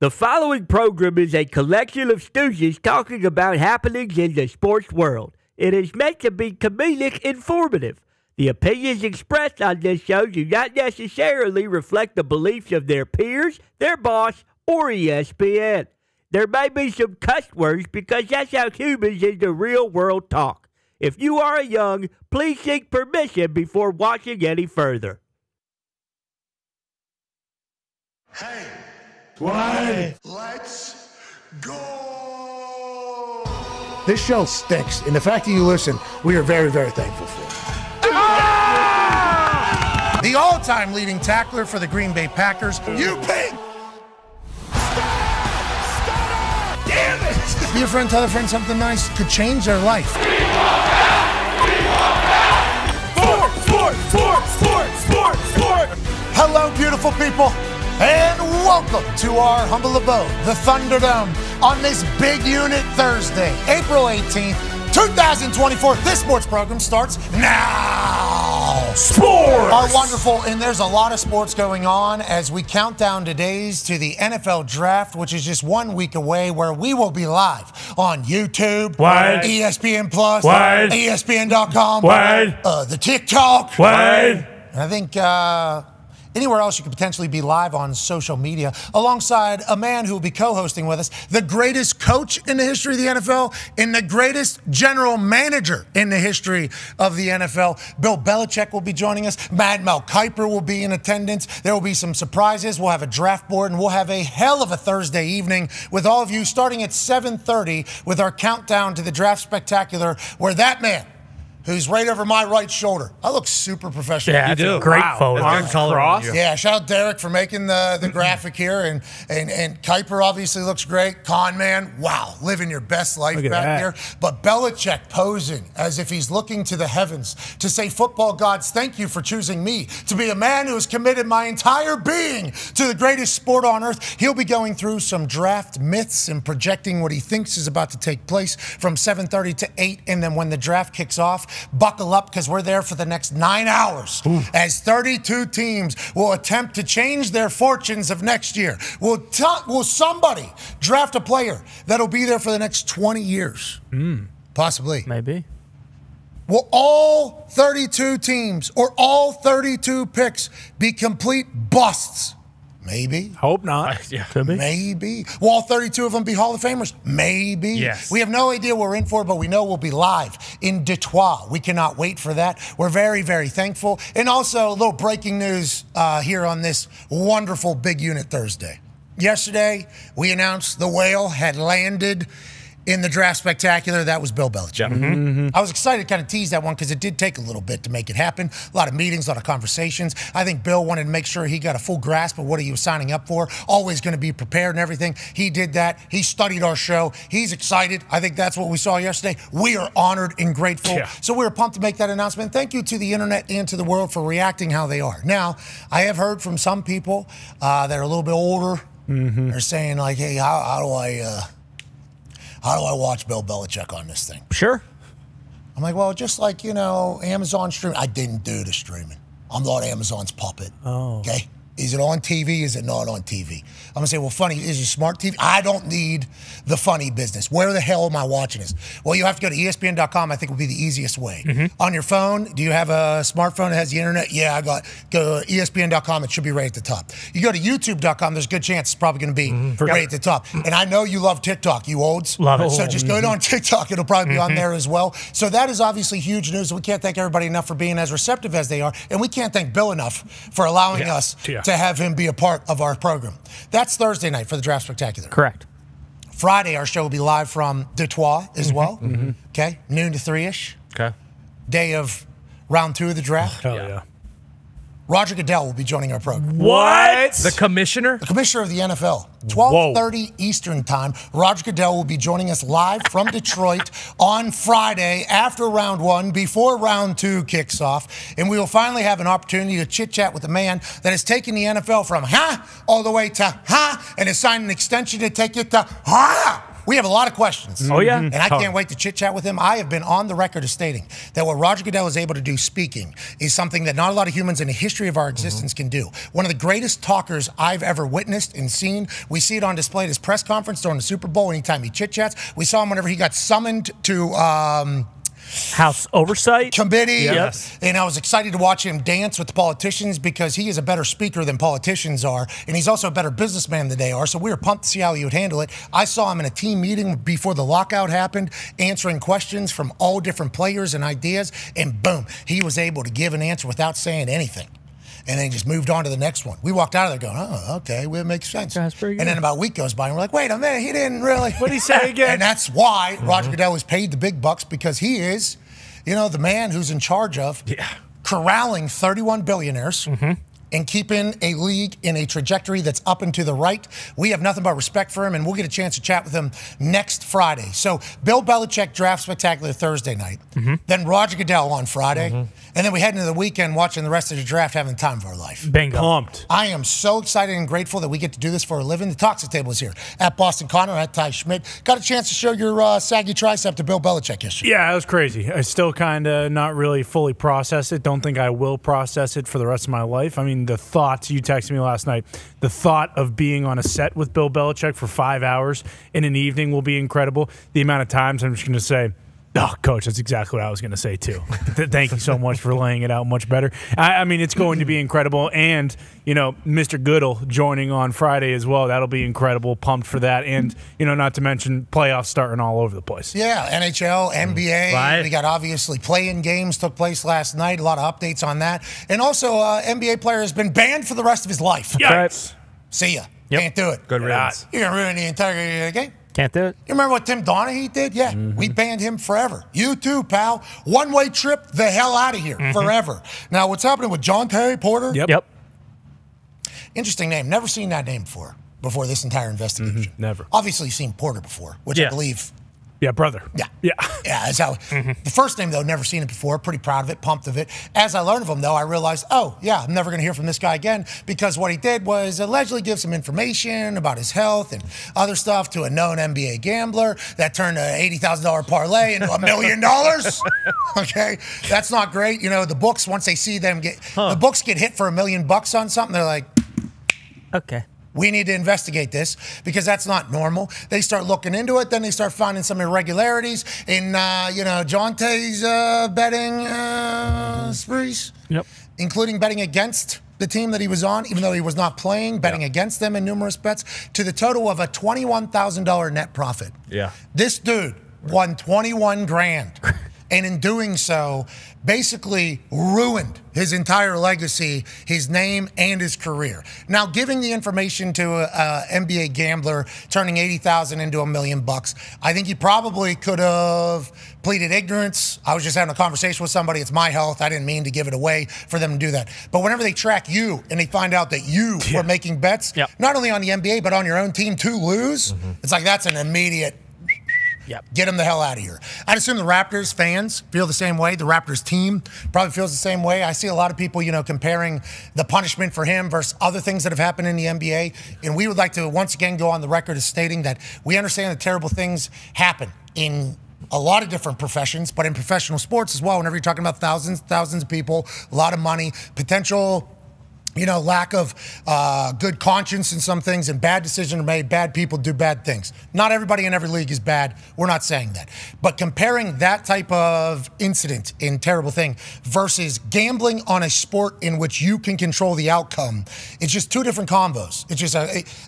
The following program is a collection of stooges talking about happenings in the sports world. It is meant to be comedic informative. The opinions expressed on this show do not necessarily reflect the beliefs of their peers, their boss, or ESPN. There may be some cuss words because that's how humans in the real world talk. If you are young, please seek permission before watching any further. Hey! Why? Let's go! This show stinks, and the fact that you listen, we are very, very thankful for it. Ah! The all-time leading tackler for the Green Bay Packers, you pig! Stop! Damn it! Be a friend, tell a friend something nice could change their life. We want out! We want out! Sports! Hello, beautiful people! And welcome to our humble abode, the Thunderdome, on this Big Unit Thursday, April 18th, 2024. This sports program starts now. Sports! Our wonderful, and there's a lot of sports going on as we count down today's to the NFL Draft, which is just 1 week away, where we will be live on YouTube, ESPN Plus, ESPN.com, the TikTok, and I think, anywhere else you could potentially be live on social media, alongside a man who will be co-hosting with us, the greatest coach in the history of the NFL and the greatest general manager in the history of the NFL. Bill Belichick will be joining us. Mad Mel Kiper will be in attendance. There will be some surprises. We'll have a draft board, and we'll have a hell of a Thursday evening with all of you, starting at 7:30 with our countdown to the draft spectacular, where that man who's right over my right shoulder. I look super professional. Yeah, you do. A great photo. Yeah, shout out Derek for making the graphic here. And Kuiper obviously looks great. Con Man, wow, living your best life back here. But Belichick posing as if he's looking to the heavens to say, football gods, thank you for choosing me to be a man who has committed my entire being to the greatest sport on earth. He'll be going through some draft myths and projecting what he thinks is about to take place from 7:30 to 8. And then when the draft kicks off, buckle up, because we're there for the next 9 hours. Ooh. As 32 teams will attempt to change their fortunes of next year. Will somebody draft a player that'll be there for the next 20 years? Possibly. Maybe. Will all 32 teams or all 32 picks be complete busts? Maybe. Hope not. Yeah. Could be. Maybe. Will all 32 of them be Hall of Famers? Maybe. Yes. We have no idea what we're in for, but we know we'll be live in Detroit. We cannot wait for that. We're very, very thankful. And also, a little breaking news here on this wonderful Big Unit Thursday. Yesterday, we announced the whale had landed in the draft spectacular. That was Bill Belichick. I was excited to kind of tease that one because it did take a little bit to make it happen. A lot of meetings, a lot of conversations. I think Bill wanted to make sure he got a full grasp of what he was signing up for, always going to be prepared and everything. He did that. He studied our show. He's excited. I think that's what we saw yesterday. We are honored and grateful. Yeah. So we were pumped to make that announcement. Thank you to the internet and to the world for reacting how they are. Now, I have heard from some people that are a little bit older. They're saying, like, hey, how do I watch Bill Belichick on this thing? Sure. I'm like, well, just like, you know, Amazon streaming. I didn't do the streaming. I'm not Amazon's puppet. Oh. Okay? Is it on TV? Is it not on TV? I'm going to say, well, funny, is it smart TV? I don't need the funny business. Where the hell am I watching this? Well, you have to go to ESPN.com, I think, would be the easiest way. On your phone, do you have a smartphone that has the internet? Yeah, I got go to ESPN.com. It should be right at the top. You go to YouTube.com, there's a good chance it's probably going to be right at the top. And I know you love TikTok, you olds. Love it. So just go on TikTok. It'll probably be on there as well. So that is obviously huge news. We can't thank everybody enough for being as receptive as they are. And we can't thank Bill enough for allowing us to have him be a part of our program. That's Thursday night for the Draft Spectacular. Correct. Friday, our show will be live from Detroit as well. Okay, noon to 3-ish. Okay. Day of round 2 of the draft. Oh, hell yeah. Roger Goodell will be joining our program. What? The commissioner? The commissioner of the NFL. 12:30 Eastern time. Roger Goodell will be joining us live from Detroit on Friday after round 1, before round 2 kicks off. And we will finally have an opportunity to chit-chat with a man that has taken the NFL from all the way to and has signed an extension to take it to We have a lot of questions. Oh, yeah? And I can't wait to chit-chat with him. I have been on the record of stating that what Roger Goodell is able to do speaking is something that not a lot of humans in the history of our existence can do. One of the greatest talkers I've ever witnessed and seen. We see it on display at his press conference during the Super Bowl anytime he chit-chats. We saw him whenever he got summoned to... House Oversight Committee. Yes. And I was excited to watch him dance with the politicians because he is a better speaker than politicians are. And he's also a better businessman than they are. So we were pumped to see how he would handle it. I saw him in a team meeting before the lockout happened, answering questions from all different players and ideas. And boom, he was able to give an answer without saying anything. And then just moved on to the next one. We walked out of there going, oh, okay, well, it makes sense. That's pretty good. And then about a week goes by, and we're like, wait a minute, he didn't really. What did he say again? And that's why Roger Goodell is paid the big bucks, because he is, you know, the man who's in charge of corralling 31 billionaires and keeping a league in a trajectory that's up and to the right. We have nothing but respect for him, and we'll get a chance to chat with him next Friday. So Bill Belichick draft spectacular Thursday night, then Roger Goodell on Friday, and then we head into the weekend watching the rest of the draft, having the time of our life. Bingo. Pumped. I am so excited and grateful that we get to do this for a living. The Toxic Table is here at Boston Connor, at Ty Schmidt. Got a chance to show your saggy tricep to Bill Belichick yesterday. Yeah, it was crazy. I still kind of not really fully process it. Don't think I will process it for the rest of my life. I mean, the thoughts, you texted me last night, the thought of being on a set with Bill Belichick for 5 hours in an evening will be incredible. The amount of times I'm just going to say, oh, Coach, that's exactly what I was going to say, too. Thank you so much for laying it out much better. I mean, it's going to be incredible. And, you know, Mr. Goodell joining on Friday as well. That'll be incredible. Pumped for that. And, you know, not to mention playoffs starting all over the place. Yeah, NHL, NBA. Right. We got, obviously, play-in games took place last night. A lot of updates on that. And also, NBA player has been banned for the rest of his life. Yikes. See ya. Yep. Can't do it. Good riddance. You're going to ruin the entirety of the game. Can't do it. You remember what Tim Donaghy did? Yeah, we banned him forever. You too, pal. One-way trip the hell out of here forever. Now, what's happening with Jontay Porter? Yep. Interesting name. Never seen that name before this entire investigation. Never. Obviously, you've seen Porter before, which I believe. Yeah, brother. Yeah. Yeah. Yeah, that's how. The first name, though, never seen it before. Pretty proud of it, pumped of it. As I learned of him, though, I realized, oh, yeah, I'm never going to hear from this guy again, because what he did was allegedly give some information about his health and other stuff to a known NBA gambler that turned an $80,000 parlay into $1 million. Okay? That's not great. You know, the books, once they see them the books get hit for $1 million on something, they're like, okay. We need to investigate this, because that's not normal. They start looking into it. Then they start finding some irregularities in, you know, Jontay's betting sprees, including betting against the team that he was on, even though he was not playing, betting against them in numerous bets, to the total of a $21,000 net profit. Yeah. This dude won 21 grand. And in doing so, basically ruined his entire legacy, his name, and his career. Now, giving the information to an NBA gambler, turning $80,000 into $1 million, I think he probably could have pleaded ignorance. I was just having a conversation with somebody. It's my health. I didn't mean to give it away for them to do that. But whenever they track you and they find out that you were making bets, not only on the NBA, but on your own team to lose, it's like, that's an immediate... Get them the hell out of here. I'd assume the Raptors fans feel the same way. The Raptors team probably feels the same way. I see a lot of people, you know, comparing the punishment for him versus other things that have happened in the NBA. And we would like to once again go on the record as stating that we understand that terrible things happen in a lot of different professions, but in professional sports as well. Whenever you're talking about thousands of people, a lot of money, potential, you know, lack of good conscience in some things, and bad decisions are made. Bad people do bad things. Not everybody in every league is bad. We're not saying that. But comparing that type of incident and terrible thing versus gambling on a sport in which you can control the outcome, it's just two different combos. It's just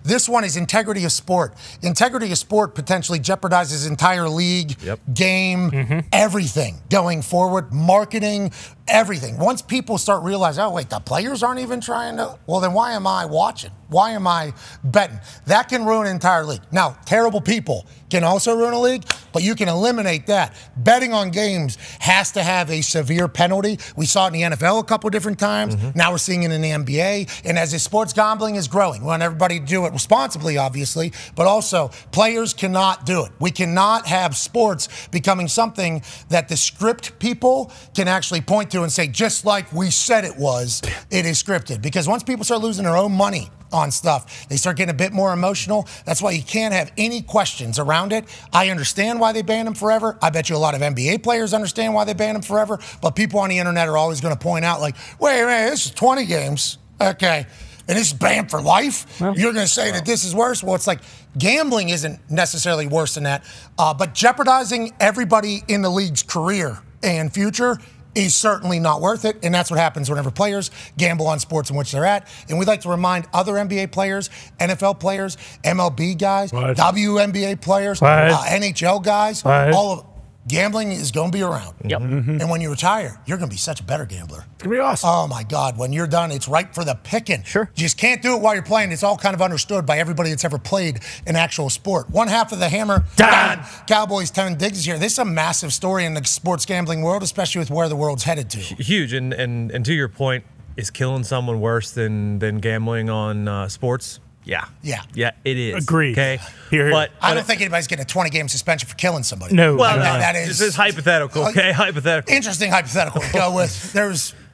this one is integrity of sport. Integrity of sport potentially jeopardizes entire league, game, everything going forward, marketing, everything. Once people start realizing, oh, wait, the players aren't even trying to, well, then why am I watching? Why am I betting? That can ruin an entire league. Now, terrible people can also ruin a league, but you can eliminate that. Betting on games has to have a severe penalty. We saw it in the NFL a couple different times. Now we're seeing it in the NBA. And as this sports gambling is growing, we want everybody to do it responsibly, obviously, but also players cannot do it. We cannot have sports becoming something that the script people can actually point to and say, just like we said it was, it is scripted. Because once people start losing their own money on stuff. They start getting a bit more emotional. That's why you can't have any questions around it. I understand why they banned him forever. I bet you a lot of NBA players understand why they banned him forever. But people on the internet are always going to point out, like, wait a minute, this is 20 games. Okay. And it's banned for life. Well, you're going to say that this is worse? Well, it's like gambling isn't necessarily worse than that. But jeopardizing everybody in the league's career and future is certainly not worth it. And that's what happens whenever players gamble on sports in which they're at. And we'd like to remind other NBA players, NFL players, MLB guys, WNBA players, NHL guys, all of gambling is going to be around. Yep. Mm-hmm. And when you retire, you're going to be such a better gambler. It's going to be awesome. Oh, my God. When you're done, it's ripe for the picking. Sure. You just can't do it while you're playing. It's all kind of understood by everybody that's ever played an actual sport. One half of the hammer, Don. Cowboys, 10 Diggs is here. This is a massive story in the sports gambling world, especially with where the world's headed to. Huge. And to your point, is killing someone worse than gambling on sports? Yeah. Yeah. Yeah, it is. Agreed. Okay. Here. But I don't think anybody's getting a 20-game suspension for killing somebody. No. Well, no. That is just hypothetical, okay? Hypothetical. Interesting hypothetical to go with.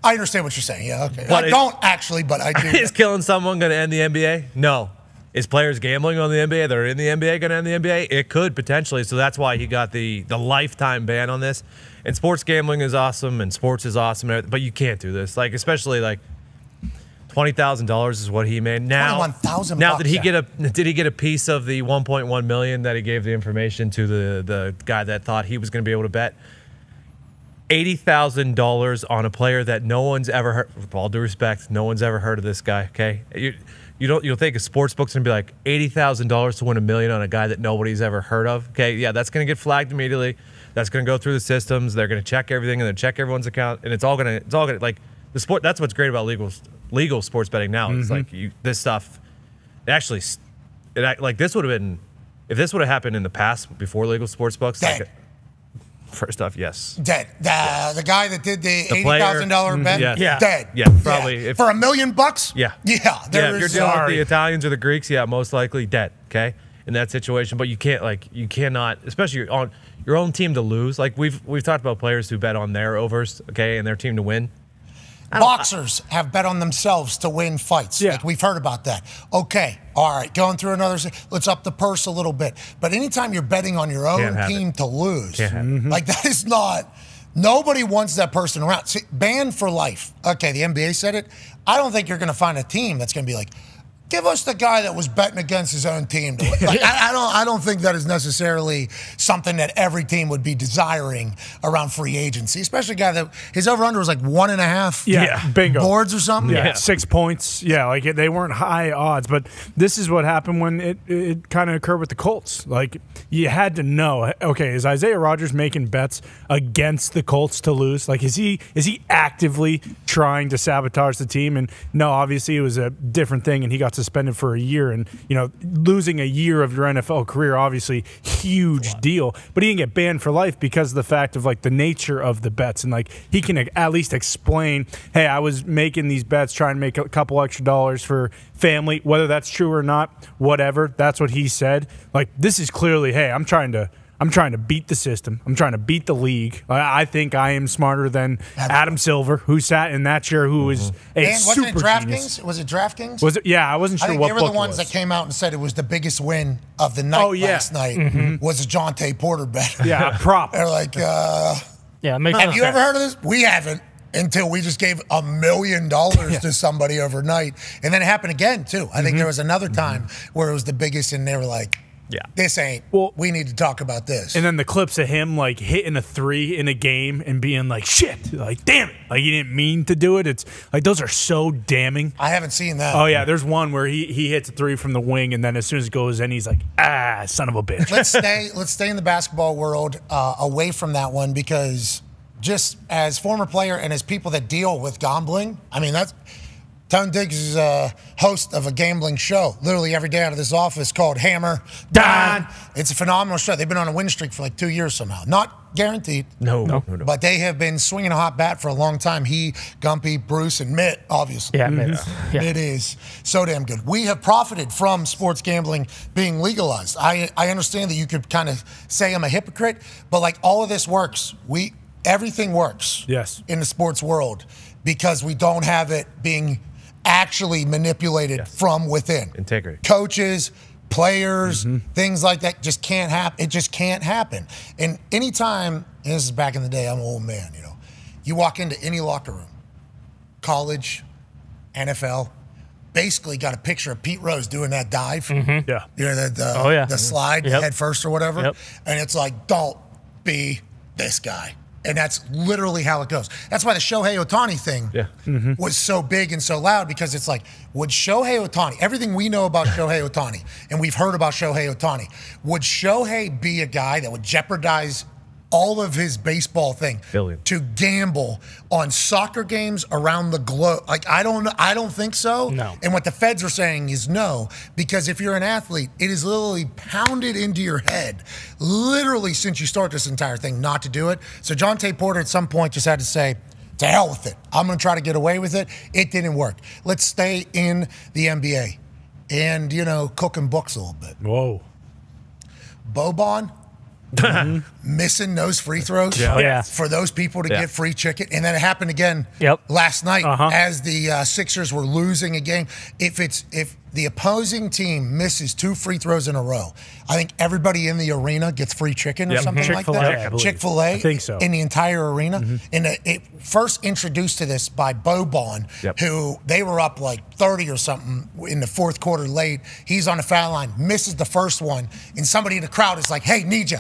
I understand what you're saying. Yeah, okay. But I don't actually, but I do. Is killing someone going to end the NBA? No. Is players gambling on the NBA? They're in the NBA going to end the NBA? It could potentially. So that's why he got the lifetime ban on this. And sports gambling is awesome, and sports is awesome, but you can't do this. Like, especially, like, $20,000 is what he made. Now, $21,000. Did he get a piece of the $1.1 million that he gave the information to the guy that thought he was going to be able to bet? $80,000 on a player that no one's ever heard. With all due respect, no one's ever heard of this guy. Okay, you'll think a sports book's going to be like $80,000 to win $1 million on a guy that nobody's ever heard of. Okay, yeah, that's going to get flagged immediately. That's going to go through the systems. They're going to check everything and then check everyone's account, and it's all going to like the sport. That's what's great about legal sports betting now. It's like this stuff. Like this would have been, if this would have happened in the past before legal sports books. Like, first off, yes. Dead. The guy that did the $80,000 bet. Yes. Yeah. Dead. Yeah. Probably for $1 million. Yeah. Yeah. If you're dealing with the Italians or the Greeks, yeah, most likely dead. Okay, in that situation, but you can't you cannot, especially on your own team to lose. Like we've talked about players who bet on their overs, okay, and their team to win. Boxers have bet on themselves to win fights. Yeah. Like we've heard about that. Okay, all right, going through another, let's up the purse a little bit. But anytime you're betting on your own team to lose, like that is not, nobody wants that person around. See, banned for life. Okay, the NBA said it. I don't think you're going to find a team that's going to be like, give us the guy that was betting against his own team. Like, I don't think that is necessarily something that every team would be desiring around free agency, especially a guy that his over-under was like 1.5 bingo boards or something. Yeah. 6 points. Yeah, like they weren't high odds. But this is what happened when it kind of occurred with the Colts. Like you had to know, okay, is Isaiah Rodgers making bets against the Colts to lose? Like is he actively trying to sabotage the team? And no, obviously it was a different thing, and he got suspended for a year, and you know, losing a year of your NFL career, obviously huge deal. But he didn't get banned for life because of the fact of like the nature of the bets, and like he can at least explain, hey, I was making these bets trying to make a couple extra dollars for family, whether that's true or not, whatever, that's what he said. Like this is clearly, hey, I'm trying to beat the system. I'm trying to beat the league. I think I am smarter than Adam Silver, who sat in that chair, who is a super genius. Was it DraftKings? Was it? Yeah, I wasn't sure what book it was. They were the ones that came out and said it was the biggest win of the night last night was a Jontay Porter bet. Yeah, a prop. They're like, have you ever heard of this? We haven't. Until we just gave $1 million to somebody overnight. And then it happened again, too. I think there was another time where it was the biggest, and they were like, yeah, this ain't. Well, we need to talk about this. And then the clips of him like hitting a three in a game and being like, "Shit!" Like, damn it! Like he didn't mean to do it. It's like those are so damning. I haven't seen that. Oh yeah, there's one where he hits a three from the wing, and then as soon as it goes in, he's like, "Ah, son of a bitch." Let's stay in the basketball world away from that one, because just as former player and as people that deal with gambling, I mean that's. Tone Diggs is a host of a gambling show literally every day out of this office called Hammer Don. It's a phenomenal show. They've been on a win streak for like 2 years somehow. Not guaranteed. No. But they have been swinging a hot bat for a long time. He, Gumpy, Bruce, and Mitt, obviously. Yeah, Mitt is so damn good. We have profited from sports gambling being legalized. I understand that you could kind of say I'm a hypocrite, but like all of this works. Everything works in the sports world because we don't have it being actually manipulated from within. Integrity. Coaches, players, things like that just can't happen. It just can't happen. And anytime, and this is back in the day, I'm an old man, you know, you walk into any locker room, college, NFL, basically got a picture of Pete Rose doing that dive. You know, the slide head first or whatever. And it's like, don't be this guy. And that's literally how it goes. That's why the Shohei Ohtani thing was so big and so loud, because it's like, would Shohei Ohtani, everything we know about Shohei Ohtani, and we've heard about Shohei Ohtani, would Shohei be a guy that would jeopardize all of his baseball thing to gamble on soccer games around the globe? Like, I don't think so. No. And what the feds are saying is no, because if you're an athlete, it is literally pounded into your head, literally since you start this entire thing, not to do it. So Jontay Porter at some point just had to say, to hell with it. I'm going to try to get away with it. It didn't work. Let's stay in the NBA and, you know, cooking books a little bit. Whoa. Boban. Missing those free throws for those people to get free chicken. And then it happened again last night as the Sixers were losing a game. If the opposing team misses 2 free throws in a row, I think everybody in the arena gets free chicken or something like that. Chick-fil-A, I think so. In the entire arena. And it first introduced to this by Boban, who they were up like 30 or something in the fourth quarter late. He's on the foul line, misses the first one, and somebody in the crowd is like, hey, need you.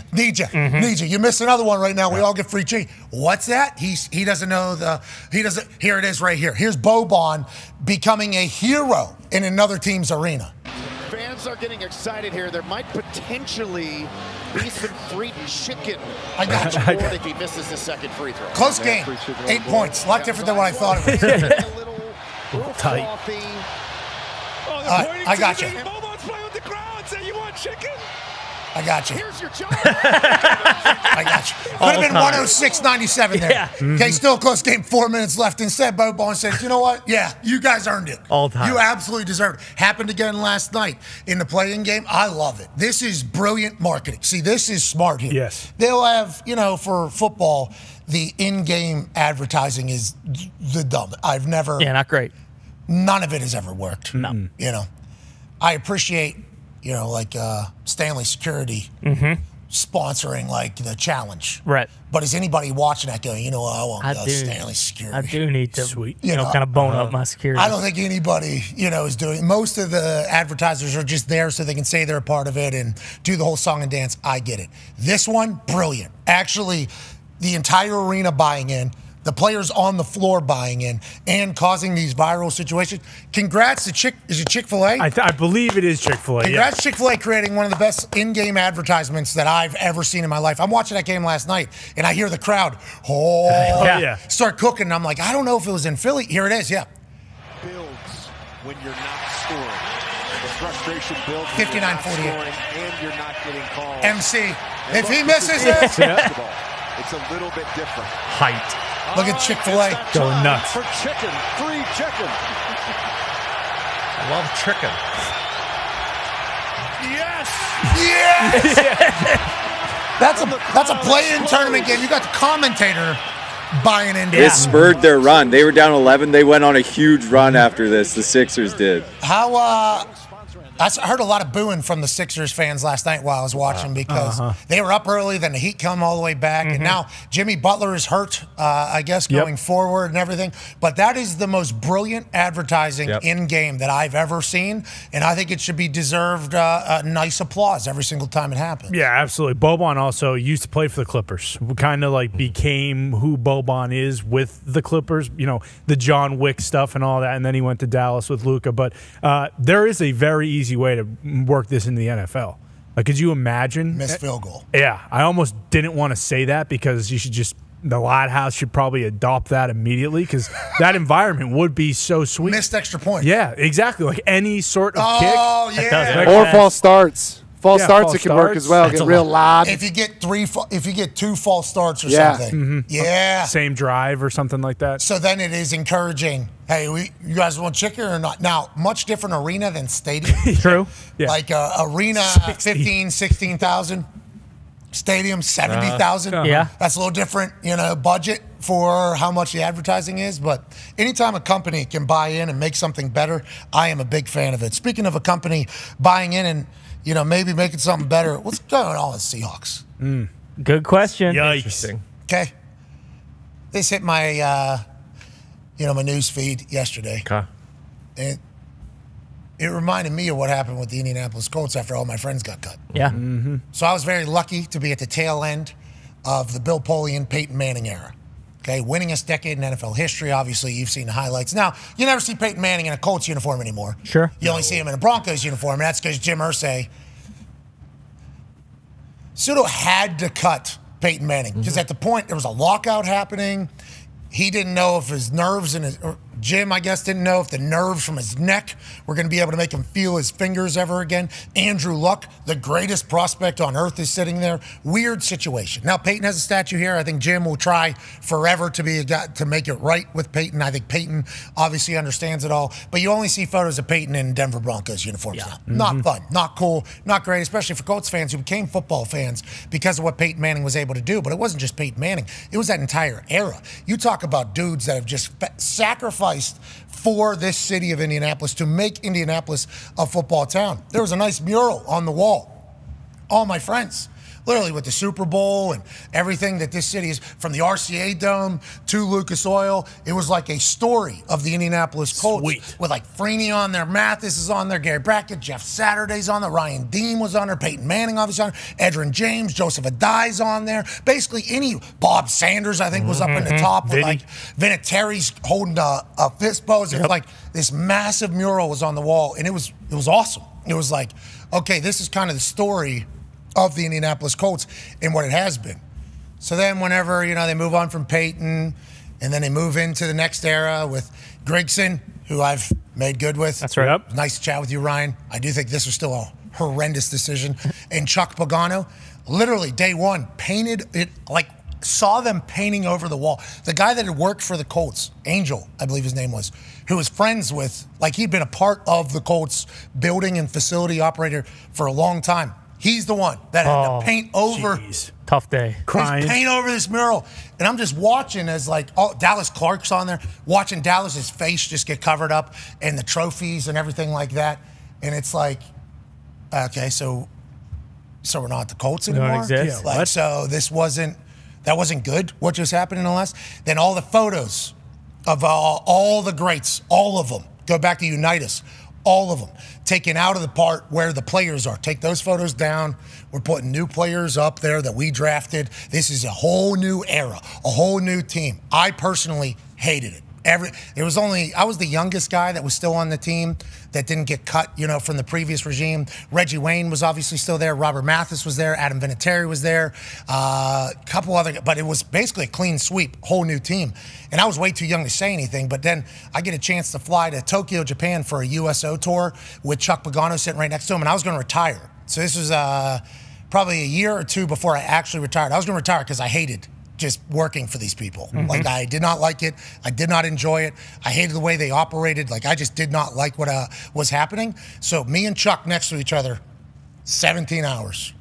You missed another one right now. We all get free chicken. What's that? He doesn't know the – he doesn't – here it is right here. Here's Boban becoming a hero in another team's arena. Fans are getting excited here. There might potentially be some free chicken. I got you. If he misses the second free throw. Close game. 8 points. A lot different than what I thought it was. a little tight. I got you. Boban's playing with the crowd. Say you want chicken? I got you. Here's your job. I got you. Could have been 106-97 there. Yeah. Okay, still a close game, 4 minutes left. Instead, Boban says, you know what? Yeah, you guys earned it. All time. You absolutely deserved it. Happened again last night in the play-in game. I love it. This is brilliant marketing. See, this is smart here. Yes. They'll have, you know, for football, the in-game advertising is the dumb. I've never. Yeah, not great. None of it has ever worked. No. You know, I appreciate, you know, like Stanley Security sponsoring, like, the challenge. Right. But is anybody watching that going, you know, I want Stanley Security. I do need to, you know, kind of bone up my security. I don't think anybody, you know, is doing it. Most of the advertisers are just there so they can say they're a part of it and do the whole song and dance. I get it. This one, brilliant. Actually, the entire arena buying in, the players on the floor buying in, and causing these viral situations. Congrats to Chick-fil-A? I believe it is Chick-fil-A. Congrats Chick-fil-A creating one of the best in-game advertisements that I've ever seen in my life. I'm watching that game last night, and I hear the crowd start cooking, and I'm like, I don't know if it was in Philly. Here it is, Builds when you're not scoring. The frustration builds when you're not scoring and you're not getting called. MC, and if he misses this. It's a little bit different. Height. Look at Chick-fil-A. Go nuts. For chicken. Free chicken. I love chicken. Yes! Yes! That's a play-in tournament game. You got the commentator buying into it. It spurred their run. They were down 11. They went on a huge run after this. The Sixers did. How, I heard a lot of booing from the Sixers fans last night while I was watching because they were up early, then the Heat come all the way back, and now Jimmy Butler is hurt, I guess, going forward and everything. But that is the most brilliant advertising in-game that I've ever seen, and I think it should be deserved nice applause every single time it happens. Yeah, absolutely. Boban also used to play for the Clippers. We kind of like became who Boban is with the Clippers, you know, the John Wick stuff and all that, and then he went to Dallas with Luka. But there is a very easy way to work this into the NFL. Like, could you imagine? Missed field goal. Yeah. I almost didn't want to say that because you should just – the Lighthouse should probably adopt that immediately because that environment would be so sweet. Missed extra point. Yeah, exactly. Like any sort of kick. Oh, yeah. Or false starts. False starts can work as well. Get real loud. If you get 2 false starts or something. Same drive or something like that. So then it is encouraging. Hey, you guys want chicken or not? Now, much different arena than stadium. True. Yeah. Like arena 15,000, 16,000. stadium, 70,000. Yeah, that's a little different, you know, budget for how much the advertising is. But anytime a company can buy in and make something better, I am a big fan of it. Speaking of a company buying in and, you know, maybe making something better, what's going on with Seahawks? Good question. Yikes. Interesting. Okay, this hit my, you know, my news feed yesterday. Okay, it reminded me of what happened with the Indianapolis Colts after all my friends got cut. Yeah. Mm-hmm. So I was very lucky to be at the tail end of the Bill Polian, Peyton Manning era. Okay, winningest decade in NFL history. Obviously, you've seen the highlights. Now, you never see Peyton Manning in a Colts uniform anymore. Sure. You only see him in a Broncos uniform, and that's because Jim Irsay pseudo had to cut Peyton Manning because at the point, there was a lockout happening. He didn't know if his nerves and his – Jim, I guess, didn't know if the nerves from his neck were going to be able to make him feel his fingers ever again. Andrew Luck, the greatest prospect on earth, is sitting there. Weird situation. Now, Peyton has a statue here. I think Jim will try forever to be to make it right with Peyton. I think Peyton obviously understands it all. But you only see photos of Peyton in Denver Broncos uniforms now. Not fun, not cool, not great, especially for Colts fans who became football fans because of what Peyton Manning was able to do. But it wasn't just Peyton Manning. It was that entire era. You talk about dudes that have just sacrificed for this city of Indianapolis to make Indianapolis a football town. There was a nice mural on the wall. All my friends, literally with the Super Bowl and everything that this city is, from the RCA Dome to Lucas Oil, it was like a story of the Indianapolis Colts. Sweet. With like Freeney on there, Mathis is on there, Gary Brackett, Jeff Saturday's on there, Ryan Dean was on there, Peyton Manning obviously on there, Edgerrin James, Joseph Adai's on there. Basically any, Bob Sanders I think was up in the top with like Vinatieri's holding a fist pose. Yep. Like this massive mural was on the wall and it was awesome. It was like, okay, this is kind of the story of the Indianapolis Colts and what it has been. So then whenever, you know, they move on from Peyton and then they move into the next era with Grigson, who I've made good with. That's right. Up. Nice to chat with you, Ryan. I do think this was still a horrendous decision. And Chuck Pagano, literally day one, painted it, like saw them painting over the wall. The guy that had worked for the Colts, Angel, I believe his name was, who was friends with, like he'd been a part of the Colts building and facility operator for a long time. He's the one that had to paint over. Geez. Tough day. Crying. Paint over this mural. And I'm just watching as, like, Dallas Clark's on there, watching Dallas's face just get covered up and the trophies and everything like that. And it's like, okay, so we're not the Colts anymore? Don't exist. Yeah, like, so this wasn't, that wasn't good, what just happened in the last. Then all the photos of all the greats, all of them, go back to unite us. All of them taken out of the part where the players are. Take those photos down. We're putting new players up there that we drafted. This is a whole new era, a whole new team. I personally hated it. I was the youngest guy that was still on the team that didn't get cut, you know, from the previous regime. Reggie Wayne was obviously still there. Robert Mathis was there. Adam Vinatieri was there. A couple other, but it was basically a clean sweep, whole new team. And I was way too young to say anything, but then I get a chance to fly to Tokyo, Japan for a USO tour with Chuck Pagano sitting right next to him, and I was going to retire. So this was probably a year or two before I actually retired. I was going to retire because I hated just working for these people. Like, I did not like it. I did not enjoy it. I hated the way they operated. Like, I just did not like what was happening. So me and Chuck next to each other, 17 hours.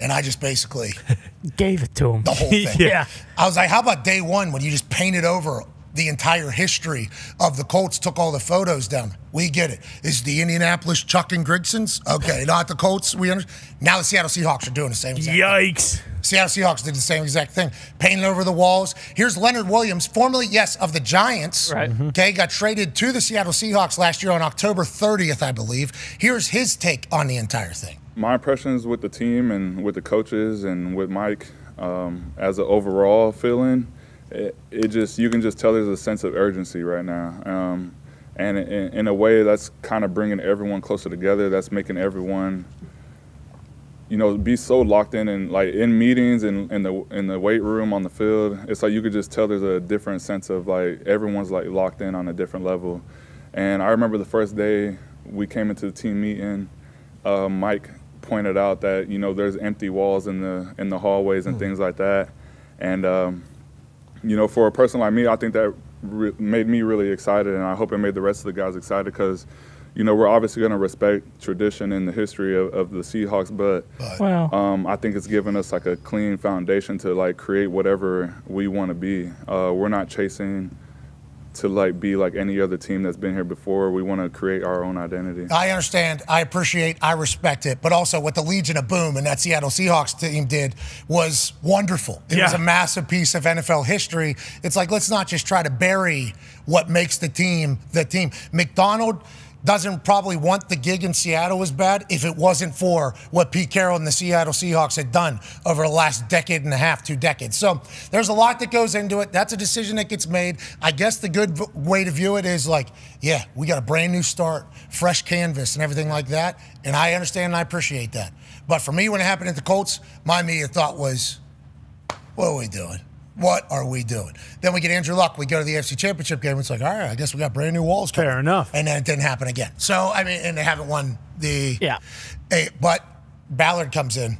And I just basically gave it to him. The whole thing. Yeah. I was like, how about day one when you just painted over the entire history of the Colts, took all the photos down? We get it. Is the Indianapolis Chuck and Grigson's? Okay, not the Colts. We understand. Now the Seattle Seahawks are doing the same exact Yikes. Thing. Seattle Seahawks did the same exact thing. Painted over the walls. Here's Leonard Williams, formerly, yes, of the Giants. Right. Okay, got traded to the Seattle Seahawks last year on October 30th, I believe. Here's his take on the entire thing. My impressions with the team and with the coaches and with Mike as an overall feeling, it just, you can just tell there's a sense of urgency right now. And in a way that's kind of bringing everyone closer together. That's making everyone, you know, be so locked in and like in meetings and in the weight room on the field. It's like you could just tell there's a different sense of like everyone's like locked in on a different level. And I remember the first day we came into the team meeting, Mike pointed out that, you know, there's empty walls in the hallways and things like that. And you know, for a person like me, I think that made me really excited, and I hope it made the rest of the guys excited because, you know, we're obviously going to respect tradition and the history of the Seahawks, but wow. I think it's given us like a clean foundation to like create whatever we want to be. We're not chasing to like be like any other team that's been here before. We want to create our own identity. I understand. I appreciate. I respect it. But also what the Legion of Boom and that Seattle Seahawks team did was wonderful. It was a massive piece of NFL history. It's like, let's not just try to bury what makes the team the team. McDonald doesn't probably want the gig in Seattle as bad if it wasn't for what Pete Carroll and the Seattle Seahawks had done over the last decade and a half, 2 decades. So there's a lot that goes into it. That's a decision that gets made. I guess the good way to view it is like, yeah, we got a brand new start, fresh canvas and everything like that. And I understand and I appreciate that. But for me, when it happened at the Colts, my immediate thought was, what are we doing? What are we doing? Then we get Andrew Luck. We go to the AFC Championship game. It's like, all right, I guess we got brand new walls coming. Fair enough. And then it didn't happen again. So, I mean, and they haven't won the but Ballard comes in.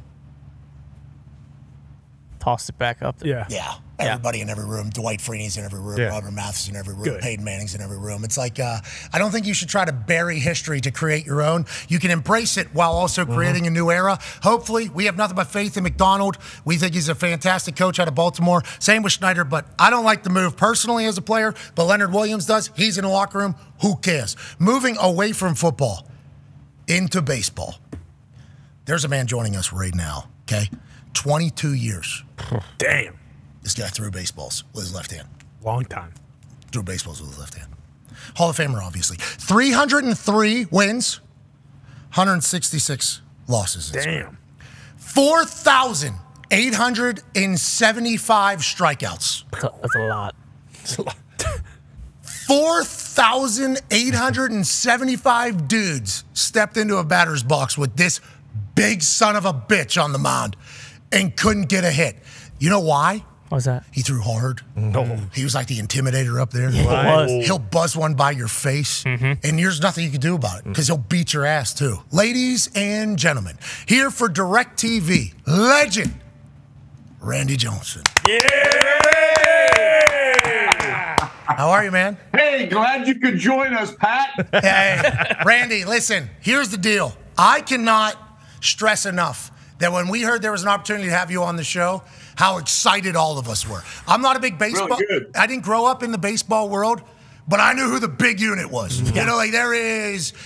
Tossed it back up there. Yeah. Everybody in every room. Dwight Freeney's in every room. Robert Mathis in every room. Peyton Manning's in every room. It's like, I don't think you should try to bury history to create your own. You can embrace it while also creating a new era. Hopefully, we have nothing but faith in McDonald. We think he's a fantastic coach out of Baltimore. Same with Schneider, but I don't like the move personally as a player, but Leonard Williams does. He's in the locker room. Who cares? Moving away from football into baseball. There's a man joining us right now, okay? 22 years. Damn. This guy threw baseballs with his left hand. Long time. Threw baseballs with his left hand. Hall of Famer, obviously. 303 wins, 166 losses. Damn. 4,875 strikeouts. That's a lot. That's a lot. 4,875 dudes stepped into a batter's box with this big son of a bitch on the mound and couldn't get a hit. You know why? What was that? He threw hard. He was like the intimidator up there. He'll buzz one by your face, and there's nothing you can do about it because he'll beat your ass too. Ladies and gentlemen, here for DirecTV, legend Randy Johnson. How are you, man? Hey, glad you could join us, Pat. Hey, Randy, listen, here's the deal. I cannot stress enough that when we heard there was an opportunity to have you on the show, how excited all of us were. I'm not a big baseball. I didn't grow up in the baseball world, but I knew who the big unit was. You know, like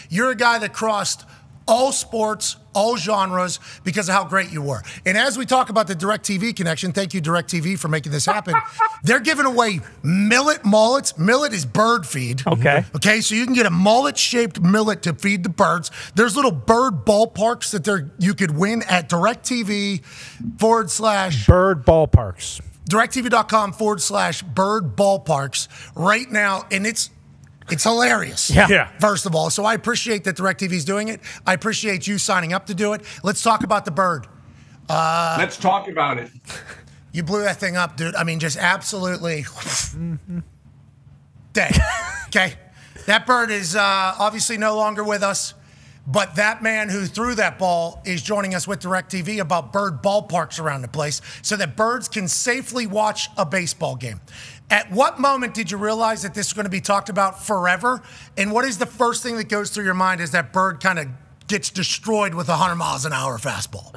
you're a guy that crossed all sports, all genres because of how great you were. And as we talk about the DirecTV connection, thank you, DirecTV, for making this happen. They're giving away millet mullets. Millet is bird feed. Okay, so you can get a mullet-shaped millet to feed the birds. There's little bird ballparks that you could win at DirecTV.com/ Bird ballparks. DirecTV.com/ bird ballparks right now, and it's hilarious, first of all. So I appreciate that DirecTV's doing it. I appreciate you signing up to do it. Let's talk about the bird. Let's talk about it. You blew that thing up, dude. I mean, just absolutely dead. Okay? That bird is obviously no longer with us, but that man who threw that ball is joining us with DirecTV about bird ballparks around the place so that birds can safely watch a baseball game. At what moment did you realize that this is going to be talked about forever? And what is the first thing that goes through your mind as that bird kind of gets destroyed with a 100 miles an hour fastball?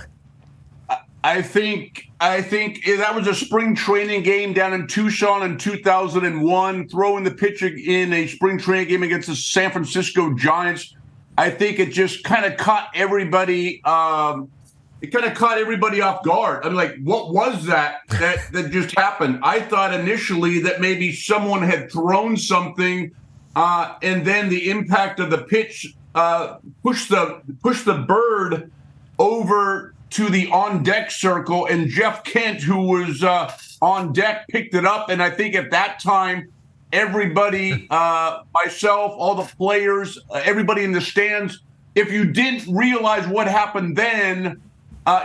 I think that was a spring training game down in Tucson in 2001, throwing the pitcher in a spring training game against the San Francisco Giants. I think it just kind of caught everybody. It kind of caught everybody off guard. I'm like, what was that just happened? I thought initially that maybe someone had thrown something, and then the impact of the pitch pushed the bird over to the on-deck circle, and Jeff Kent, who was on deck, picked it up. And I think at that time, everybody, myself, all the players, everybody in the stands, if you didn't realize what happened then,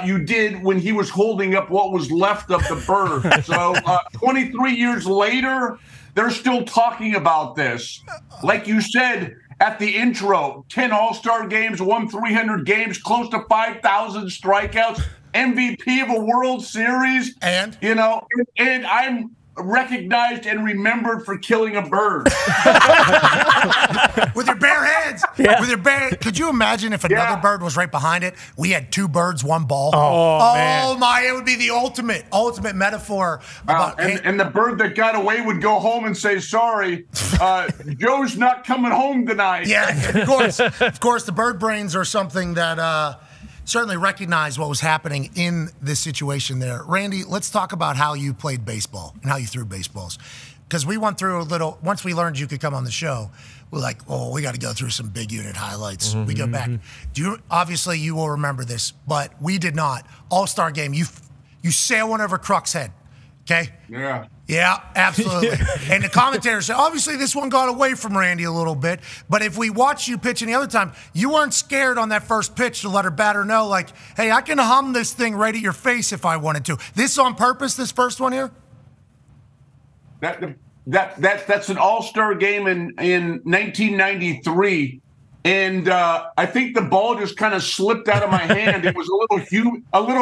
you did when he was holding up what was left of the bird. So 23 years later, they're still talking about this. Like you said at the intro, 10 All-Star games, won 300 games, close to 5,000 strikeouts, MVP of a World Series. And? You know, and I'm recognized and remembered for killing a bird. With your bare hands. Yeah. With your bare. Could you imagine if another bird was right behind it? We had two birds, one ball. Oh man. My, it would be the ultimate metaphor. About and the bird that got away would go home and say, sorry, Joe's not coming home tonight. Yeah, of course. Of course, the bird brains are something that certainly recognize what was happening in this situation there. Randy, let's talk about how you played baseball and how you threw baseballs. Because we went through a little, once we learned you could come on the show, we're like, oh, we got to go through some big unit highlights. Mm-hmm. We go back. Obviously, you will remember this, but we did not. All-Star game, you sail one over Kruk's head, okay? Yeah. Yeah, absolutely. And the commentators said, obviously, this one got away from Randy a little bit. But if we watch you pitch any other time, you weren't scared on that first pitch to let her batter know, like, hey, I can hum this thing right at your face if I wanted to. This on purpose, this first one here? That's an all-star game in 1993. And I think the ball just kind of slipped out of my hand. It was a little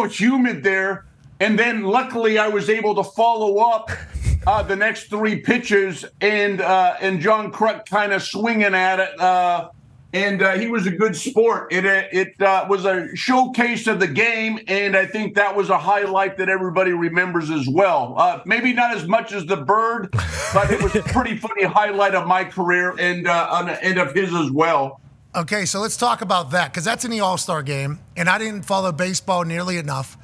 humid there. And then luckily I was able to follow up the next three pitches and John Kruk kind of swinging at it. And he was a good sport. It was a showcase of the game, and I think that was a highlight that everybody remembers as well. Maybe not as much as the bird, but it was a pretty funny highlight of my career and of his as well. Okay, so let's talk about that, because that's in the All-Star game, and I didn't follow baseball nearly enough.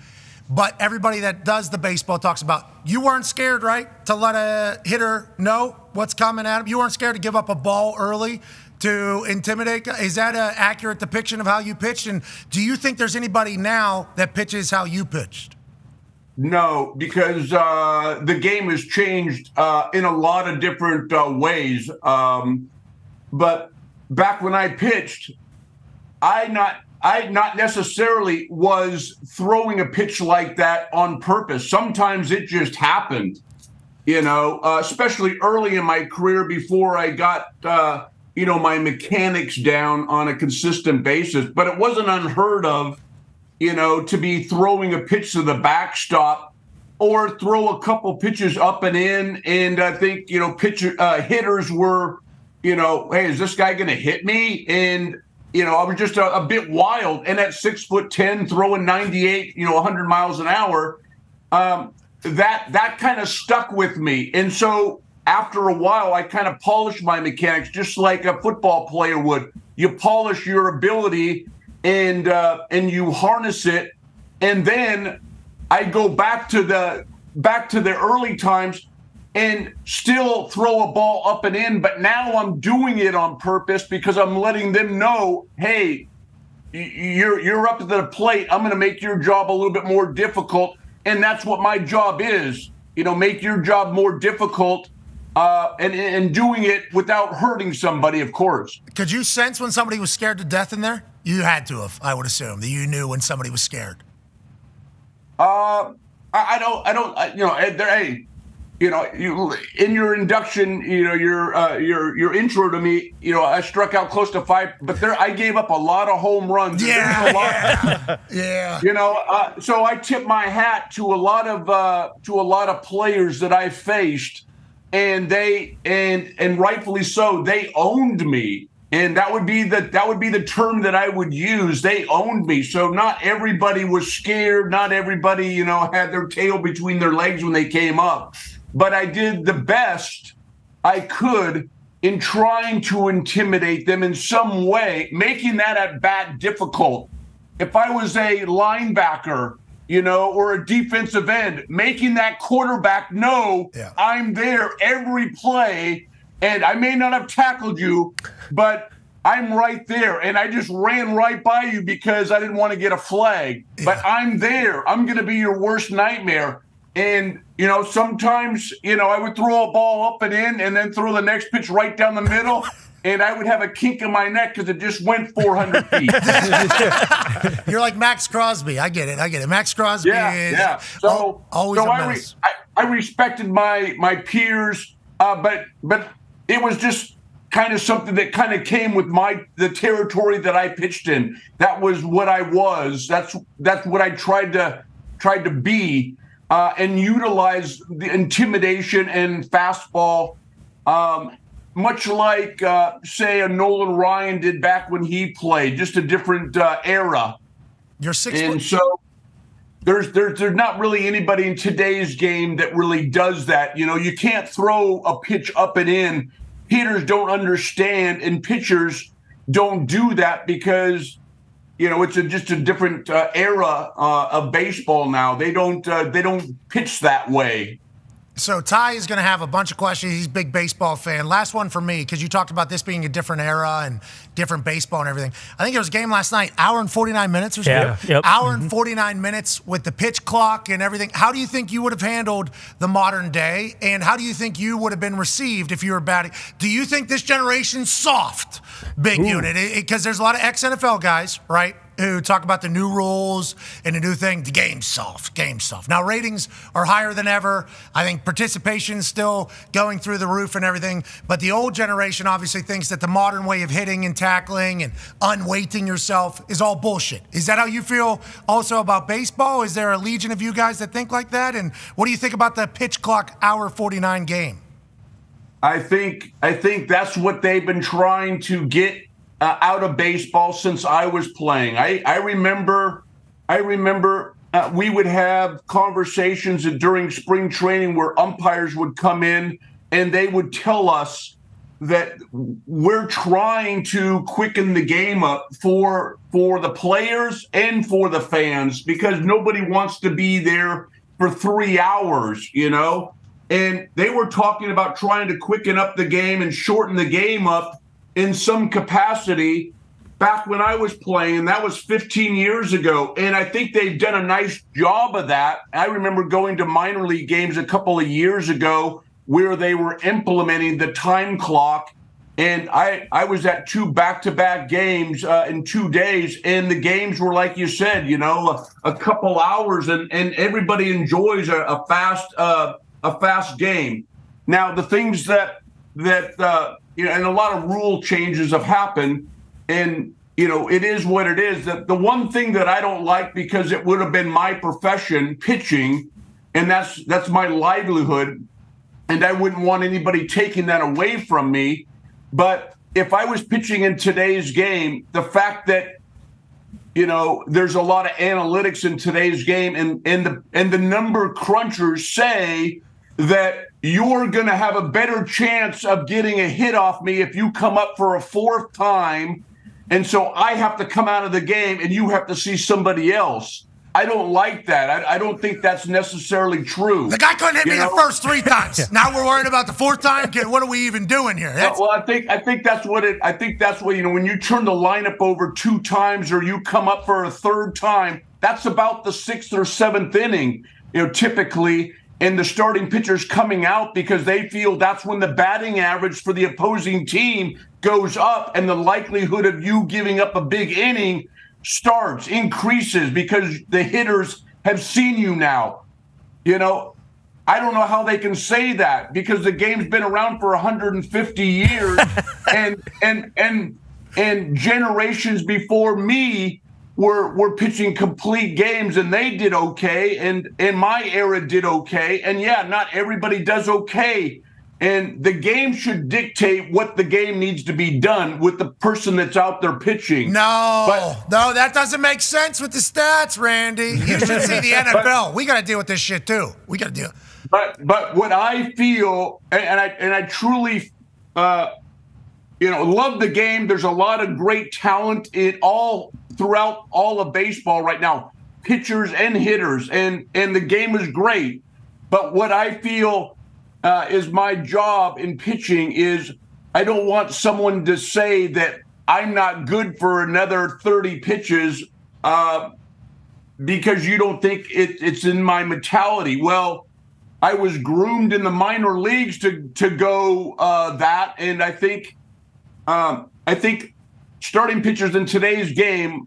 But everybody that does the baseball talks about, you weren't scared, right, to let a hitter know what's coming at him? You weren't scared to give up a ball early to intimidate? Is that an accurate depiction of how you pitched? And do you think there's anybody now that pitches how you pitched? No, because the game has changed in a lot of different ways. But back when I pitched, I not necessarily was throwing a pitch like that on purpose. Sometimes it just happened, especially early in my career before I got, my mechanics down on a consistent basis. But it wasn't unheard of, to be throwing a pitch to the backstop or throw a couple pitches up and in. And I think, hitters were, hey, is this guy going to hit me? And I was just a bit wild, and at 6'10", throwing 98, 100 miles an hour, that kind of stuck with me. And so after a while, I kind of polished my mechanics, just like a football player would. You polish your ability, and you harness it, and then I go back to the early times and still throw a ball up and in, but now I'm doing it on purpose because I'm letting them know, hey, you're up to the plate. I'm going to make your job a little bit more difficult, and that's what my job is. Make your job more difficult, and doing it without hurting somebody, of course. Could you sense when somebody was scared to death in there? You had to have, I would assume, that you knew when somebody was scared. Hey. In your induction, your intro to me, I struck out close to five, but I gave up a lot of home runs. Yeah, yeah. So I tip my hat to a lot of players that I faced, and they and rightfully so, they owned me, and that would be the term that I would use. They owned me. So not everybody was scared. Not everybody, had their tail between their legs when they came up. But I did the best I could in trying to intimidate them in some way, making that at-bat difficult. If I was a linebacker, or a defensive end, making that quarterback know I'm there every play, and I may not have tackled you, but I'm right there. And I just ran right by you because I didn't want to get a flag. Yeah. But I'm there. I'm going to be your worst nightmare. And, sometimes, I would throw a ball up and in and then throw the next pitch right down the middle, and I would have a kink in my neck because it just went 400 feet. You're like Max Crosby. I get it. Max Crosby is so, always a mess. I respected my peers, but it was just kind of something that kind of came with the territory that I pitched in. That was what I was. That's what I tried to be. and utilize the intimidation and fastball, much like, say, a Nolan Ryan did back when he played, just a different era. You're 6 foot. And so there's not really anybody in today's game that really does that. You know, you can't throw a pitch up and in. Hitters don't understand, and pitchers don't do that because, you know, it's just a different era of baseball now. They don't pitch that way. So Ty is going to have a bunch of questions. He's a big baseball fan. Last one for me, because you talked about this being a different era and different baseball and everything. I think it was a game last night, hour and 49 minutes or something. Yeah, yep. Hour and 49 minutes with the pitch clock and everything. How do you think you would have handled the modern day, and how do you think you would have been received if you were batting? Do you think this generation's soft, big unit? Because there's a lot of ex-NFL guys, right, who talk about the new rules and the new thing. The game's soft, game's soft. Now, ratings are higher than ever. I think participation's still going through the roof and everything. But the old generation obviously thinks that the modern way of hitting and tackling and unweighting yourself is all bullshit. Is that how you feel also about baseball? Is there a legion of you guys that think like that? And what do you think about the pitch clock hour 49 game? I think that's what they've been trying to get out of baseball since I was playing. I remember we would have conversations during spring training where umpires would come in and they would tell us that we're trying to quicken the game up for the players and for the fans because nobody wants to be there for 3 hours, you know? And they were talking about trying to quicken up the game and shorten the game up in some capacity back when I was playing. That was 15 years ago. And I think they've done a nice job of that. I remember going to minor league games a couple of years ago where they were implementing the time clock. And I was at two back-to-back games in 2 days. And the games were, like you said, you know, a couple hours. And everybody enjoys a fast game. Now, the things that you know, and a lot of rule changes have happened, and, you know, it is what it is. The one thing that I don't like, because it would have been my profession, pitching, and that's my livelihood, and I wouldn't want anybody taking that away from me. But if I was pitching in today's game, the fact that, you know, there's a lot of analytics in today's game, and the number crunchers say that you're going to have a better chance of getting a hit off me if you come up for a fourth time. And so I have to come out of the game and you have to see somebody else. I don't like that. I don't think that's necessarily true. The guy couldn't hit me the first three times. Yeah. Now we're worried about the fourth time. What are we even doing here? Well, I think that's what it. I think that's what, you know, when you turn the lineup over two times or you come up for a third time, that's about the sixth or seventh inning, you know, typically. And the starting pitcher's coming out because they feel that's when the batting average for the opposing team goes up, and the likelihood of you giving up a big inning increases because the hitters have seen you now. You know, I don't know how they can say that because the game's been around for 150 years and generations before me We're pitching complete games, and they did okay, and my era did okay. And, yeah, not everybody does okay. And the game should dictate what the game needs to be done with the person that's out there pitching. No, that doesn't make sense with the stats, Randy. You should see the NFL. We got to deal with this shit, too. We got to deal. But what I feel, and I truly you know, love the game. There's a lot of great talent throughout all of baseball right now, pitchers and hitters, and the game is great. But what I feel is my job in pitching is I don't want someone to say that I'm not good for another 30 pitches because you don't think it's in my mentality. Well, I was groomed in the minor leagues to go that, and I think starting pitchers in today's game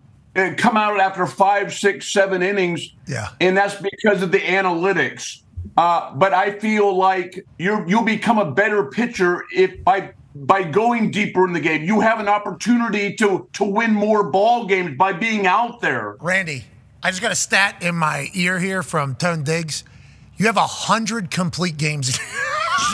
come out after 5, 6, 7 innings, yeah, and that's because of the analytics. But I feel like you'll become a better pitcher if by going deeper in the game. You have an opportunity to win more ball games by being out there. Randy, I just got a stat in my ear here from Tone Diggs. You have 100 complete games.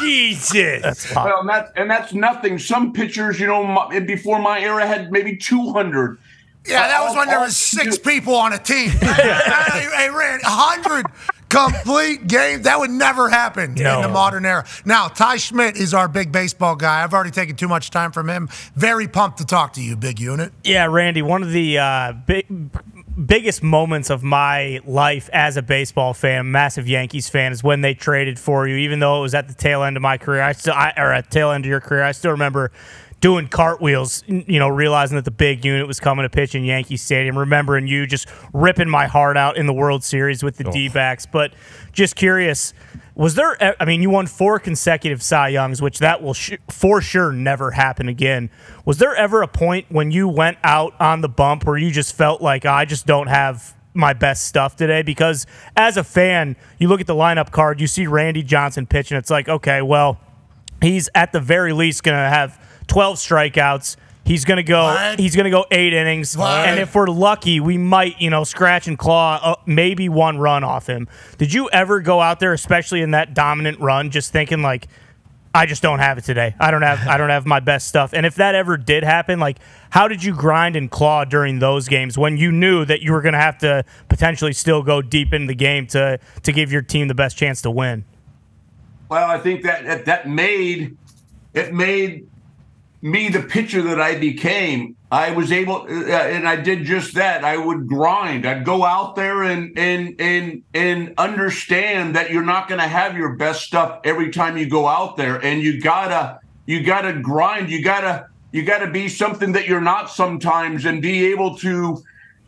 Jesus. That's well, and that's nothing. Some pitchers, you know, before my era had maybe 200. Yeah, that was when there was 6 people on a team. Hey, Randy, 100 complete games. That would never happen in the modern era. Now, Ty Schmidt is our big baseball guy. I've already taken too much time from him. Very pumped to talk to you, big unit. Yeah, Randy, one of the biggest moments of my life as a baseball fan, massive Yankees fan, is when they traded for you. Even though it was at the tail end of my career, at the tail end of your career, I still remember doing cartwheels, you know, realizing that the big unit was coming to pitch in Yankee Stadium, remembering you just ripping my heart out in the World Series with the D-backs. But just curious, was there – I mean, you won 4 consecutive Cy Youngs, which that will for sure never happen again. Was there ever a point when you went out on the bump where you just felt like, I just don't have my best stuff today? Because as a fan, you look at the lineup card, you see Randy Johnson pitch, and it's like, okay, well, he's at the very least going to have – 12 strikeouts. He's going to go 8 innings. What? And if we're lucky, we might, you know, scratch and claw maybe one run off him. Did you ever go out there, especially in that dominant run, just thinking like, I just don't have it today. I don't have my best stuff. And if that ever did happen, like, how did you grind and claw during those games when you knew that you were going to have to potentially still go deep in the game to give your team the best chance to win? Well, I think that made me the pitcher that I became. I was able, and I did just that. I would grind. I'd go out there and understand that you're not going to have your best stuff every time you go out there, and you gotta grind. You gotta be something that you're not sometimes, and be able to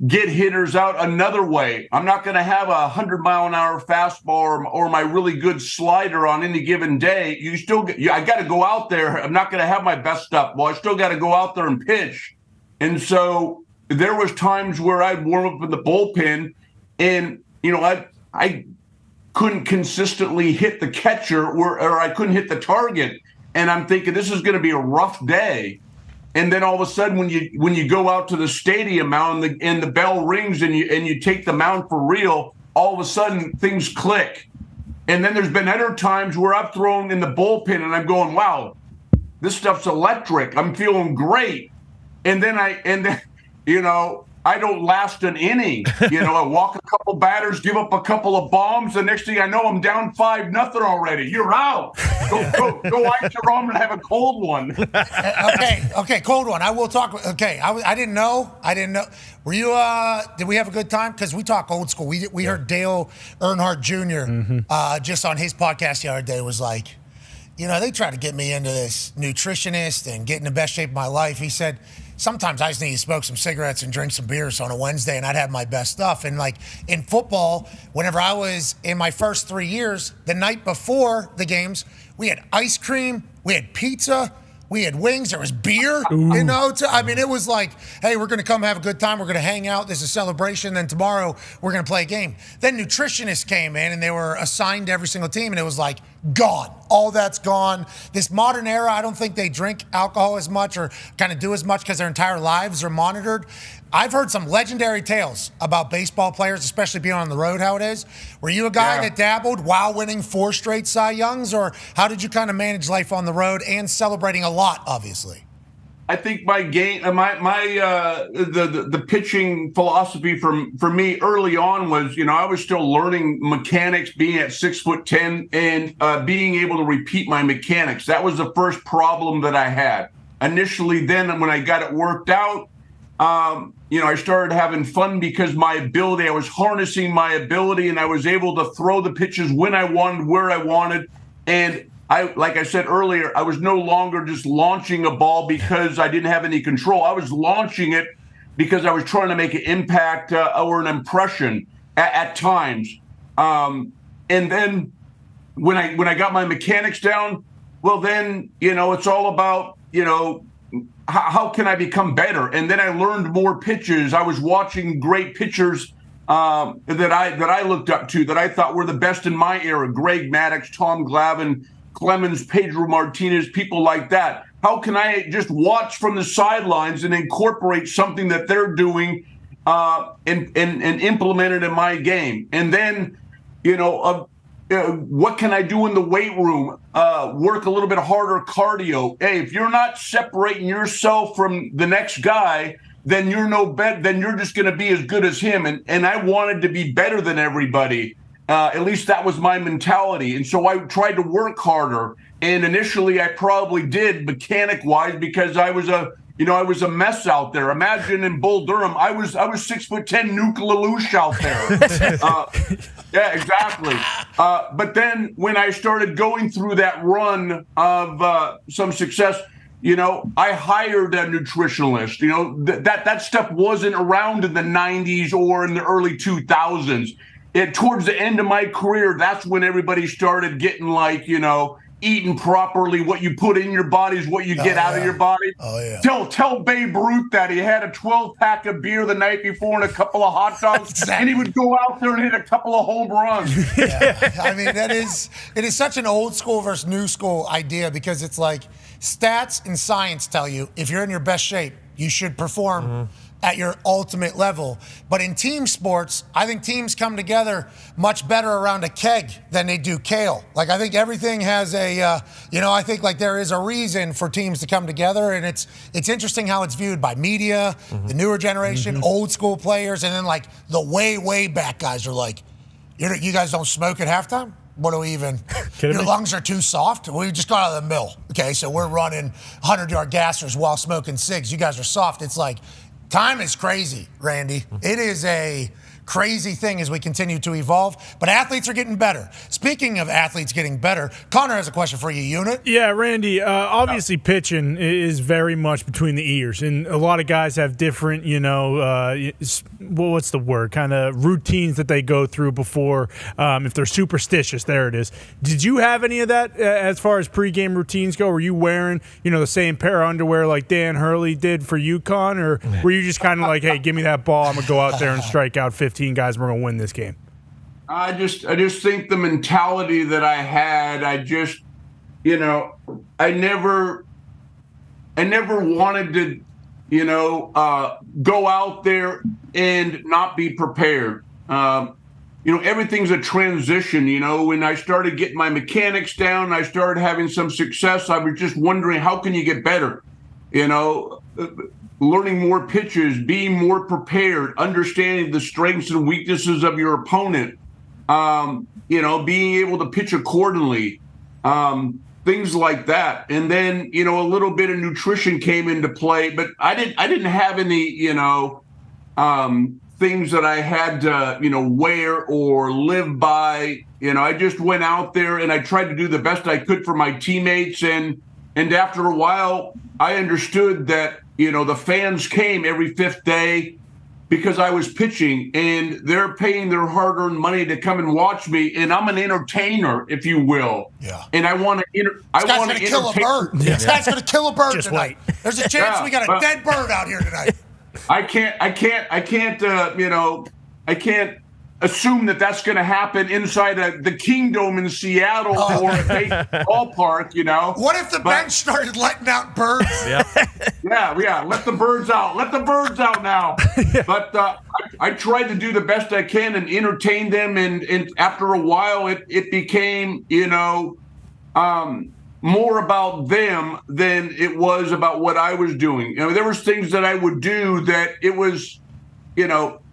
get hitters out another way. I'm not going to have a 100-mile-an-hour fastball or my really good slider on any given day. I got to go out there. I'm not going to have my best stuff. Well, I still got to go out there and pitch. And so there was times where I'd warm up in the bullpen, and you know, I couldn't consistently hit the catcher, or I couldn't hit the target. And I'm thinking, this is going to be a rough day. And then all of a sudden, when you go out to the stadium mound and the bell rings and you take the mound for real, all of a sudden things click. And then there's been other times where I've thrown in the bullpen and I'm going, wow, this stuff's electric. I'm feeling great. And then I don't last an inning. You know, I walk a couple batters, give up a couple of bombs. The next thing I know, I'm down 5-0 already. You're out. Go ice your arm and have a cold one. Okay, cold one. I will talk. Okay, I didn't know. Were you? Did we have a good time? Because we talk old school. We heard Dale Earnhardt Jr. Just on his podcast the other day was like, you know, they try to get me into this nutritionist and get in the best shape of my life. He said, sometimes I just need to smoke some cigarettes and drink some beers on a Wednesday, and I'd have my best stuff. And, like, in football, whenever I was in my first 3 years, the night before the games, we had ice cream, we had pizza, we had wings, there was beer. Ooh. You know, I mean, it was like, hey, we're going to come have a good time, we're going to hang out, there's a celebration, then tomorrow we're going to play a game. Then nutritionists came in, and they were assigned to every single team, and it was like, gone. All that's gone. This modern era, I don't think they drink alcohol as much or kind of do as much because their entire lives are monitored. I've heard some legendary tales about baseball players, especially being on the road, how it is. Were you a guy that dabbled while winning 4 straight Cy Youngs, or how did you kind of manage life on the road and celebrating a lot, obviously? I think my game, the pitching philosophy for me early on was, you know, I was still learning mechanics, being at 6'10", and being able to repeat my mechanics. That was the first problem that I had initially. Then when I got it worked out, you know, I started having fun because I was harnessing my ability, and I was able to throw the pitches when I wanted, where I wanted, and like I said earlier, I was no longer just launching a ball because I didn't have any control. I was launching it because I was trying to make an impact or an impression at times. And then when I got my mechanics down, well, then, you know, it's all about, you know, how can I become better? And then I learned more pitches. I was watching great pitchers that I looked up to, that I thought were the best in my era: Greg Maddux, Tom Glavine, Clemens, Pedro Martinez, people like that. How can I just watch from the sidelines and incorporate something that they're doing and implement it in my game? And then, you know, What can I do in the weight room? Work a little bit harder cardio. Hey, if you're not separating yourself from the next guy, then you're no better. Then you're just going to be as good as him. And I wanted to be better than everybody. At least that was my mentality. And so I tried to work harder. And initially I probably did mechanic-wise because I was a mess out there. Imagine in Bull Durham, I was 6'10" Nuke-a-Louche out there. Yeah, exactly. But then when I started going through that run of some success, I hired a nutritionalist. That stuff wasn't around in the 90s or in the early 2000s. Towards the end of my career, that's when everybody started getting eating properly, what you put in your body is what you get out of your body. Oh, yeah. Tell Babe Ruth that he had a 12-pack of beer the night before and a couple of hot dogs, and he would go out there and hit a couple of home runs. Yeah. I mean, it is such an old school versus new school idea because it's like stats and science tell you if you're in your best shape, you should perform at your ultimate level. But in team sports, I think teams come together much better around a keg than they do kale. I think everything has a, I think there is a reason for teams to come together, and it's interesting how it's viewed by media, the newer generation, old school players, and then the way back guys are you guys don't smoke at halftime? What do we even? Your lungs are too soft. We just got out of the mill. Okay, so we're running 100-yard gassers while smoking cigs. You guys are soft. It's time is crazy, Randy. It is a crazy thing as we continue to evolve, but athletes are getting better. Speaking of athletes getting better, Connor has a question for you, Unit. Yeah, Randy, obviously pitching is very much between the ears, and a lot of guys have different, kind of routines that they go through before, if they're superstitious, there it is. Did you have any of that as far as pregame routines go? Were you wearing, the same pair of underwear like Dan Hurley did for UConn, or were you just kind of hey, give me that ball, I'm going to go out there and strike out 15 guys, we're going to win this game? I just think the mentality that I had, I never wanted to, go out there and not be prepared. Everything's a transition, when I started getting my mechanics down, I started having some success. I was just wondering, how can you get better? Learning more pitches, being more prepared, understanding the strengths and weaknesses of your opponent, being able to pitch accordingly, things like that. And then, a little bit of nutrition came into play, but I didn't have any, things that I had to, wear or live by. I just went out there and I tried to do the best I could for my teammates. And after a while, I understood that, the fans came every fifth day because I was pitching, and they're paying their hard-earned money to come and watch me. And I'm an entertainer, if you will. Yeah. And I want to. This guy's going to kill a bird. Yeah. This guy's going to kill a bird just tonight. Wait. There's a chance we got a dead bird out here tonight. I can't assume that that's going to happen inside the Kingdom in Seattle or a ballpark, What if the bench started letting out birds? Yeah, yeah. Let the birds out. Let the birds out now. Yeah. But I tried to do the best I can and entertain them, and after a while, it became, more about them than it was about what I was doing. There was things that I would do that it was,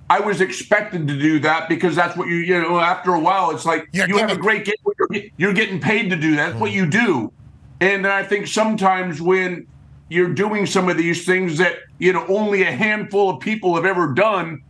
I was expected to do that because that's what after a while, it's like you have a great game. You're getting paid to do that. That's what you do. And I think sometimes when you're doing some of these things that, only a handful of people have ever done,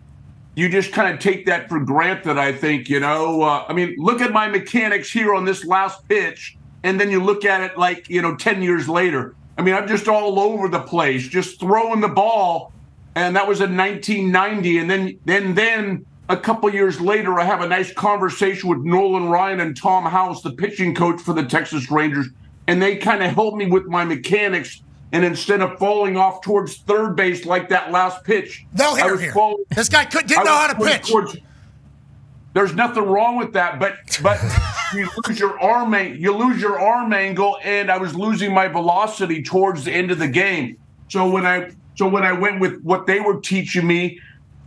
you just kind of take that for granted, I think, look at my mechanics here on this last pitch. And then you look at it 10 years later. I'm just all over the place, just throwing the ball. And that was in 1990. And then a couple years later, I have a nice conversation with Nolan Ryan and Tom House, the pitching coach for the Texas Rangers. And they kind of helped me with my mechanics. And instead of falling off towards third base like that last pitch, this guy didn't know how to pitch. There's nothing wrong with that, but you lose your arm angle, and I was losing my velocity towards the end of the game. So when I went with what they were teaching me,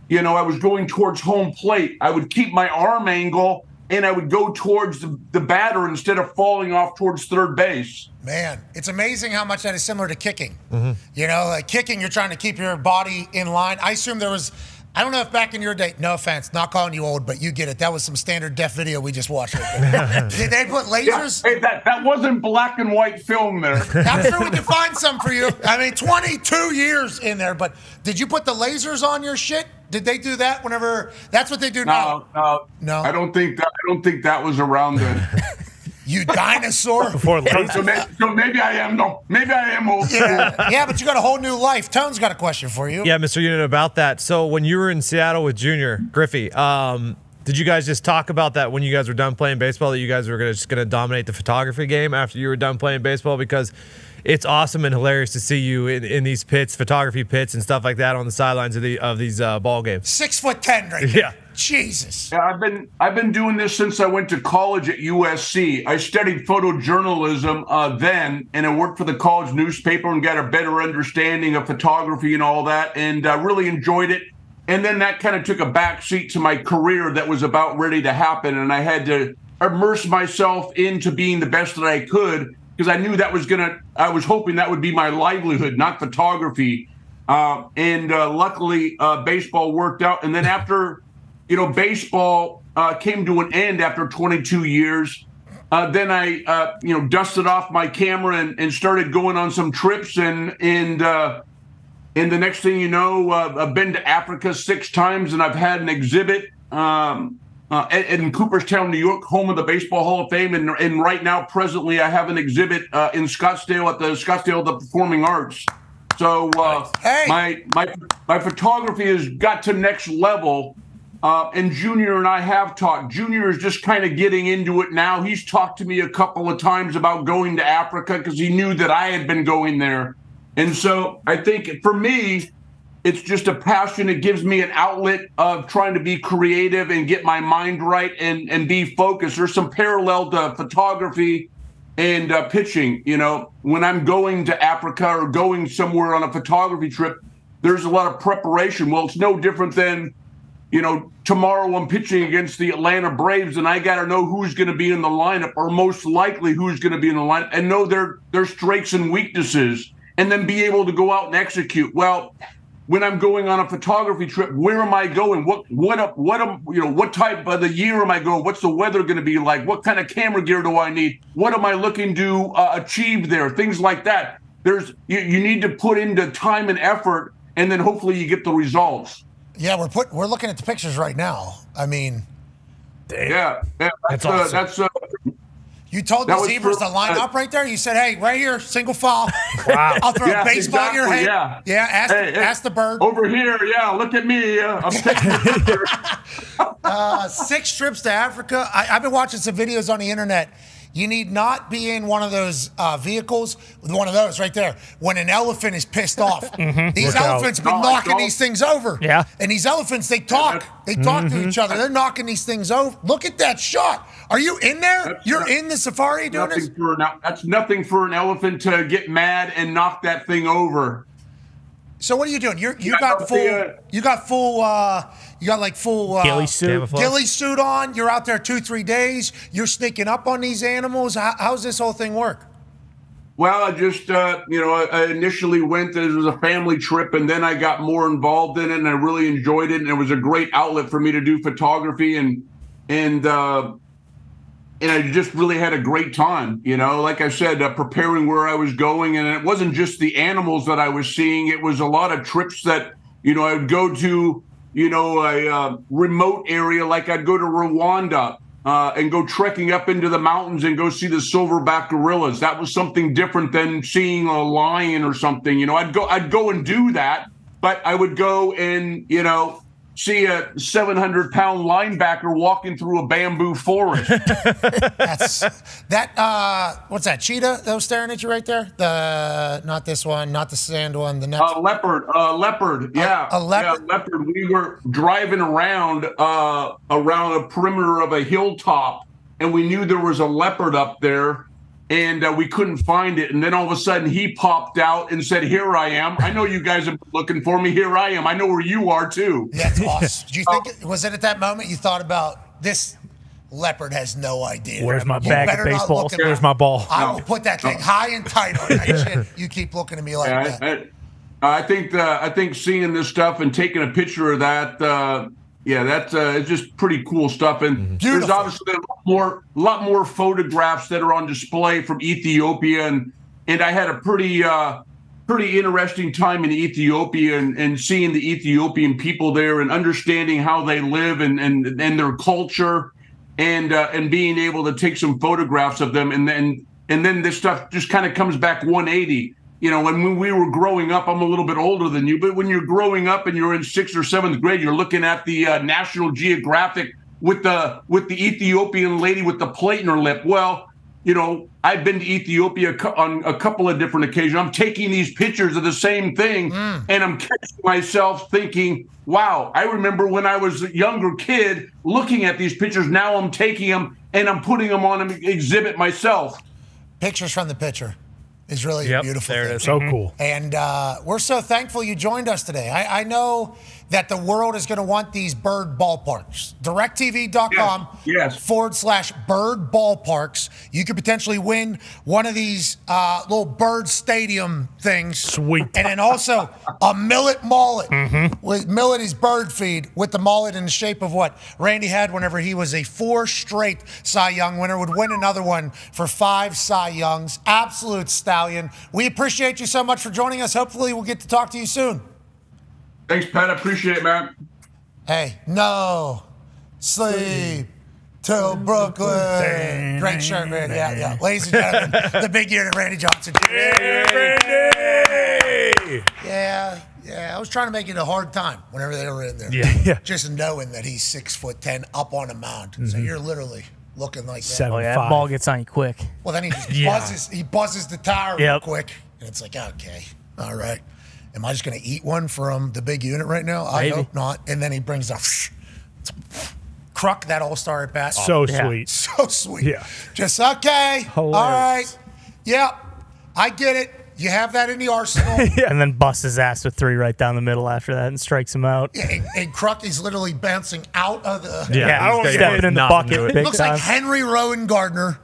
I was going towards home plate. I would keep my arm angle and I would go towards the batter instead of falling off towards third base. Man, it's amazing how much that is similar to kicking. Mm-hmm. You know, like kicking, you're trying to keep your body in line. I assume there was, I don't know if back in your day, no offense, not calling you old, but you get it. That was some standard def video we just watched. Did they put lasers? Yeah. Hey, that wasn't black and white film there. I'm sure we can find some for you. I mean, 22 years in there, but did you put the lasers on your shit? Did they do that whenever? That's what they do now. No. I don't think that was around then. You dinosaur. Before lasers. So maybe I am. No, maybe I am old. Yeah, but you got a whole new life. Tone's got a question for you. Yeah, Mr. Unit, about that. So when you were in Seattle with Junior Griffey, did you guys just talk about that when you guys were done playing baseball, that you guys were just gonna dominate the photography game after you were done playing baseball? Because it's awesome and hilarious to see you in these pits, photography pits and stuff like that on the sidelines of these ball games. 6'10" right there. Yeah. Jesus. Yeah, I've been doing this since I went to college at USC. I studied photojournalism then, and I worked for the college newspaper and got a better understanding of photography and all that, and I really enjoyed it. And then that kind of took a backseat to my career that was about ready to happen, and I had to immerse myself into being the best that I could, because I knew that was I was hoping that would be my livelihood, not photography. Luckily, baseball worked out. And then after, baseball came to an end after 22 years, then I, dusted off my camera and started going on some trips. And the next thing you know, I've been to Africa 6 times, and I've had an exhibit in Cooperstown, New York, home of the Baseball Hall of Fame. And right now, presently, I have an exhibit in Scottsdale at the Scottsdale the Performing Arts. So my photography has got to next level. And Junior and I have talked. Junior is just kind of getting into it now. He's talked to me a couple of times about going to Africa because he knew that I had been going there. And so I think for me, it's just a passion. It gives me an outlet of trying to be creative and get my mind right and be focused. There's some parallel to photography and pitching. When I'm going to Africa or going somewhere on a photography trip, there's a lot of preparation. Well, it's no different than, tomorrow I'm pitching against the Atlanta Braves, and I got to know who's going to be in the lineup, or most likely who's going to be in the lineup, and know their strengths and weaknesses, and then be able to go out and execute. Well, when I'm going on a photography trip, where am I going? What type of the year am I going? What's the weather going to be like? What kind of camera gear do I need? What am I looking to achieve there? Things like that. You need to put into time and effort, and then hopefully you get the results. Yeah, we're looking at the pictures right now. I mean, yeah, that's awesome. You told the zebras to line up right there. You said, "Hey, right here, single foul. Wow. I'll throw a baseball in your head." Yeah, ask the bird over here. Yeah, look at me. I'm taking 6 trips to Africa. I've been watching some videos on the internet. You need not be in one of those vehicles with one of those right there when an elephant is pissed off. Mm-hmm. These elephants have been knocking these things over. Yeah. And these elephants, they talk. They talk to each other. They're knocking these things over. Look at that shot. Are you in there? You're in the safari doing this? That's nothing for an elephant to get mad and knock that thing over. So what are you doing? You got ghillie suit on. You're out there 2-3 days. You're sneaking up on these animals. How's this whole thing work? Well, I just, I initially went as it was a family trip, and then I got more involved in it, and I really enjoyed it, and it was a great outlet for me to do photography, and I just really had a great time, like I said, preparing where I was going. And it wasn't just the animals that I was seeing. It was a lot of trips that, I would go to, a remote area. Like I'd go to Rwanda and go trekking up into the mountains and go see the silverback gorillas. That was something different than seeing a lion or something. I'd go and do that, but I would go and, see a 700-pound linebacker walking through a bamboo forest. What's that, cheetah that was staring at you right there? Not this one, not the sand one, the next one. Leopard, yeah. A leopard? Yeah, leopard. We were driving around a perimeter of a hilltop, and we knew there was a leopard up there, and we couldn't find it. And then all of a sudden he popped out and said, "Here I am. I know you guys have been looking for me. Here I am. I know where you are too." That's awesome. Do you think, was it at that moment you thought about this? Leopard has no idea. Where's my bag of baseballs? Where's my ball? I will put that thing high and tight on that shit. You keep looking at me like that. I think seeing this stuff and taking a picture of that, it's just pretty cool stuff. And There's obviously a lot more photographs that are on display from Ethiopia, and I had a pretty interesting time in Ethiopia and seeing the Ethiopian people there and understanding how they live and their culture, and being able to take some photographs of them, and then this stuff just kind of comes back 180. You know, when we were growing up, I'm a little bit older than you, but when you're growing up and you're in 6th or 7th grade, you're looking at the National Geographic with the Ethiopian lady with the plate in her lip. Well, you know, I've been to Ethiopia on a couple of different occasions. I'm taking these pictures of the same thing, and I'm catching myself thinking, wow, I remember when I was a younger kid looking at these pictures. Now I'm taking them, and I'm putting them on an exhibit myself. Pictures from the picture. It's really beautiful. There it is. So cool. And we're so thankful you joined us today. I know that the world is going to want these bird ballparks. DirecTV.com /bird ballparks. You could potentially win one of these little bird stadium things. Sweet. And then also a millet mullet. Millet is bird feed with the mullet in the shape of what Randy had whenever he was a 4 straight Cy Young winner, would win another one for 5 Cy Youngs. Absolute style. We appreciate you so much for joining us. Hopefully, we'll get to talk to you soon. Thanks, Pat. I appreciate it, man. Hey, no sleep till Brooklyn. Great shirt, man. Yeah. Ladies and gentlemen, the big year to Randy Johnson. Yay, Randy! Yeah. I was trying to make it a hard time whenever they were in there. Yeah. Just knowing that he's 6'10" up on a mound. So you're literally looking like that. 7'5". That ball gets on you quick. Well, then he just buzzes. He buzzes the tire real quick, and it's like, okay, all right. Am I just going to eat one from the big unit right now? Maybe. I hope not. And then he brings up Kruk, that all-star at bat. So sweet. So sweet. Yeah. Just, okay, hilarious. All right. Yep, I get it. You have that in the arsenal. And then busts his ass with 3 right down the middle after that and strikes him out. Yeah, and Kruk is literally bouncing out of the... Yeah, I don't stepping in the bucket. It looks like Henry Rowan Gardner,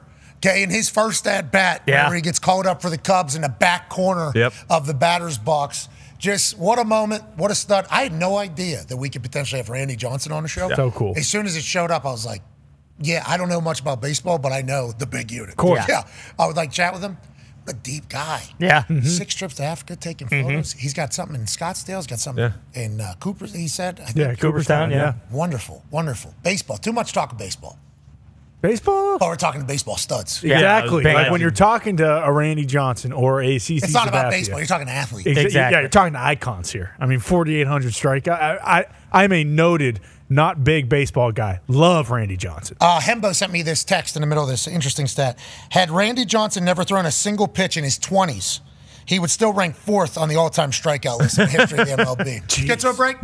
in his first at-bat, where he gets called up for the Cubs in the back corner of the batter's box. Just what a moment, what a stud. I had no idea that we could potentially have Randy Johnson on the show. Yeah. So cool. As soon as it showed up, I was like, I don't know much about baseball, but I know the big unit. Of course. Yeah. I would chat with him. A deep guy. Yeah. 6 trips to Africa taking photos. He's got something in Scottsdale. He's got something in Cooper's, he said. I think Cooperstown, Wonderful, wonderful. Baseball. Too much talk of baseball. Baseball? Oh, we're talking to baseball studs. Yeah, exactly. Like when you're talking to a Randy Johnson or a CC. It's not about baseball. You're talking to athletes. Exactly. Yeah, you're talking to icons here. I mean, 4,800 strikeout. I'm a noted, not big baseball guy. Love Randy Johnson. Hembo sent me this text in the middle of this interesting stat. Had Randy Johnson never thrown a single pitch in his 20s, he would still rank 4th on the all-time strikeout list in the history of the MLB. Jeez. Get to a break.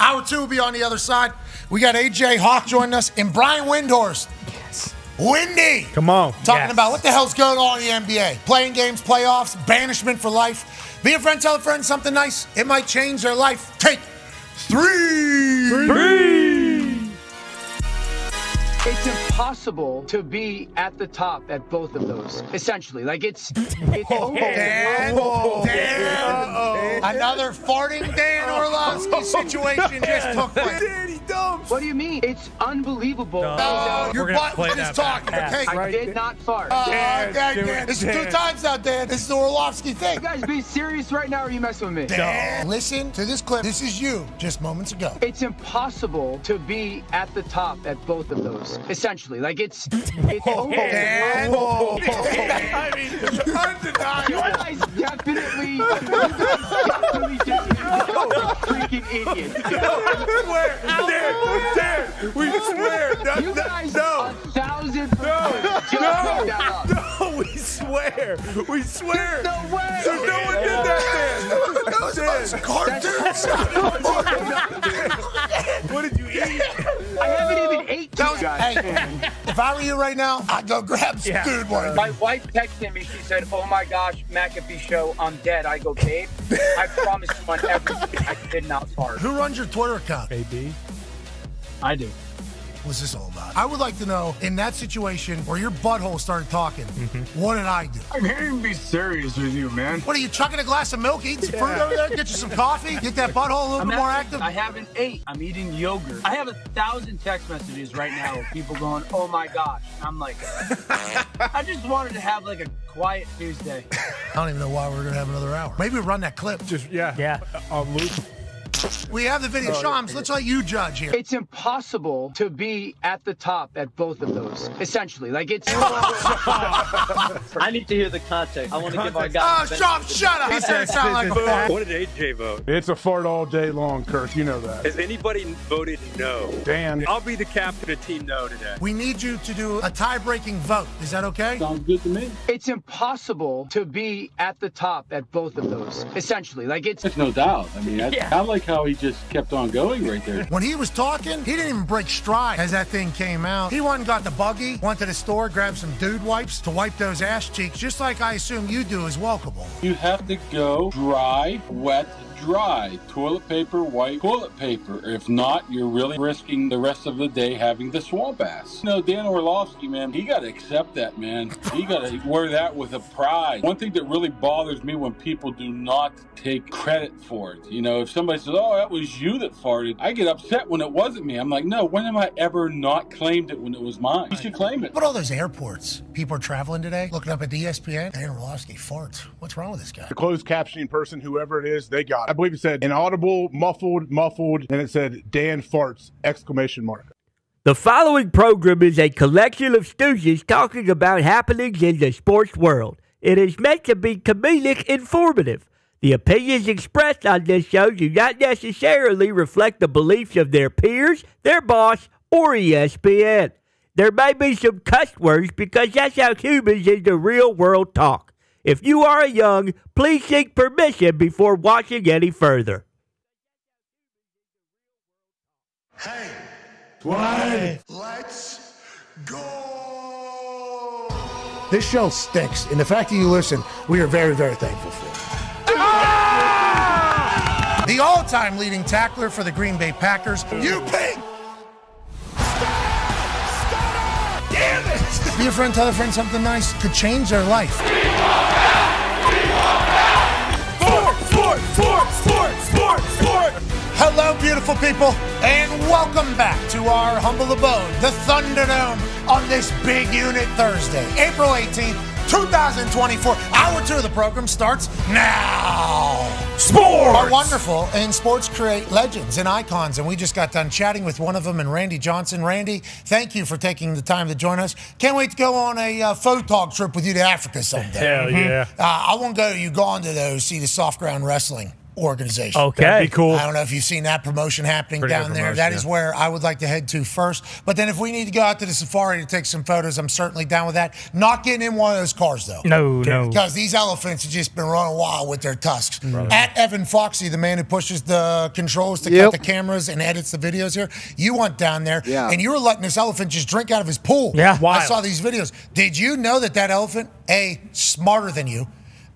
Hour 2 will be on the other side. We got A.J. Hawk joining us and Brian Windhorst. Yes. Windy. Come on. Talking about what the hell's going on in the NBA. Playing games, playoffs, banishment for life. Be a friend, tell a friend something nice. It might change their life. Take 3. It's impossible to be at the top at both of those. Essentially, it's Dan. Another farting Dan Orlovsky situation just took place. Daddy dumps. What do you mean? It's unbelievable. Your butt is talking. Okay, I did not fart. Dan. This is 2 times now, Dan. This is the Orlovsky thing. You guys be serious right now, or are you messing with me? Dan. Listen to this clip. This is you just moments ago. It's impossible to be at the top at both of those. Essentially, it's unbelievable. I mean, undeniable. You guys definitely freaking idiots. We swear. No. 1,000%. We swear. There's no way. There's no one did that, man. Those are cartoons. What did you eat? I haven't even ate you guys. Hey, if I were you right now, I'd go grab some food. My wife texted me. She said, oh, my gosh, McAfee show, I'm dead. I go, babe, I promise you on everything I did not fart. Who runs your Twitter account? AB. I do. was this all about? I would like to know, in that situation where your butthole started talking, what did I do? I can't even be serious with you, man. What are you, chucking a glass of milk, eating some fruit over there, get you some coffee, get that butthole a little bit more active? I haven't ate. I'm eating yogurt. I have 1,000 text messages right now of people going, oh my gosh. And I'm like, I just wanted to have like a quiet Tuesday. I don't even know why we're going to have another hour. Maybe run that clip. Just, yeah. I'll lose. We have the video. Shams, let's let you judge here. It's impossible to be at the top at both of those, essentially. Like, it's... I need to hear the context. I want to give our guys... Oh, Shams, shut up! He said it sounded like a fart. What did AJ vote? It's a fart all day long, Kirk. You know that. Has anybody voted no? Dan. I'll be the captain of Team No today. We need you to do a tie-breaking vote. Is that okay? Sounds good to me. It's impossible to be at the top at both of those, essentially. Like, it's... There's no doubt. I mean, I like how he just kept on going right there. When he was talking, he didn't even break stride as that thing came out. He went and got the buggy, went to the store, grabbed some dude wipes to wipe those ass cheeks, just like I assume you do as well, Cabal. You have to go dry, wet, dry. Toilet paper, white toilet paper. If not, you're really risking the rest of the day having the swamp ass. You know, Dan Orlovsky, man, he got to accept that, man. He got to wear that with a pride. One thing that really bothers me when people do not take credit for it. You know, if somebody says, oh, that was you that farted, I get upset when it wasn't me. I'm like, no, when am I ever not claimed it when it was mine? You should claim it. But all those airports, people are traveling today, looking up at the ESPN, Dan Orlovsky farts. What's wrong with this guy? The closed captioning person, whoever it is, they got it. I believe it said inaudible, muffled, and it said Dan farts, ! The following program is a collection of stooges talking about happenings in the sports world. It is meant to be comedic informative. The opinions expressed on this show do not necessarily reflect the beliefs of their peers, their boss, or ESPN. There may be some cuss words because that's how humans in the real world talk. If you are young, please seek permission before watching any further. Hey, why? Let's go! This show stinks, and the fact that you listen, we are very, very thankful for it. Ah! The all-time leading tackler for the Green Bay Packers, UP! Be a friend, tell a friend something nice could change their life. We want out! We want out! Sports! Hello, beautiful people, and welcome back to our humble abode, the Thunderdome, on this Big Unit Thursday, April 18th, 2024. Hour 2 of the program starts now. Sports are wonderful, and sports create legends and icons, and we just got done chatting with one of them, and Randy Johnson. Randy, thank you for taking the time to join us. Can't wait to go on a photog trip with you to Africa someday. Hell yeah. I want to go to Uganda, though, see the soft ground wrestling organization. Okay. That'd be cool. I don't know if you've seen that promotion happening down there. That is where I would like to head to first. But then if we need to go out to the safari to take some photos, I'm certainly down with that. Not getting in one of those cars, though. No. Because these elephants have just been running wild with their tusks. Brother. At Evan Foxy, the man who pushes the controls to cut the cameras and edits the videos here, you went down there, and you were letting this elephant just drink out of his pool. Yeah, wild. I saw these videos. Did you know that that elephant, A, smarter than you,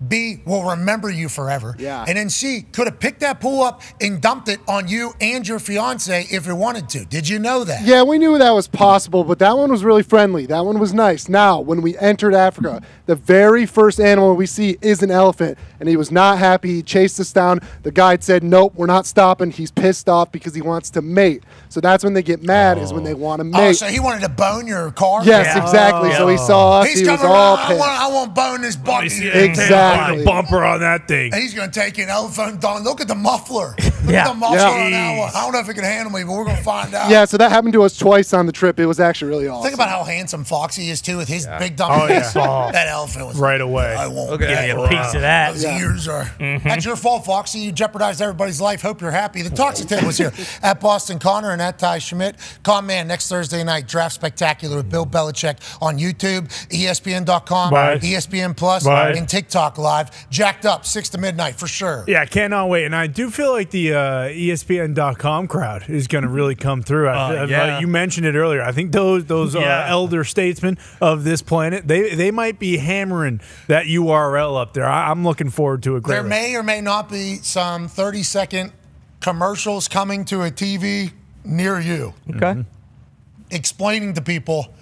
B, will remember you forever. Yeah. And then C, could have picked that pool up and dumped it on you and your fiance if it wanted to. Did you know that? Yeah, we knew that was possible, but that one was really friendly. That one was nice. Now, when we entered Africa, the very first animal we see is an elephant, and he was not happy. He chased us down. The guide said, nope, we're not stopping. He's pissed off because he wants to mate. So that's when they get mad, is when they want to mate. Oh, so he wanted to bone your car? Yes, exactly. So he saw us. He was all pissed. I want to bone this buggy. Exactly. A bumper on that thing. And he's going to take an elephant down. Look at the muffler. Look at the muffler on that one. I don't know if it can handle me, but we're going to find out. Yeah, so that happened to us twice on the trip. It was actually really awesome. Think about how handsome Foxy is, too, with his big dumb face. That elephant was right away. I won't give you a piece of that. Those ears are. That's your fault, Foxy. You jeopardized everybody's life. Hope you're happy. The Toxic Tip was here at Boston Connor and at Ty Schmidt. Con Man, next Thursday night, Draft Spectacular with Bill Belichick on YouTube, ESPN.com, ESPN Plus, and TikTok Live. Jacked up 6 to midnight for sure. Yeah, I cannot wait. And I do feel like the ESPN.com crowd is going to really come through. You mentioned it earlier. I think those elder statesmen of this planet, they might be hammering that URL up there. I'm looking forward to it. There may or may not be some 30-second commercials coming to a TV near you. Okay. explaining to people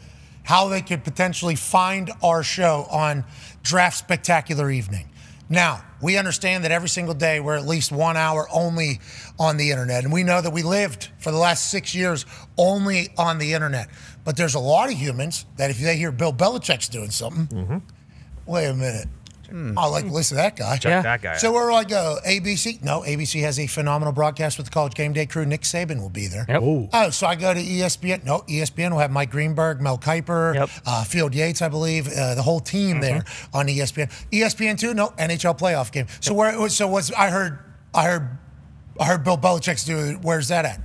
how they could potentially find our show on Draft Spectacular Evening. Now, we understand that every single day we're at least 1 hour only on the internet, and we know that we lived for the last 6 years only on the internet. But there's a lot of humans that if they hear Bill Belichick's doing something, wait a minute, I like to listen to that guy. Check that guy out. So where do I go? ABC? No, ABC has a phenomenal broadcast with the College Game Day crew. Nick Saban will be there. Yep. Oh, so I go to ESPN. No, ESPN will have Mike Greenberg, Mel Kiper, Field Yates, I believe, the whole team there on ESPN. ESPN two. No, NHL playoff game. So where? So what's I heard Bill Belichick's doing. Where's that at?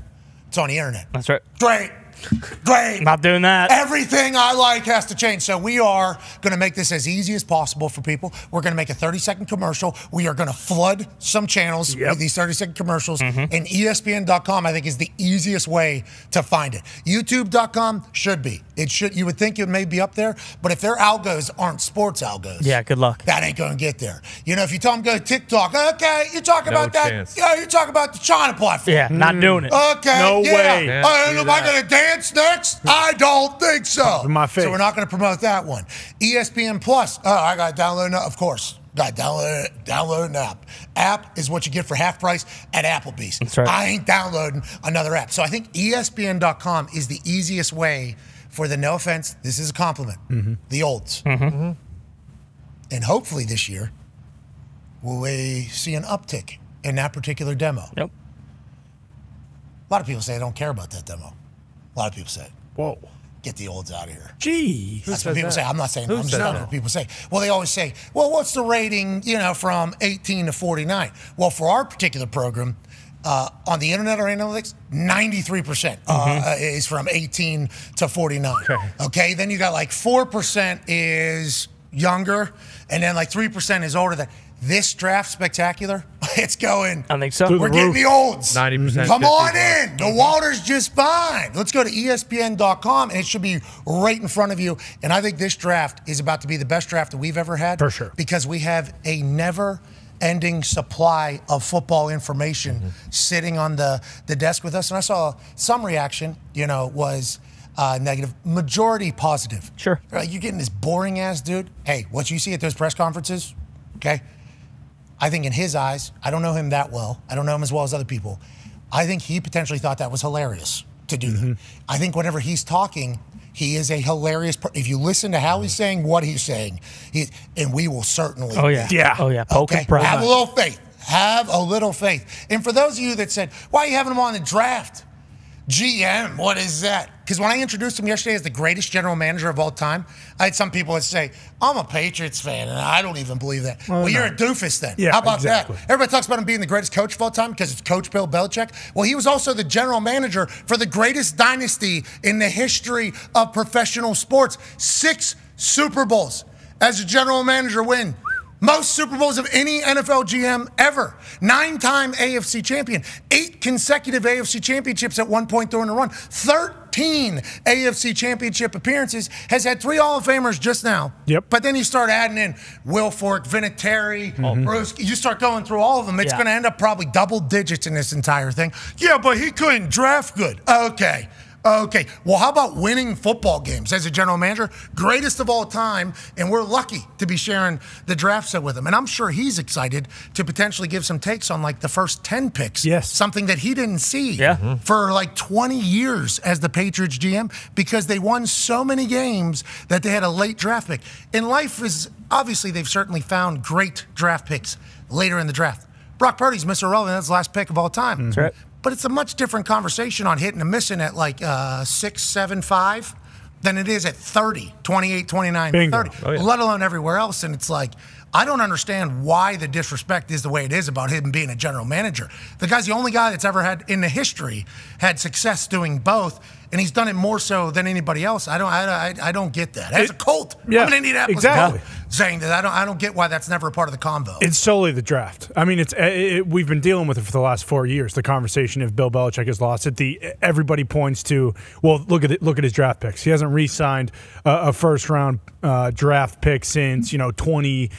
It's on the internet. That's right. Great. Not doing that. Everything I like has to change. So we are going to make this as easy as possible for people. We're going to make a 30-second commercial. We are going to flood some channels with these 30-second commercials. And ESPN.com, I think, is the easiest way to find it. YouTube.com should be. It should. You would think it may be up there, but if their algos aren't sports algos, good luck. That ain't going to get there. You know, if you tell them go to TikTok, okay, you're talking about that. Yeah, you're talking about the China platform. Yeah, not doing it. Okay, no way. Am I going to dance next? I don't think so. My face. So we're not going to promote that one. ESPN Plus. Oh, I got to download. Of course, got to download an app. App is what you get for half price at Applebee's. That's right. I ain't downloading another app. So I think ESPN.com is the easiest way for the no offense. This is a compliment. The olds. And hopefully this year, will we see an uptick in that particular demo? Yep. A lot of people say they don't care about that demo. A lot of people say, whoa, get the olds out of here. Gee. That's what people say. I'm not saying that. I'm just telling what people say. Well, they always say, well, what's the rating, you know, from 18 to 49? Well, for our particular program, on the internet or analytics, 93% is from 18 to 49. Okay. Then you got like 4% is younger, and then like 3% is older than. This draft spectacular, it's going. I think so. We're getting the olds. 90%. Come on in. The water's just fine. Let's go to ESPN.com, and it should be right in front of you. And I think this draft is about to be the best draft that we've ever had. For sure. Because we have a never-ending supply of football information sitting on the desk with us. And I saw some reaction, you know, was – negative, majority positive. Sure. You're getting this boring-ass dude. Hey, what you see at those press conferences, okay, I think in his eyes, I don't know him that well. I don't know him as well as other people. I think he potentially thought that was hilarious to do that. I think whenever he's talking, he is a hilarious person. If you listen to how he's saying what he's saying, and we will certainly. Okay. Have a little faith. Have a little faith. And for those of you that said, why are you having him on the draft? GM, what is that? Because when I introduced him yesterday as the greatest general manager of all time, I had some people that say, I'm a Patriots fan, and I don't even believe that. Well, you're a doofus then. Yeah, how about that? Everybody talks about him being the greatest coach of all time because it's Coach Bill Belichick. Well, he was also the general manager for the greatest dynasty in the history of professional sports. 6 Super Bowls as a general manager win. Most Super Bowls of any NFL GM ever. 9-time AFC champion. 8 consecutive AFC championships at one point during the run. 13 AFC championship appearances. Has had 3 Hall of Famers just now. Yep. But then you start adding in Wilfork, Vinatieri, Bruce. You start going through all of them. It's going to end up probably double digits in this entire thing. Yeah, but he couldn't draft good. Okay. Okay. Well, how about winning football games as a general manager? Greatest of all time, and we're lucky to be sharing the draft set with him. And I'm sure he's excited to potentially give some takes on, like, the first 10 picks. Yes. Something that he didn't see for, like, 20 years as the Patriots GM because they won so many games that they had a late draft pick. And life is, obviously, they've certainly found great draft picks later in the draft. Brock Purdy's Mr. Irrelevant. That's the last pick of all time. That's right. But it's a much different conversation on hitting and missing at like 6, 7, 5 than it is at 30, 28, 29, Bingo. 30, let alone everywhere else. And it's like, I don't understand why the disrespect is the way it is about him being a general manager. The guy's the only guy that's ever had in the history had success doing both, and he's done it more so than anybody else. I don't get that. As a Colt, I'm an Indianapolis Colt saying that I don't get why that's never a part of the combo. It's solely the draft. I mean, we've been dealing with it for the last 4 years. The conversation if Bill Belichick has lost it, everybody points to look at his draft picks. He hasn't re-signed a first round draft pick since 20.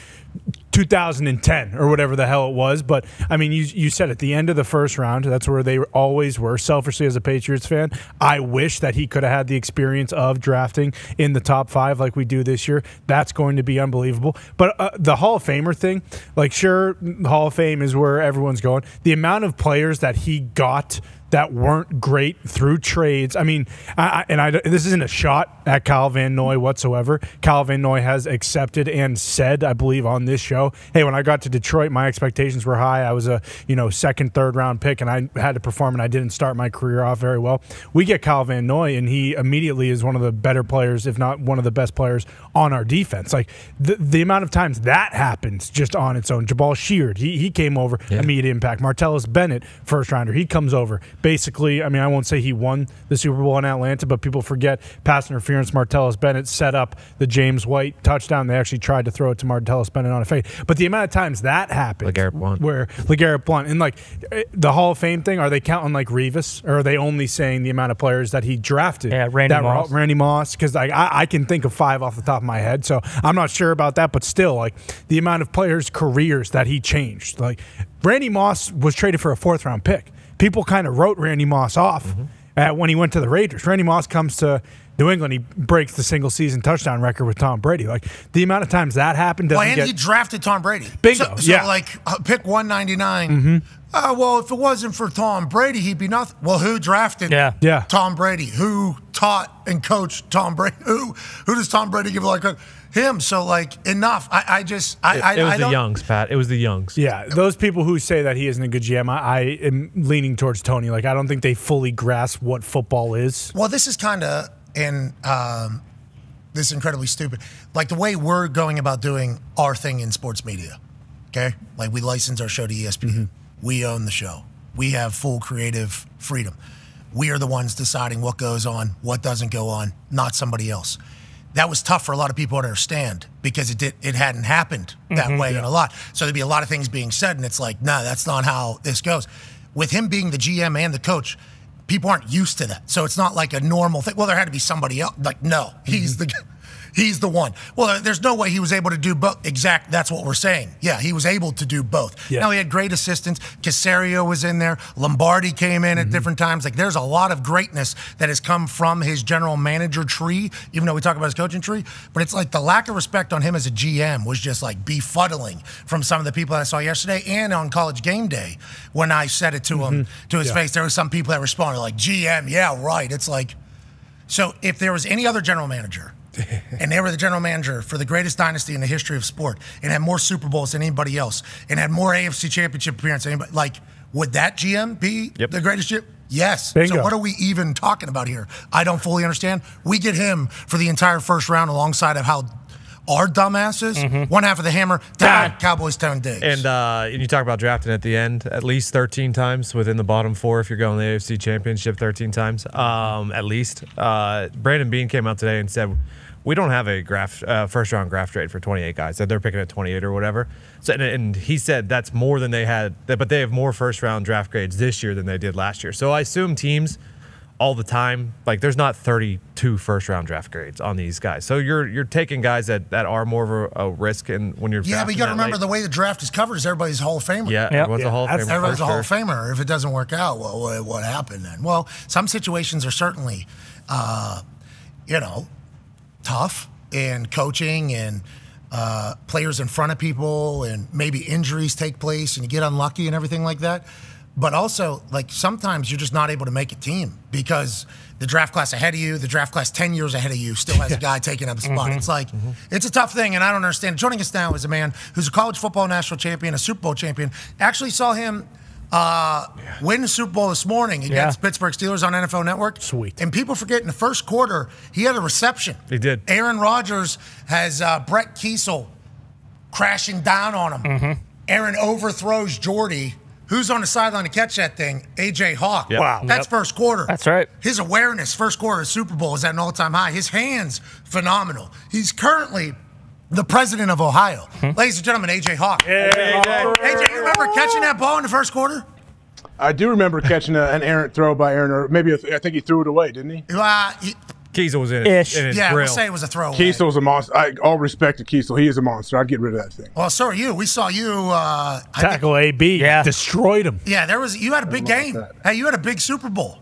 2010 or whatever the hell it was. But, I mean, you said at the end of the first round, that's where they always were. Selfishly, as a Patriots fan, I wish that he could have had the experience of drafting in the top five like we do this year. That's going to be unbelievable. But the Hall of Famer thing, like, sure, Hall of Fame is where everyone's going. The amount of players that he got that weren't great through trades. I mean, this isn't a shot at Kyle Van Noy whatsoever. Kyle Van Noy has accepted and said, I believe, on this show, hey, when I got to Detroit, my expectations were high. I was a second, third round pick, and I had to perform, and I didn't start my career off very well. We get Kyle Van Noy, and he immediately is one of the better players, if not one of the best players on our defense. Like, the amount of times that happens just on its own. Jabal Sheard, he came over, immediate impact. Martellus Bennett, first rounder, he comes over. Basically, I mean, I won't say he won the Super Bowl in Atlanta, but people forget pass interference. Martellus Bennett set up the James White touchdown. They actually tried to throw it to Martellus Bennett on a fade. But the amount of times that happens, LeGarrette Blount, and like the Hall of Fame thing, are they counting like Revis, or are they only saying the amount of players that he drafted? Yeah, Randy Moss, because I can think of five off the top of my head, so I'm not sure about that. But still, like the amount of players' careers that he changed. Like Randy Moss was traded for a fourth round pick. People kind of wrote Randy Moss off when he went to the Raiders. Randy Moss comes to New England. He breaks the single-season touchdown record with Tom Brady. Like, the amount of times that happened doesn't get... Well, and he drafted Tom Brady. Bingo, So, like, pick 199. Well, if it wasn't for Tom Brady, he'd be nothing. Well, who drafted Tom Brady? Who taught and coached Tom Brady? Who does Tom Brady give like a... Him, so like enough. It was the Youngs. Yeah, those people who say that he isn't a good GM, I am leaning towards Tony. Like, I don't think they fully grasp what football is. Well, this is kind of this is incredibly stupid. Like the way we're going about doing our thing in sports media. Okay, like we license our show to ESPN. We own the show. We have full creative freedom. We are the ones deciding what goes on, what doesn't go on, not somebody else. That was tough for a lot of people to understand because it hadn't happened that way in a lot. So there'd be a lot of things being said, and it's like, no, that's not how this goes. With him being the GM and the coach, people aren't used to that. So it's not like a normal thing. Well, there had to be somebody else. Like, no, he's the one. Well, there's no way he was able to do both. Exactly, that's what we're saying. Yeah, he was able to do both. Yeah. Now, he had great assistants. Caserio was in there. Lombardi came in at different times. Like, there's a lot of greatness that has come from his general manager tree, even though we talk about his coaching tree. But it's like the lack of respect on him as a GM was just, like, befuddling from some of the people that I saw yesterday and on College Game Day when I said it to him, to his face. There were some people that responded like, GM, yeah, right. It's like, so if there was any other general manager, and they were the general manager for the greatest dynasty in the history of sport and had more Super Bowls than anybody else and had more AFC championship appearances than anybody, like, would that GM be the greatest GM? Yes. Bingo. So what are we even talking about here? I don't fully understand. We get him for the entire first round alongside of how our dumbasses, one half of the hammer, Cowboys Town Diggs. And you talk about drafting at the end, at least 13 times within the bottom four if you're going to the AFC championship 13 times, at least. Brandon Bean came out today and said, we don't have a first-round draft grade for 28 guys. They're picking at 28 or whatever. So, and he said that's more than they had, but they have more first-round draft grades this year than they did last year. So I assume teams all the time, like there's not 32 first-round draft grades on these guys. So you're taking guys that are more of a risk and when you're drafting. But you got to remember the way the draft is covered is everybody's Hall of Famer. Everyone's a Hall of Famer. Everybody's a Hall of Famer. If it doesn't work out, well, what happened then? Well, some situations are certainly, tough, and coaching and players in front of people and maybe injuries take place and you get unlucky and everything like that. But also, like, sometimes you're just not able to make a team because the draft class ahead of you, the draft class 10 years ahead of you still has a guy taking up a spot. It's like, it's a tough thing, and I don't understand. Joining us now is a man who's a college football national champion, a Super Bowl champion. Actually saw him win the Super Bowl this morning against Pittsburgh Steelers on NFL Network. Sweet. And people forget in the first quarter, he had a reception. He did. Aaron Rodgers has Brett Kiesel crashing down on him. Aaron overthrows Jordy. Who's on the sideline to catch that thing? A.J. Hawk. Wow. That's first quarter. That's right. His awareness, first quarter of Super Bowl, is at an all-time high. His hands, phenomenal. He's currently the president of Ohio. Ladies and gentlemen, A.J. Hawk. A.J., you remember catching that ball in the first quarter? I do remember catching an errant throw by Aaron, or maybe I think he threw it away, didn't he? Kiesel was in it. Yeah, we'll say it was a throwaway. Kiesel's a monster. All respect to Kiesel. He is a monster. I'd get rid of that thing. Well, so are you. We saw you. Tackle A.B. Yeah. Destroyed him. Yeah, there was. You had a big game. Hey, you had a big Super Bowl.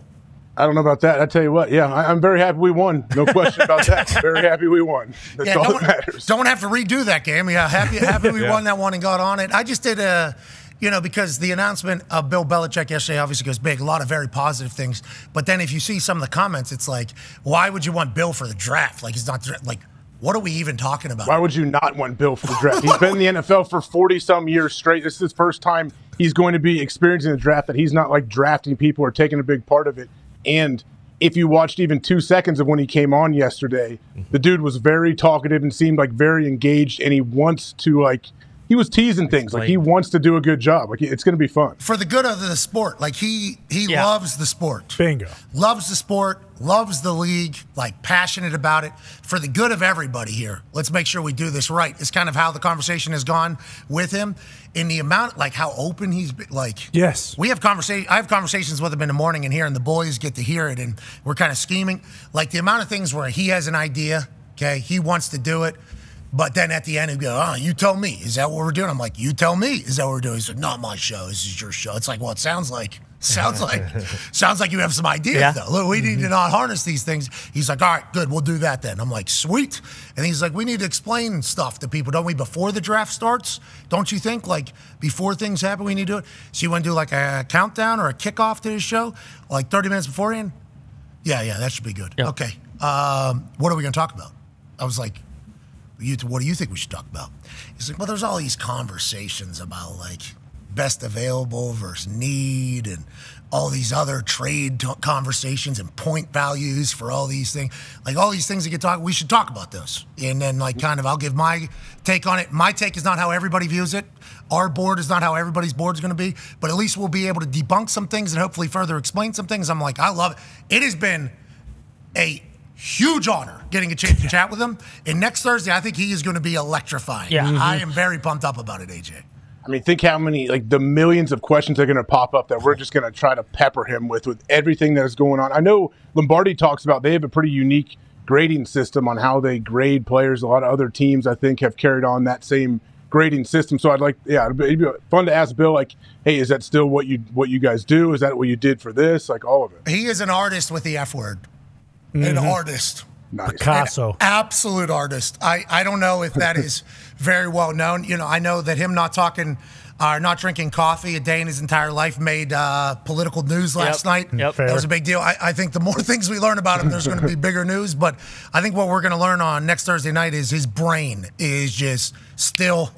I don't know about that. I tell you what, yeah, I'm very happy we won. No question about that. Very happy we won. That's all that matters. Don't have to redo that game. Yeah, happy we won that one and got on it. I just did a, because the announcement of Bill Belichick yesterday obviously goes big. A lot of very positive things. But then if you see some of the comments, it's like, why would you want Bill for the draft? Like, he's not, like, what are we even talking about? Why would you not want Bill for the draft? He's been in the NFL for 40-some years straight. This is his first time he's going to be experiencing the draft, that he's not, like, drafting people or taking a big part of it. And if you watched even 2 seconds of when he came on yesterday, the dude was very talkative and seemed like very engaged, and he wants to, like, he was teasing things. Like, he wants to do a good job. Like, it's going to be fun. For the good of the sport. Like, he loves the sport. Bingo. Loves the sport, loves the league, like, passionate about it. For the good of everybody here, let's make sure we do this right. It's kind of how the conversation has gone with him. In the amount, like, how open he's been, like, yes, we have conversation. I have conversations with him in the morning and here, and the boys get to hear it, and we're kind of scheming. Like, the amount of things where he has an idea, okay, he wants to do it, but then at the end he go, "Oh, you tell me, is that what we're doing?" I'm like, "You tell me, is that what we're doing?" He's like, "Not my show. This is your show." It's like, well, it sounds like you have some ideas though. We need to not harness these things. He's like, "All right, good, we'll do that then." I'm like, "Sweet." And he's like, "We need to explain stuff to people, don't we, before the draft starts? Don't you think, like, before things happen, we need to do it?" So you want to do like a countdown or a kickoff to his show, like 30 minutes beforehand? Yeah, that should be good. Yep. Okay, what are we going to talk about? I was like, "What do you think we should talk about?" He's like, "Well, there's all these conversations about, like, best available versus need and all these other trade conversations and point values for all these things. Like, all these things that get talked, we should talk about those." And then, like, kind of, I'll give my take on it. My take is not how everybody views it. Our board is not how everybody's board is going to be. But at least we'll be able to debunk some things and hopefully further explain some things. I'm like, I love it. It has been a huge honor getting a chance to chat with him. And next Thursday, I think he is going to be electrifying. Yeah. I am very pumped up about it, AJ. I mean, think how many, like, the millions of questions are going to pop up that we're just going to try to pepper him with everything that is going on. I know Lombardi talks about they have a pretty unique grading system on how they grade players. A lot of other teams, I think, have carried on that same grading system. So I'd like, it'd be fun to ask Bill, like, "Hey, is that still what you guys do? Is that what you did for this?" Like, all of it. He is an artist with the F word. An artist. Nice. Picasso. An absolute artist. I don't know if that is very well known. I know that him not talking or not drinking coffee a day in his entire life made political news last night. That was a big deal. I think the more things we learn about him, there's going to be bigger news. But I think what we're going to learn on next Thursday night is his brain is just still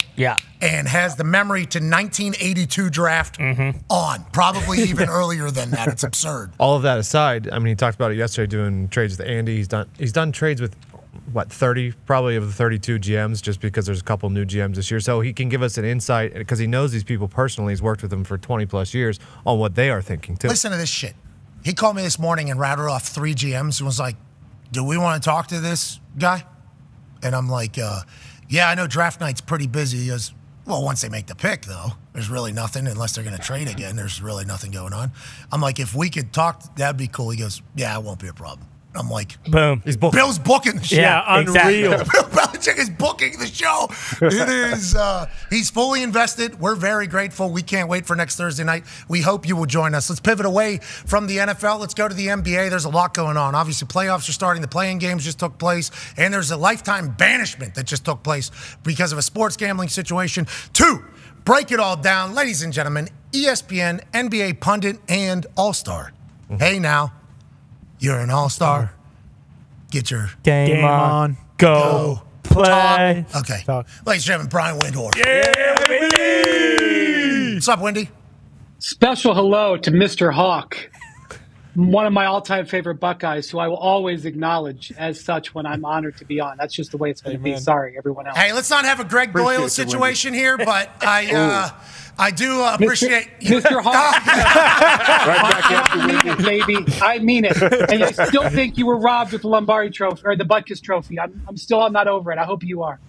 and has the memory to 1982 draft on, probably even earlier than that. It's absurd. All of that aside, I mean, he talked about it yesterday doing trades with Andy. He's done trades with, what, 30 probably of the 32 GMs, just because there's a couple new GMs this year. So he can give us an insight because he knows these people personally. He's worked with them for 20-plus years on what they are thinking, too. Listen to this shit. He called me this morning and rattled off 3 GMs and was like, "Do we want to talk to this guy?" And I'm like, "Yeah, I know draft night's pretty busy." He goes, "Well, once they make the pick, though, there's really nothing unless they're going to trade again. There's really nothing going on." I'm like, "If we could talk, that'd be cool." He goes, "Yeah, it won't be a problem." I'm like, boom. Bill's booking the show. Yeah, unreal. Exactly. Bill Belichick is booking the show. It is. He's fully invested. We're very grateful. We can't wait for next Thursday night. We hope you will join us. Let's pivot away from the NFL. Let's go to the NBA. There's a lot going on. Obviously, playoffs are starting. The play-in games just took place. And there's a lifetime banishment that just took place because of a sports gambling situation. To break it all down, ladies and gentlemen, ESPN, NBA pundit, and all-star. Hey, now. You're an all-star. Get your game on. Go play. Talk. Okay. Talk. Ladies and gentlemen, Brian Windhorst. Yeah, Wendy! What's up, Wendy? Special hello to Mr. Hawk, one of my all-time favorite Buckeyes, who I will always acknowledge as such when I'm honored to be on. That's just the way it's going to be. Sorry, everyone else. Hey, let's not have a Greg Doyle situation here, but I do appreciate Mr. Hawk. I mean it, baby. I mean it. And I still think you were robbed with the Lombardi Trophy or the Butkus Trophy. I'm still not over it. I hope you are.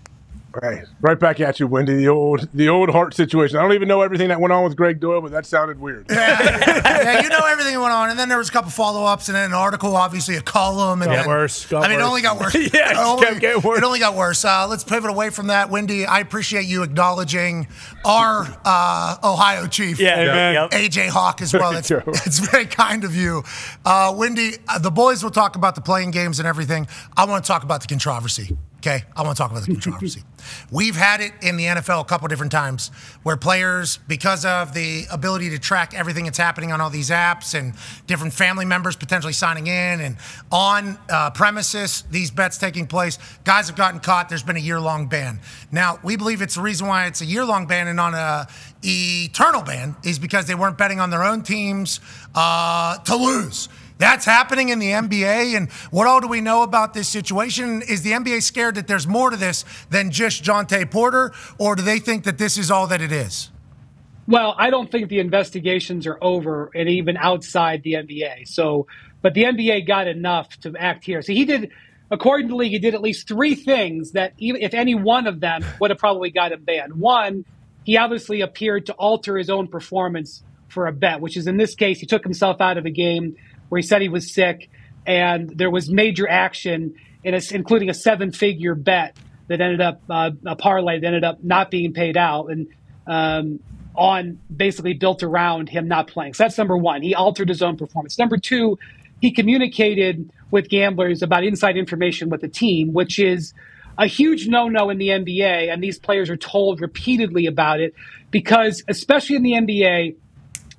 Right back at you, Wendy. The old heart situation. I don't even know everything that went on with Greg Doyle, but that sounded weird. Yeah, you know everything that went on, and then there was a couple follow-ups, and then an article, obviously a column. And it only got worse. It only got worse. Let's pivot away from that, Wendy. I appreciate you acknowledging our Ohio chief, A.J. Hawk, as well. It's very kind of you, Wendy. The boys will talk about the playing games and everything. I want to talk about the controversy. Okay, I want to talk about the controversy. We've had it in the NFL a couple different times where players, because of the ability to track everything that's happening on all these apps and different family members potentially signing in and on premises, these bets taking place, guys have gotten caught. There's been a year-long ban. Now, we believe it's the reason why it's a year-long ban and not an eternal ban is because they weren't betting on their own teams to lose. That's happening in the NBA, and what all do we know about this situation? Is the NBA scared that there's more to this than just Jontay Porter, or do they think that this is all that it is? Well, I don't think the investigations are over, and even outside the NBA. So, but the NBA got enough to act here. So he did, according to the league, he did at least three things that, even if any one of them, would have probably got him banned. One, he obviously appeared to alter his own performance for a bet, which is in this case, he took himself out of a game where he said he was sick, and there was major action, including a seven-figure bet that ended up a parlay that ended up not being paid out, and on basically built around him not playing. So that's number one. He altered his own performance. Number two, he communicated with gamblers about inside information with the team, which is a huge no-no in the NBA, and these players are told repeatedly about it because, especially in the NBA,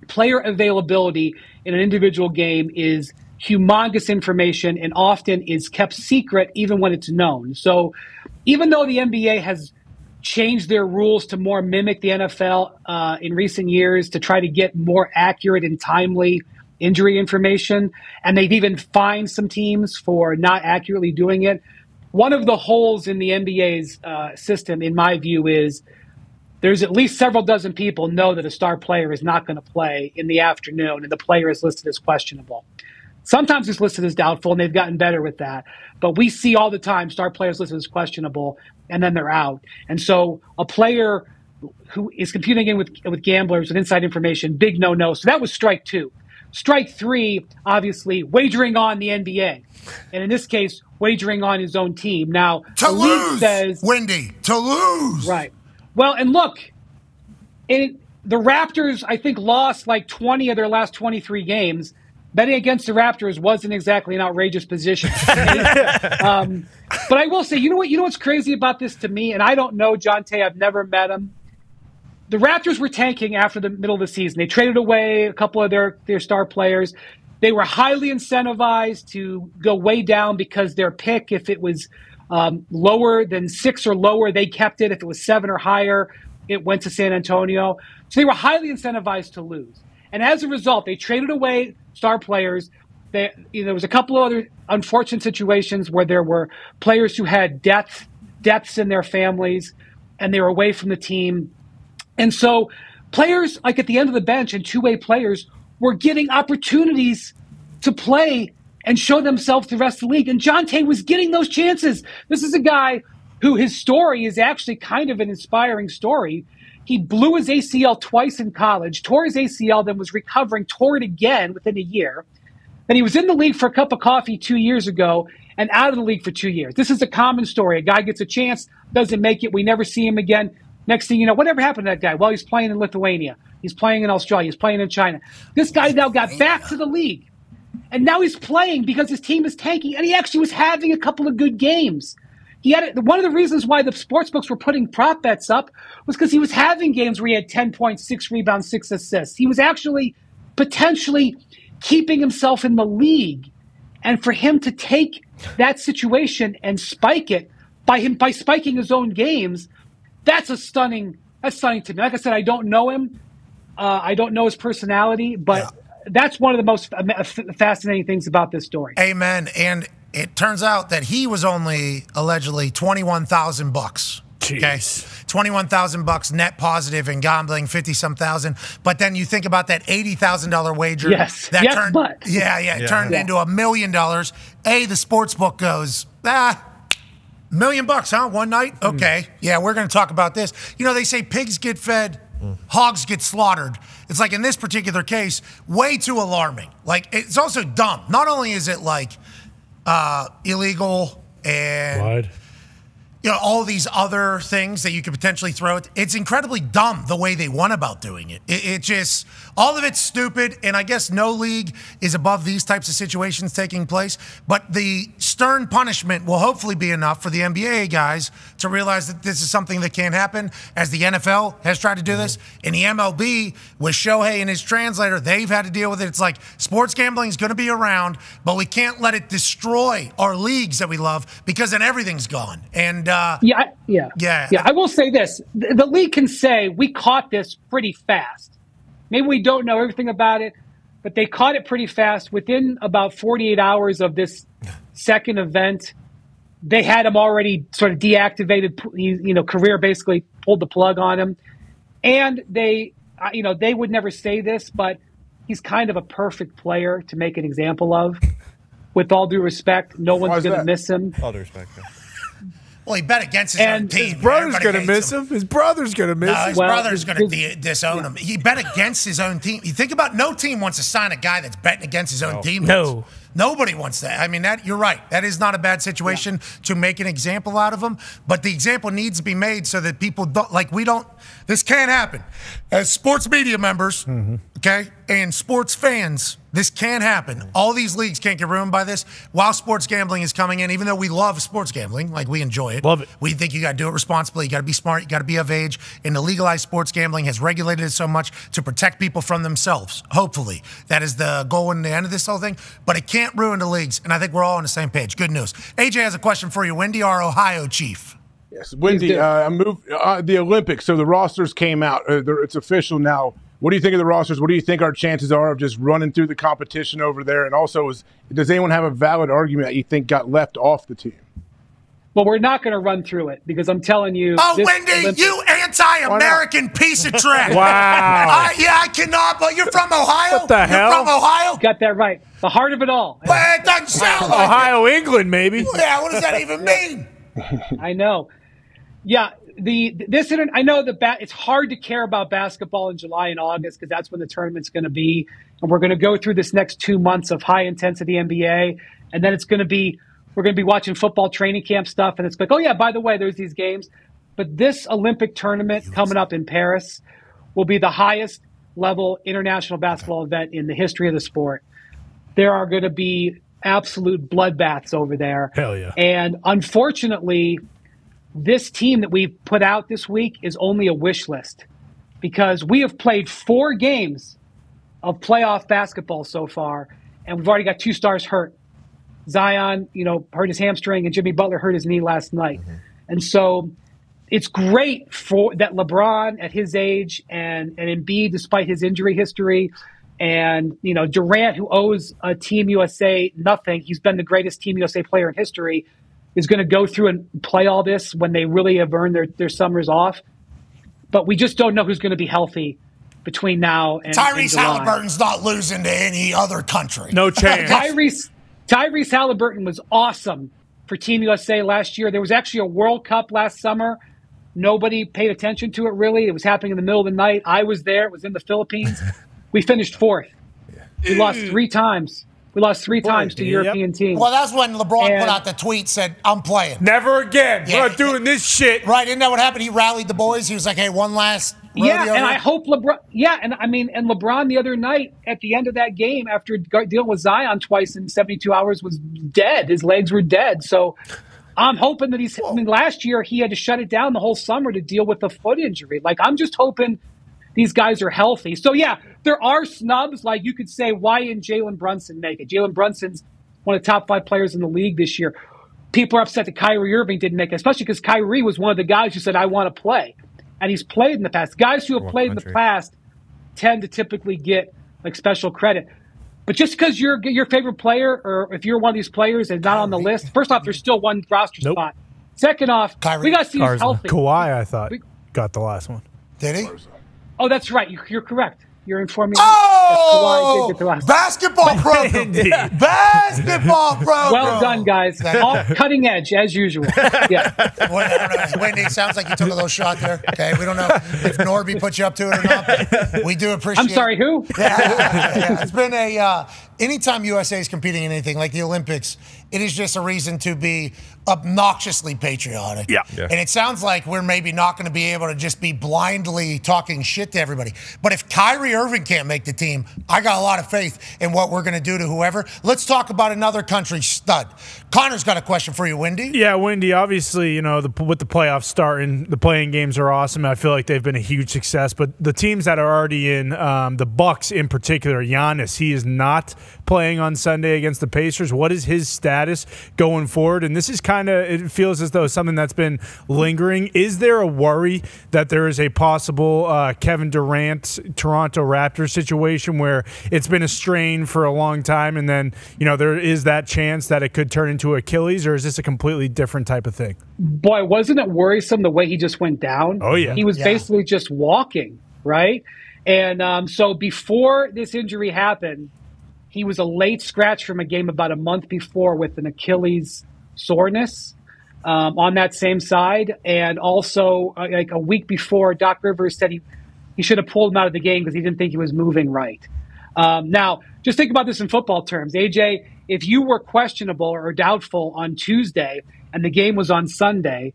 player availability in an individual game is humongous information and often is kept secret even when it's known. So even though the NBA has changed their rules to more mimic the NFL in recent years to try to get more accurate and timely injury information, and they've even fined some teams for not accurately doing it, one of the holes in the NBA's system, in my view, is there's at least several dozen people know that a star player is not going to play in the afternoon, and the player is listed as questionable. Sometimes it's listed as doubtful, and they've gotten better with that. But we see all the time star players listed as questionable, and then they're out. And so a player who is competing in with gamblers with inside information, big no-no. So that was strike two. Strike three, obviously, wagering on the NBA. And in this case, wagering on his own team. Now, to lose, says, Wendy, to lose. Right. Well, and look, the Raptors, I think, lost like 20 of their last 23 games. Betting against the Raptors wasn't exactly an outrageous position. But I will say, you know what's crazy about this to me? And I don't know Jontay. I've never met him. The Raptors were tanking after the middle of the season. They traded away a couple of their star players. They were highly incentivized to go way down because their pick, if it was lower than 6 or lower, they kept it. If it was 7 or higher, it went to San Antonio. So they were highly incentivized to lose. And as a result, they traded away star players. There was a couple of other unfortunate situations where there were players who had deaths in their families, and they were away from the team. And so players like at the end of the bench and two-way players were getting opportunities to play and show themselves to the rest of the league. And Jontay was getting those chances. This is a guy who his story is actually kind of an inspiring story. He blew his ACL twice in college, tore his ACL, then was recovering, tore it again within a year. Then he was in the league for a cup of coffee 2 years ago and out of the league for 2 years. This is a common story. A guy gets a chance, doesn't make it. We never see him again. Next thing you know, whatever happened to that guy? Well, he's playing in Lithuania. He's playing in Australia. He's playing in China. This guy now got back to the league. And now he's playing because his team is tanking, and he actually was having a couple of good games. He had one of the reasons why the sportsbooks were putting prop bets up was because he was having games where he had 10 points, 6 rebounds, 6 assists. He was actually potentially keeping himself in the league, and for him to take that situation and spike it by spiking his own games, that's stunning to me. Like I said, I don't know him, I don't know his personality, but. Yeah. That's one of the most fascinating things about this story. Amen. And it turns out that he was only allegedly $21,000. Okay, $21,000 net positive in gambling, 50-some thousand. But then you think about that $80,000 wager. Yes. That turned into $1 million. The sports book goes, $1 million bucks, huh? One night? Okay. Yeah, we're going to talk about this. You know, they say pigs get fed, hogs get slaughtered. It's like in this particular case, way too alarming. Like, it's also dumb. Not only is it like illegal and Wide. You know, all these other things that you could potentially throw at, it's incredibly dumb the way they went about doing it. It just, all of it's stupid, and I guess no league is above these types of situations taking place, but the stern punishment will hopefully be enough for the NBA guys to realize that this is something that can't happen, as the NFL has tried to do this, and the MLB, with Shohei and his translator, they've had to deal with it. It's like, sports gambling is going to be around, but we can't let it destroy our leagues that we love, because then everything's gone. And I will say this. The league can say, we caught this pretty fast. Maybe we don't know everything about it, but they caught it pretty fast. Within about 48 hours of this second event, they had him already sort of deactivated. You know, Career basically pulled the plug on him. And they, you know, they would never say this, but he's kind of a perfect player to make an example of. With all due respect, no one's going to miss him. All due respect, yeah. Well, he bet against his own team. His brother's going to miss him. His brother's going to miss him. His brother's going to disown him. He bet against his own team. You think about, no team wants to sign a guy that's betting against his own team. No. Nobody wants that. I mean, that, you're right. That is not a bad situation to make an example out of him. But the example needs to be made so that people don't, like, we don't, this can't happen. As sports media members, okay, and sports fans, this can't happen. All these leagues can't get ruined by this. While sports gambling is coming in, even though we love sports gambling, like we enjoy it. Love it. We think you got to do it responsibly. You got to be smart. You got to be of age. And the legalized sports gambling has regulated it so much to protect people from themselves, hopefully. That is the goal and the end of this whole thing. But it can't ruin the leagues. And I think we're all on the same page. Good news. AJ has a question for you. Wendy, our Ohio chief. Yes, Wendy, the Olympics. So the rosters came out. It's official now. What do you think of the rosters? What do you think our chances are of just running through the competition over there? And also, does anyone have a valid argument that you think got left off the team? Well, we're not going to run through it because I'm telling you. Oh, Wendy, you anti-American piece of trash. Wow. I cannot. But you're from Ohio? What the hell? You're from Ohio? Got that right. The heart of it all. But it doesn't sound like Ohio, England, maybe. Yeah, what does that even mean? I know. Yeah. I know it's hard to care about basketball in July and August because that's when the tournament's going to be, and we're going to go through this next 2 months of high intensity NBA, and then we're going to be watching football training camp stuff, and it's like, oh yeah, by the way, there's these games. But this Olympic tournament coming up in Paris will be the highest level international basketball event in the history of the sport. There are going to be absolute bloodbaths over there. Hell yeah! And unfortunately, this team that we've put out this week is only a wish list because we have played 4 games of playoff basketball so far, and we've already got 2 stars hurt. Zion, you know, hurt his hamstring, and Jimmy Butler hurt his knee last night. And so it's great for that LeBron at his age and Embiid, despite his injury history, and, you know, Durant, who owes Team USA nothing. He's been the greatest Team USA player in history. Is going to go through and play all this when they really have earned their summers off. But we just don't know who's going to be healthy between now and Tyrese Halliburton's not losing to any other country. No chance. Tyrese Halliburton was awesome for Team USA last year. There was actually a World Cup last summer. Nobody paid attention to it, really. It was happening in the middle of the night. I was there. It was in the Philippines. We finished 4th. Yeah. We lost 3 times. We lost 3 times to European teams. Well, that's when LeBron put out the tweet, said, I'm playing. Never again. Yeah. We're not doing this shit. Right. Isn't that what happened? He rallied the boys. He was like, hey, one last rodeo. Yeah, and I hope LeBron. Yeah, and I mean, and LeBron the other night at the end of that game after dealing with Zion twice in 72 hours was dead. His legs were dead. So I'm hoping that he's – I mean, last year he had to shut it down the whole summer to deal with the foot injury. Like, I'm just hoping – these guys are healthy. So, yeah, there are snubs. Like, you could say, why didn't Jalen Brunson make it? Jalen Brunson's one of the top 5 players in the league this year. People are upset that Kyrie Irving didn't make it, especially because Kyrie was one of the guys who said, I want to play. And he's played in the past. Guys who have played in the past tend to typically get, like, special credit. But just because you're your favorite player, or if you're one of these players and not on the list, first off, there's still one roster spot. Second off, we got to see who's healthy. Kawhi, I thought, got the last one. Did he? Oh, that's right. You're correct. You're informing me. That's why I did it to us. Basketball program. Basketball program. Well done, guys. All cutting edge, as usual. Yeah. Wendy, it sounds like you took a little shot there. Okay, we don't know if Norby put you up to it or not. But we do appreciate it. I'm sorry, who? Yeah. It's been a... anytime USA is competing in anything, like the Olympics, it is just a reason to be obnoxiously patriotic. Yeah. And it sounds like we're maybe not going to be able to just be blindly talking shit to everybody. But if Kyrie Irving can't make the team, I got a lot of faith in what we're going to do to whoever. Let's talk about another country stud. Connor's got a question for you, Wendy. Yeah, Wendy, obviously, you know, with the playoffs starting, the play-in games are awesome. I feel like they've been a huge success. But the teams that are already in, the Bucks in particular, Giannis, he is not playing on Sunday against the Pacers. What is his status going forward? And this is kind of, it feels as though something that's been lingering. Is there a worry that there is a possible Kevin Durant, Toronto Raptors situation where it's been a strain for a long time and then, you know, there is that chance that it could turn into Achilles, or is this a completely different type of thing? Boy, wasn't it worrisome the way he just went down? Oh, yeah. He was basically just walking, right? And so before this injury happened, he was a late scratch from a game about a month before with an Achilles soreness on that same side. And also, like a week before, Doc Rivers said he should have pulled him out of the game because he didn't think he was moving right. Now, just think about this in football terms. AJ, if you were questionable or doubtful on Tuesday and the game was on Sunday,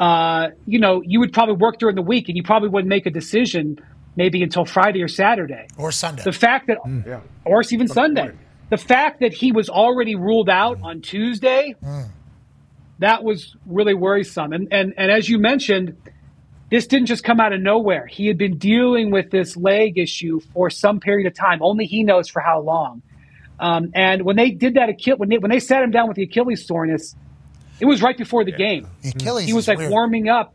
you know, you would probably work during the week and you probably wouldn't make a decision maybe until Friday or Saturday. Or Sunday. The fact that, or even Sunday. The fact that he was already ruled out on Tuesday, that was really worrisome. And as you mentioned, this didn't just come out of nowhere. He had been dealing with this leg issue for some period of time. Only he knows for how long. And when they did that, when they sat him down with the Achilles soreness, it was right before the game. The Achilles, he was like warming up.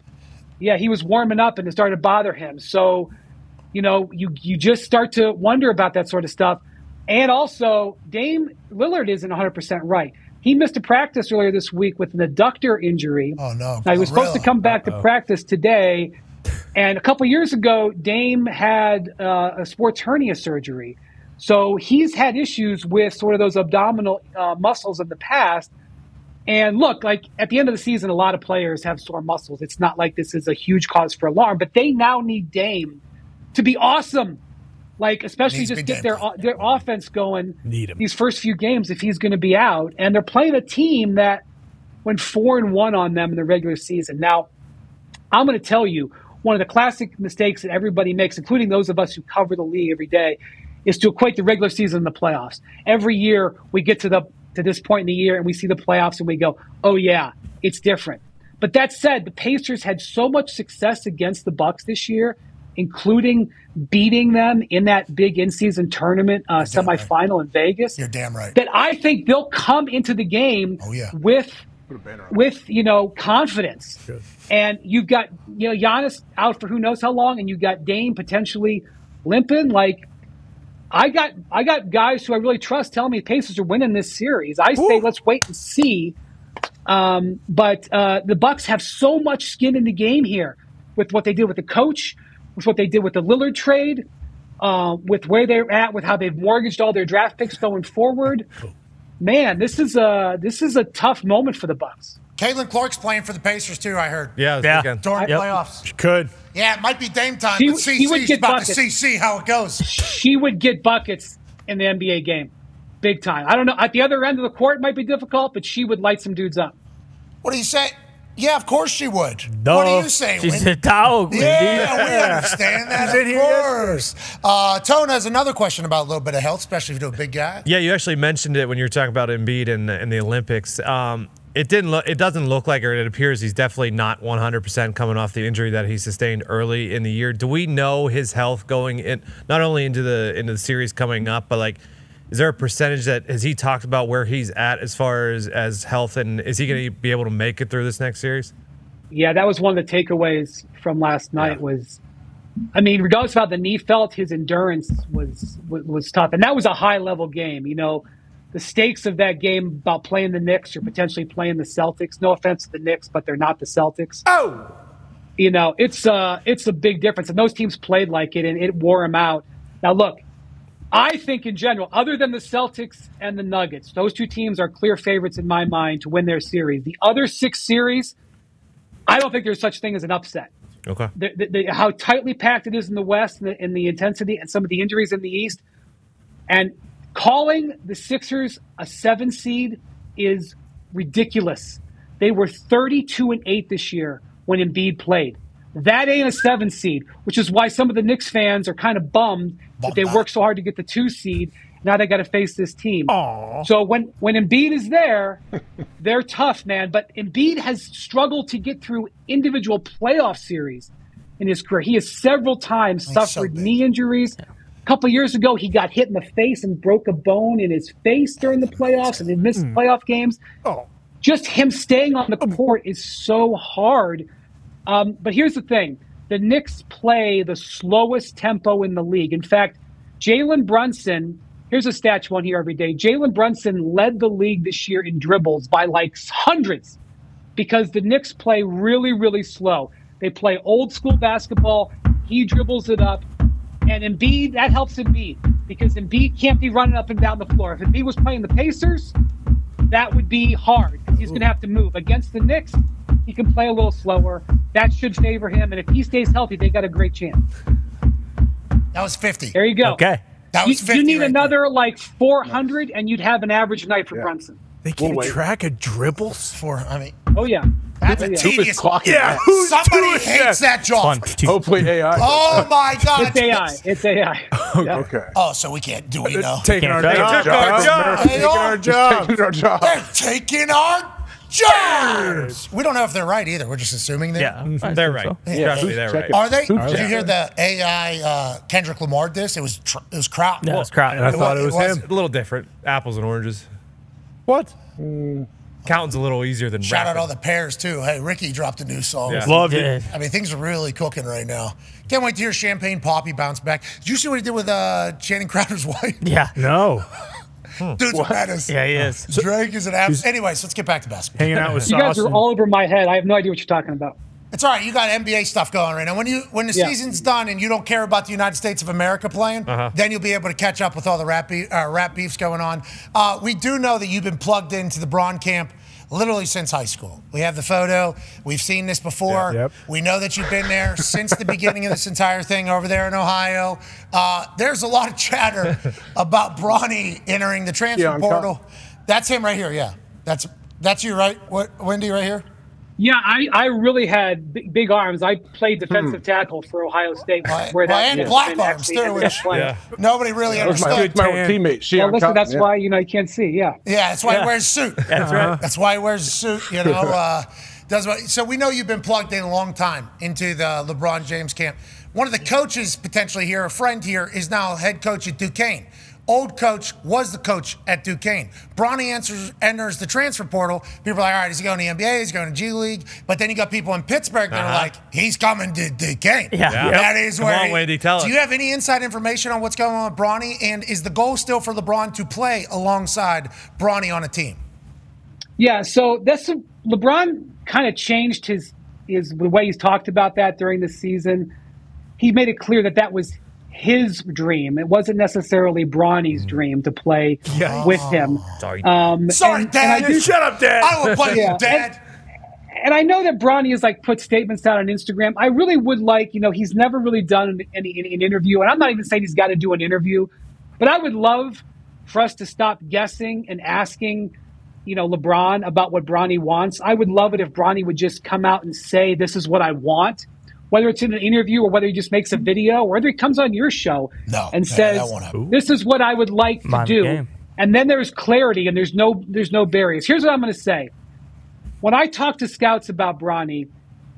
Yeah, he was warming up and it started to bother him. So, you know, you just start to wonder about that sort of stuff. And also, Dame Lillard isn't 100% right. He missed a practice earlier this week with an adductor injury. Oh, no. Now, he was supposed to come back to practice today. And a couple years ago, Dame had a sports hernia surgery. So he's had issues with sort of those abdominal muscles in the past. And look, like at the end of the season, a lot of players have sore muscles. It's not like this is a huge cause for alarm. But they now need Dame to be awesome, like especially just get their offense going these first few games if he's going to be out. And they're playing a team that went 4-1 on them in the regular season. Now, I'm going to tell you, one of the classic mistakes that everybody makes, including those of us who cover the league every day, is to equate the regular season and the playoffs. Every year we get to this point in the year and we see the playoffs and we go, oh, yeah, it's different. But that said, the Pacers had so much success against the Bucks this year, including beating them in that big in-season tournament semifinal in Vegas. You're damn right. That I think they'll come into the game with you know, confidence. Good. And you've got, you know, Giannis out for who knows how long, and you've got Dame potentially limping. Like I got guys who I really trust telling me Pacers are winning this series. I say let's wait and see. But the Bucks have so much skin in the game here with what they did with the coach, with what they did with the Lillard trade, with where they're at, with how they've mortgaged all their draft picks going forward. Man, this is a tough moment for the Bucks. Caitlin Clark's playing for the Pacers too, I heard. Yeah. During playoffs. She could. Yeah, it might be Dame time. She's about to see how it goes. She would get buckets in the NBA game, big time. I don't know. At the other end of the court, it might be difficult, but she would light some dudes up. What do you say? Yeah, of course she would. No. What do you say, Wendy? She's a towel, Wendy. Yeah, we understand that, of course. Tone has another question about a little bit of health, especially if you're a big guy. Yeah, you actually mentioned it when you were talking about Embiid in the Olympics. It doesn't look like it. It appears he's definitely not 100% coming off the injury that he sustained early in the year. Do we know his health going in, not only into the series coming up, but like, is there a percentage that has he talked about where he's at as far as health, and is he going to be able to make it through this next series? Yeah, that was one of the takeaways from last night. Was, I mean, regardless of how the knee felt, his endurance was tough, and that was a high level game. You know, the stakes of that game about playing the Knicks or potentially playing the Celtics. No offense to the Knicks, but they're not the Celtics. Oh, you know, it's a big difference, and those teams played like it, and it wore him out. Now, look, I think in general, other than the Celtics and the Nuggets, those two teams are clear favorites in my mind to win their series. The other six series, I don't think there's such thing as an upset. Okay. How tightly packed it is in the West and the intensity and some of the injuries in the East. And calling the Sixers a 7 seed is ridiculous. They were 32-8 this year when Embiid played. That ain't a 7 seed, which is why some of the Knicks fans are kind of bummed that they worked so hard to get the 2 seed. Now they got to face this team. Aww. So when Embiid is there, they're tough, man. But Embiid has struggled to get through individual playoff series in his career. He has several times suffered knee injuries. Yeah. A couple of years ago, he got hit in the face and broke a bone in his face during the playoffs, and he missed playoff games. Oh. Just him staying on the court is so hard. But here's the thing. The Knicks play the slowest tempo in the league. In fact, Jalen Brunson, here's a stat you won't hear every day. Jalen Brunson led the league this year in dribbles by like hundreds because the Knicks play really, really slow. They play old school basketball. He dribbles it up. And Embiid, that helps Embiid because Embiid can't be running up and down the floor. If Embiid was playing the Pacers, that would be hard. He's going to have to move. Against the Knicks, he can play a little slower. That should favor him. And if he stays healthy, they got a great chance. That was 50. There you go. Okay. That was 50. You need another like 400, and you'd have an average night for Brunson. They keep track of dribbles Oh, yeah. That's a tedious clock. Yeah. Somebody hates that job. Hopefully AI. Oh, my God. It's AI. It's AI. Okay. Oh, so we can't do it now. Taking our job. Taking our job. Taking our job. They're taking our jobs. We don't know if they're right either. We're just assuming they they're right. They're right. Are they? Did you hear the AI Kendrick Lamar diss? It was crap. Yeah, it was crap. And I thought it was him. A little different. Apples and oranges. What? Counting's a little easier than shout rapping. Out all the pairs, too. Hey, Ricky dropped a new song. Yeah. Loved it. I mean, things are really cooking right now. Can't wait to hear Champagne Poppy bounce back. Did you see what he did with Channing Crowder's wife? Yeah. No. Dude's a menace. Yeah, he is. Drake is an ass. Anyways, let's get back to basketball. Hanging out with you guys are all over my head. I have no idea what you're talking about. It's all right. You got NBA stuff going right now. When the season's done and you don't care about the United States of America playing, then you'll be able to catch up with all the rap beefs going on. We do know that you've been plugged into the Braun camp literally since high school. We have the photo. We've seen this before. Yep. We know that you've been there since the beginning of this entire thing over there in Ohio. There's a lot of chatter about Bronny entering the transfer portal. That's him right here. Yeah, that's you, right? What, Wendy, right here? Yeah, I really had big arms. I played defensive tackle for Ohio State. And black arms, too, which nobody really understood. My teammates. Well, listen, that's why, you can't see, yeah, that's why he wears a suit. That's right. That's why he wears a suit, So we know you've been plugged in a long time into the LeBron James camp. One of the coaches potentially here, a friend here, is now head coach at Duquesne. Old coach was the coach at Duquesne. Bronny enters the transfer portal. People are like, all right, is he going to the NBA? Is he going to G League? But then you got people in Pittsburgh that are like, he's coming to Duquesne. Yeah. That is where do you have any inside information on what's going on with Bronny? And is the goal still for LeBron to play alongside Bronny on a team? Yeah, so LeBron kind of changed the way he's talked about that during the season. He made it clear that was his dream. It wasn't necessarily Bronny's dream to play with him. Sorry, Dad. Shut up, Dad. I will play with Dad. And I know that Bronny has put statements out on Instagram. I really would like, he's never really done an interview, and I'm not even saying he's got to do an interview, but I would love for us to stop guessing and asking, LeBron about what Bronny wants. I would love it if Bronny would just come out and say, this is what I want. Whether it's in an interview or whether he just makes a video or whether he comes on your show and says, this is what I would like to do. And then there's clarity and there's no barriers. Here's what I'm going to say. When I talk to scouts about Bronny,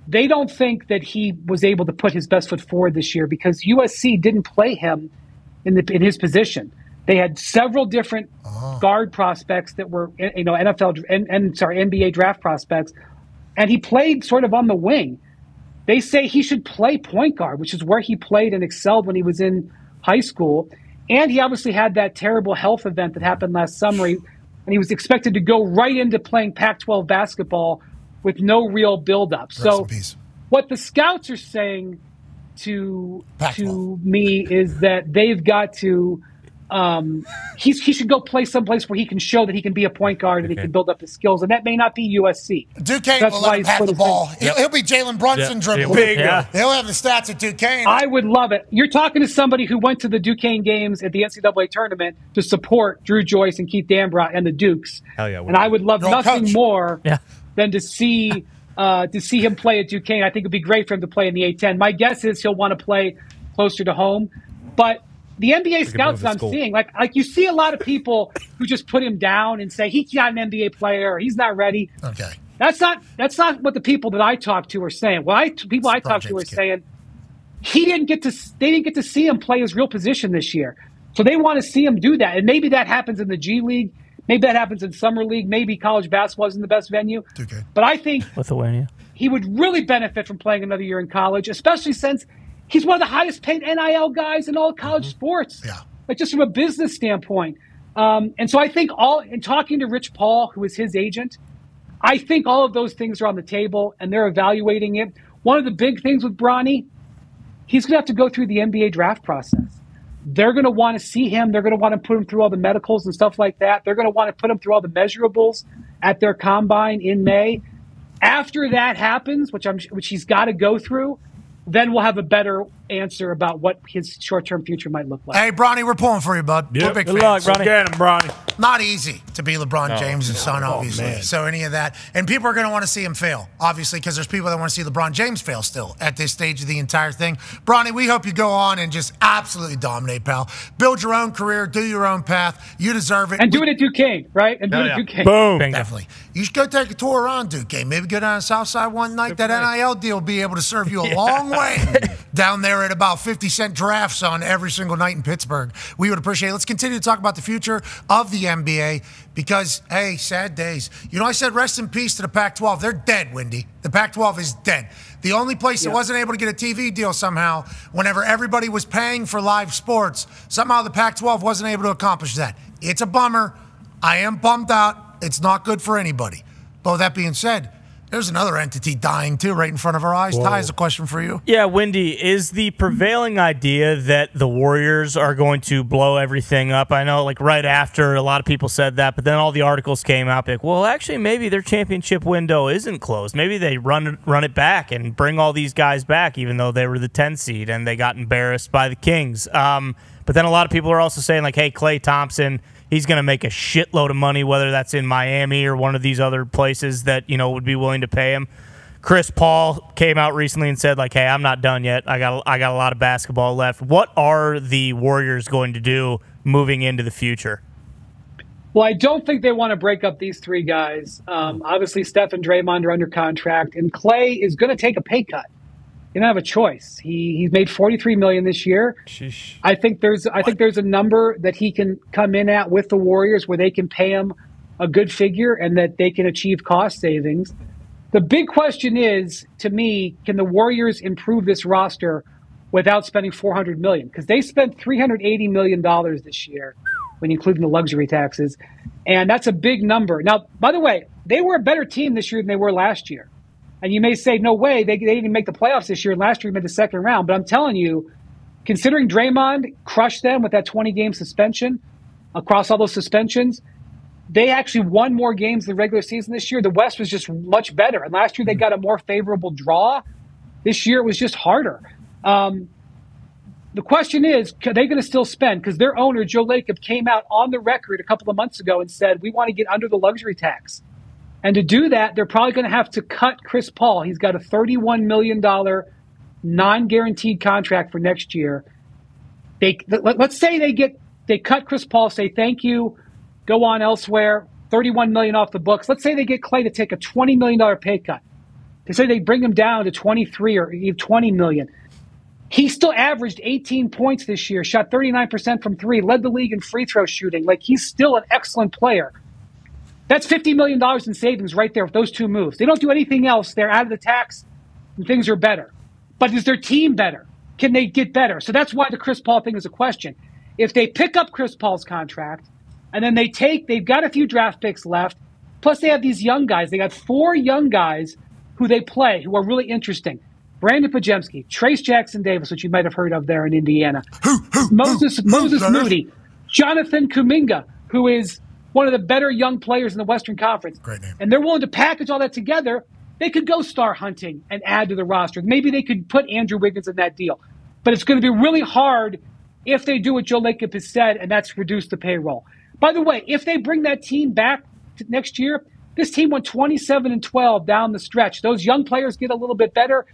they don't think that he was able to put his best foot forward this year because USC didn't play him in his position. They had several different guard prospects that were NBA draft prospects, and he played sort of on the wing. They say he should play point guard, which is where he played and excelled when he was in high school. And he obviously had that terrible health event that happened last summer. And he was expected to go right into playing Pac-12 basketball with no real buildup. So what the scouts are saying to me is that they've got to he should go play someplace where he can show that he can be a point guard and he can build up his skills, and that may not be USC. Duquesne will let him have the ball. He'll be Jalen Brunson dribbling. Yeah. He'll have the stats at Duquesne. I would love it. You're talking to somebody who went to the Duquesne games at the NCAA tournament to support Drew Joyce and Keith Dambrot and the Dukes. Hell yeah, and I would love nothing more than to see him play at Duquesne. I think it would be great for him to play in the A-10. My guess is he'll want to play closer to home, but the NBA scouts I'm seeing, like you see a lot of people who just put him down and say he's not an NBA player, or he's not ready. Okay, that's not what the people that I talk to are saying. Well, saying they didn't get to see him play his real position this year, so they want to see him do that, and maybe that happens in the G League, maybe that happens in summer league, maybe college basketball isn't the best venue. Okay. But I think he would really benefit from playing another year in college, especially since he's one of the highest-paid NIL guys in all college sports, like just from a business standpoint. And so I think in talking to Rich Paul, who is his agent, I think all of those things are on the table, and they're evaluating it. One of the big things with Bronny, he's going to have to go through the NBA draft process. They're going to want to see him. They're going to want to put him through all the medicals and stuff like that. They're going to want to put him through all the measurables at their combine in May. After that happens, which he's got to go through, then we'll have a better answer about what his short-term future might look like. Hey, Bronny, we're pulling for you, bud. Yep. We're big fans. Good luck, Bronny. Get him, Bronny. Not easy to be LeBron James' son, obviously. Man. So any of that. And people are going to want to see him fail, obviously, because there's people that want to see LeBron James fail still at this stage of the entire thing. Bronny, we hope you go on and just absolutely dominate, pal. Build your own career. Do your own path. You deserve it. And do it at Duquesne, right? And do it at Duquesne. Boom. Bingo. Definitely. You should go take a tour around Duquesne. Maybe go down to Southside one night. That NIL deal will be able to serve you a long way down there at about 50-cent drafts on every single night in Pittsburgh. We would appreciate it. Let's continue to talk about the future of the NBA because, hey, sad days. You know, I said rest in peace to the Pac-12. They're dead, Wendy. The Pac-12 is dead. The only place that wasn't able to get a TV deal somehow, whenever everybody was paying for live sports, somehow the Pac-12 wasn't able to accomplish that. It's a bummer. I am bummed out. It's not good for anybody. But with that being said, there's another entity dying, too, right in front of our eyes. Whoa. Ty, is a question for you. Yeah, Wendy, is the prevailing idea that the Warriors are going to blow everything up? I know, like, right after, a lot of people said that, but then all the articles came out, like, well, actually, maybe their championship window isn't closed. Maybe they run it back and bring all these guys back, even though they were the 10 seed and they got embarrassed by the Kings. But then a lot of people are also saying, like, hey, Klay Thompson, he's going to make a shitload of money, whether that's in Miami or one of these other places that, you know, would be willing to pay him. Chris Paul came out recently and said, like, hey, I'm not done yet. I got a lot of basketball left. What are the Warriors going to do moving into the future? Well, I don't think they want to break up these three guys. Obviously, Steph and Draymond are under contract, and Clay is going to take a pay cut. He doesn't have a choice. He's made $43 million this year. Sheesh. I think there's a number that he can come in at with the Warriors where they can pay him a good figure and that they can achieve cost savings. The big question is, to me, can the Warriors improve this roster without spending $400 million? Because they spent $380 million this year, when including the luxury taxes, and that's a big number. Now, by the way, they were a better team this year than they were last year. And you may say, no way, they didn't even make the playoffs this year. Last year, we made the second round. But I'm telling you, considering Draymond crushed them with that 20-game suspension, across all those suspensions, they actually won more games in the regular season this year. The West was just much better. And last year, they got a more favorable draw. This year, it was just harder. The question is, are they going to still spend? Because their owner, Joe Lacob, came out on the record a couple of months ago and said, we want to get under the luxury tax. And to do that, they're probably going to have to cut Chris Paul. He's got a $31 million non-guaranteed contract for next year. Let's say they cut Chris Paul, say thank you, go on elsewhere, $31 million off the books. Let's say they get Clay to take a $20 million pay cut. They say they bring him down to $23 or $20 million. He still averaged 18 points this year, shot 39% from three, led the league in free throw shooting. Like, he's still an excellent player. That's $50 million in savings right there with those two moves. They don't do anything else. They're out of the tax, and things are better. But is their team better? Can they get better? So that's why the Chris Paul thing is a question. If they pick up Chris Paul's contract, and then they've got a few draft picks left, plus they have these young guys. They got 4 young guys who they play who are really interesting. Brandon Pajemski, Trace Jackson Davis, which you might have heard of there in Indiana, Moses Moody, Jonathan Kuminga, who is one of the better young players in the Western Conference. Great name. And they're willing to package all that together. They could go star hunting and add to the roster. Maybe they could put Andrew Wiggins in that deal. But it's going to be really hard if they do what Joe Lacob has said, and that's reduce the payroll. By the way, if they bring that team back next year, this team went 27-12 down the stretch. Those young players get a little bit better.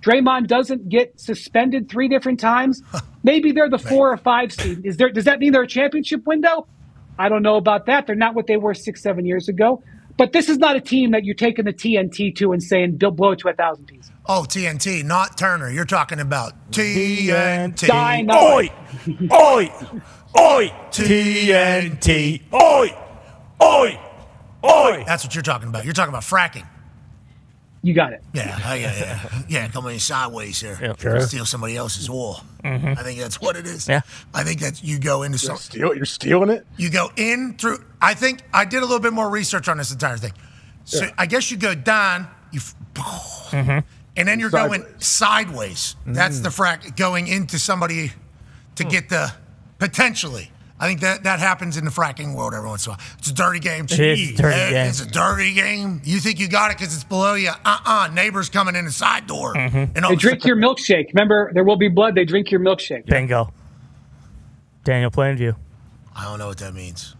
Draymond doesn't get suspended 3 different times. Maybe they're the 4 or 5 seed. Does that mean they're a championship window? I don't know about that. They're not what they were 6-7 years ago. But this is not a team that you're taking the TNT to and saying, blow it to 1,000 pieces. Oh, TNT, not Turner. You're talking about TNT. Oi! Oi! Oi! TNT. Oi! Oi! Oi! That's what you're talking about. You're talking about fracking. You got it. Yeah, come in sideways here. Yeah, sure. Steal somebody else's oil. Mm-hmm. I think that's what it is. Yeah. I think that you go into something. You're stealing it? You go in through. I think I did a little bit more research on this entire thing. So yeah. I guess you go down, and then you're sideways. Going sideways. Mm. That's the frack, going into somebody to get the potentially. I think that happens in the fracking world every once in a while. It's a dirty game. It is a dirty game. It's a dirty game. You think you got it because it's below you. Neighbors coming in the side door. Mm-hmm. They drink your milkshake. Remember, there will be blood. They drink your milkshake. Bingo. Daniel Plainview. I don't know what that means.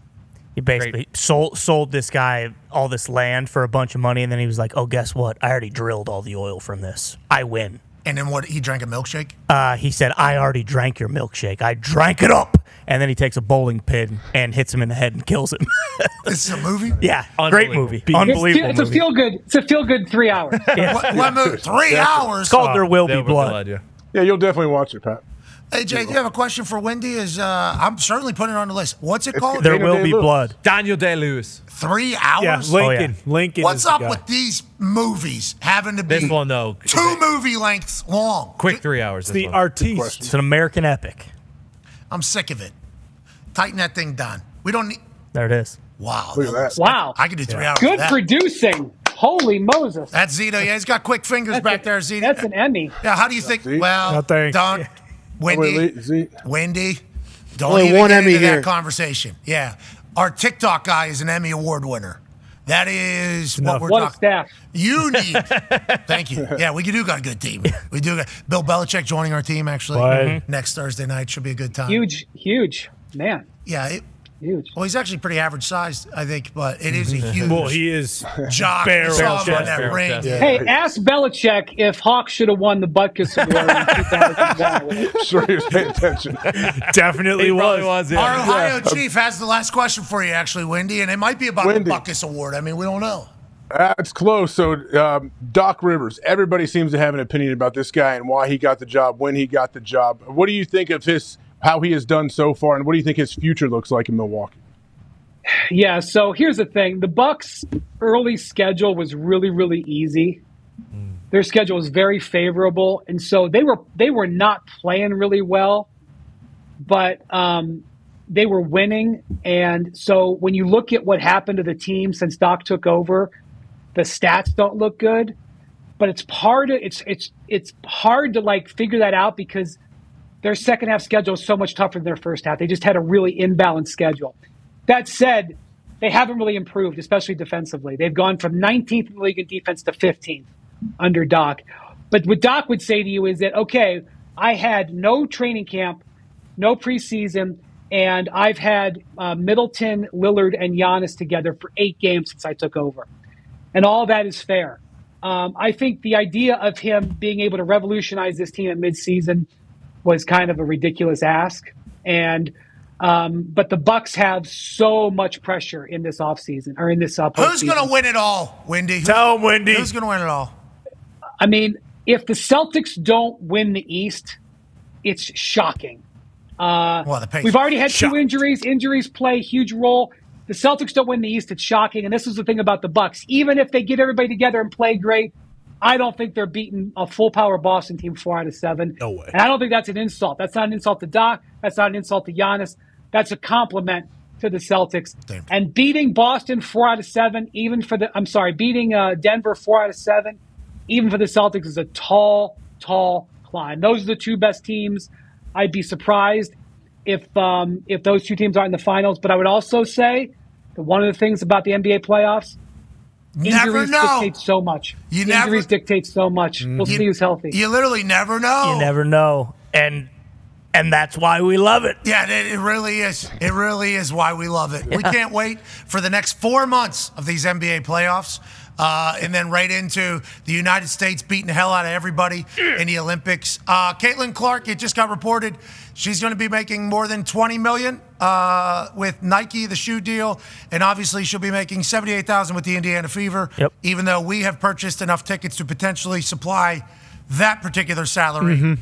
He basically sold this guy all this land for a bunch of money, and then he was like, oh, guess what? I already drilled all the oil from this. I win. And then what? He drank a milkshake? He said, I already drank your milkshake. I drank it up. And then he takes a bowling pin and hits him in the head and kills him. This is a movie? Yeah. Great movie. Unbelievable. It's a feel-good. It's a feel-good 3 hours. Yeah. What movie? 3 hours? It's called There Will Be Blood. Yeah, you'll definitely watch it, Pat. Hey, Jay, do you have a question for Wendy? I'm certainly putting it on the list. What's it called? There Will Be Blood. Daniel Day-Lewis. 3 hours? Yeah, Lincoln. Oh, yeah. Lincoln. What's up with these movies having to be two movie lengths long? Quick 3 hours. It's the artiste. It's an American epic. I'm sick of it. Tighten that thing down. We don't need. There it is. Wow. Look at that. Wow. I could do 3 hours. Good producing. Holy Moses. That's Zito. Yeah, he's got quick fingers back there, Zito. That's an Emmy. Yeah, how do you think? Well, don't. Wendy, don't even get into that conversation. Yeah. Our TikTok guy is an Emmy Award winner. That is what we're talking about. You need. Thank you. Yeah, we do got a good team. We do. Bill Belichick joining our team, actually. Next Thursday night should be a good time. Huge. Man. Yeah. Huge. Well, he's actually pretty average sized, I think, but it is a huge. Well, he is jock. Barrel on that ring. Yeah. Hey, ask Belichick if Hawk should have won the Butkus Award in 2001. Sure, he was paying attention. Definitely was. Yeah. Our Ohio chief has the last question for you, actually, Wendy, and it might be about the Butkus Award. I mean, we don't know. It's close. So, Doc Rivers, everybody seems to have an opinion about this guy and why he got the job, when he got the job. What do you think of his? How he has done so far, and what do you think his future looks like in Milwaukee? Yeah, so here's the thing. The Bucks' early schedule was really, really easy. Their schedule was very favorable, and so they were not playing really well, but they were winning. And so when you look at what happened to the team since Doc took over, the stats don't look good. But it's hard to like figure that out because their second half schedule is so much tougher than their first half. They just had a really imbalanced schedule. That said, they haven't really improved, especially defensively. They've gone from 19th in the league in defense to 15th under Doc. But what Doc would say to you is that, okay, I had no training camp, no preseason, and I've had Middleton, Lillard, and Giannis together for 8 games since I took over. And all that is fair. I think the idea of him being able to revolutionize this team at midseason was kind of a ridiculous ask, and but the Bucks have so much pressure in this offseason or in this up. Who's going to win it all, Wendy? Tell him, Wendy. Who's going to win it all? I mean, if the Celtics don't win the East, it's shocking. We've already had 2 injuries. Injuries play a huge role. The Celtics don't win the East, it's shocking. And this is the thing about the Bucks. Even if they get everybody together and play great, I don't think they're beating a full-power Boston team 4 out of 7. No way. And I don't think that's an insult. That's not an insult to Doc. That's not an insult to Giannis. That's a compliment to the Celtics. Damn. And beating Boston 4 out of 7, even for the – I'm sorry, beating Denver 4 out of 7, even for the Celtics is a tall, tall climb. Those are the two best teams. I'd be surprised if those two teams aren't in the finals. But I would also say that one of the things about the NBA playoffs, injuries dictate so much. We'll see who's healthy. You literally never know. You never know. And that's why we love it. Yeah, it really is. It really is why we love it. Yeah. We can't wait for the next 4 months of these NBA playoffs. And then right into the United States beating the hell out of everybody in the Olympics. Caitlin Clark, it just got reported she's going to be making more than $20 million with Nike, the shoe deal. And obviously she'll be making $78,000 with the Indiana Fever, even though we have purchased enough tickets to potentially supply that particular salary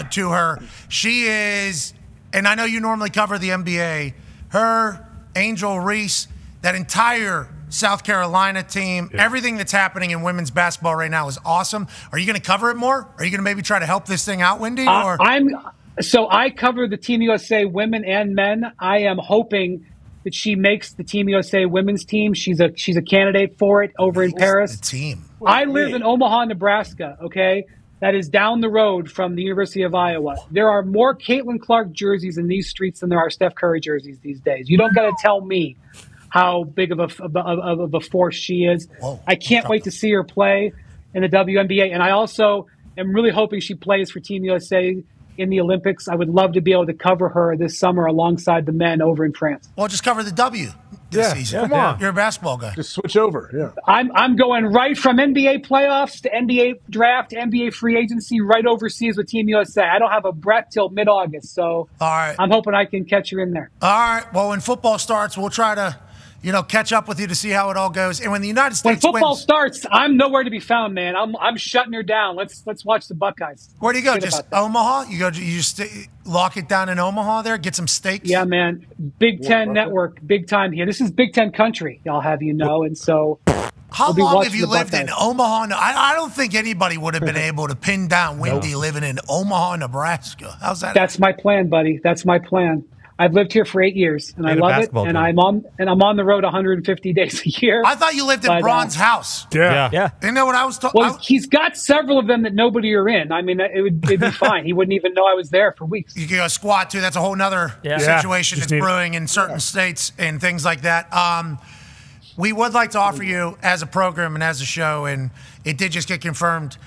to her. She is, and I know you normally cover the NBA, her, Angel Reese, that entire South Carolina team, everything that's happening in women's basketball right now is awesome. Are you going to cover it more? Are you going to maybe try to help this thing out, Wendy? Or? So I cover the Team USA women and men. I am hoping that she makes the Team USA women's team. She's a candidate for it over in Paris. The team. I live in Omaha, Nebraska, okay? That is down the road from the University of Iowa. There are more Caitlin Clark jerseys in these streets than there are Steph Curry jerseys these days. You don't got to tell me how big of a force she is. Whoa, I can't wait to see her play in the WNBA. And I also am really hoping she plays for Team USA in the Olympics. I would love to be able to cover her this summer alongside the men over in France. Well, just cover the W this season. Come on. You're a basketball guy. Just switch over. Yeah. I'm going right from NBA playoffs to NBA draft, to NBA free agency, right overseas with Team USA. I don't have a breath till mid-August, so I'm hoping I can catch her in there. All right. Well, when football starts, we'll try to catch up with you to see how it all goes. And when the United States starts, I'm nowhere to be found, man. I'm shutting her down. Let's watch the Buckeyes. Where do you go? Just Omaha? You go? You just lock it down in Omaha there? Get some steaks? Yeah, man. Big Ten Network, big time here. This is Big Ten country, I'll have you know. And so how long have you lived in Omaha? I don't think anybody would have been able to pin down Wendy living in Omaha, Nebraska. How's that? That's my plan, buddy. That's my plan. I've lived here for 8 years, and I love it. And I'm on the road 150 days a year. I thought you lived in Braun's house. Yeah. You know what I was talking? Well, he's got several of them that nobody are in. I mean, it'd be fine. He wouldn't even know I was there for weeks. You can go squat too. That's a whole nother situation that's brewing in certain states and things like that. We would like to offer you as a program and as a show, and it did just get confirmed.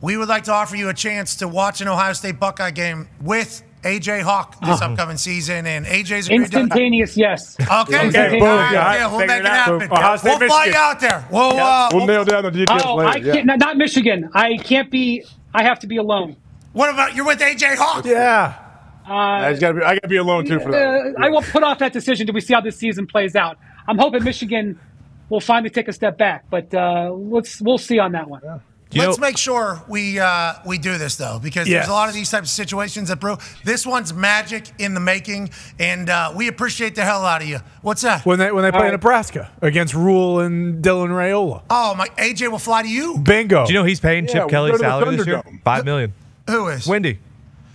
We would like to offer you a chance to watch an Ohio State Buckeye game with A.J. Hawk this upcoming season, and A.J.'s instantaneous. Yes. Okay. Boom. Right. Yeah, we'll make it happen. We'll fly you out there. We'll nail down the details later. Not Michigan. I can't be. I have to be alone. What about you're with A.J. Hawk? Yeah. I got to be alone too for that. I will put off that decision till we see how this season plays out. I'm hoping Michigan will finally take a step back, but we'll see on that one. Yeah. Let's make sure we do this, though, because there's a lot of these types of situations that brew. This one's magic in the making, and we appreciate the hell out of you. What's that? When they play Nebraska against Rule and Dylan Raiola. Oh, my. AJ will fly to you. Bingo. Do you know he's paying Chip Kelly's salary this year? $5 million. Who is? Wendy.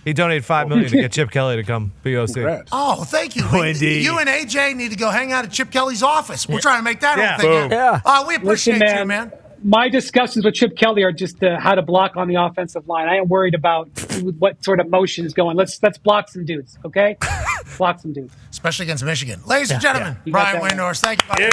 He donated $5 million to get Chip Kelly to come BOC. Congrats. Oh, thank you, Wendy. You and AJ need to go hang out at Chip Kelly's office. We're trying to make that whole thing. Yeah. We appreciate you, man. My discussions with Chip Kelly are just how to block on the offensive line. I am worried about what sort of motion is going. Let's block some dudes, okay? Block some dudes. Especially against Michigan. Ladies and gentlemen, Brian Windhorst, thank you.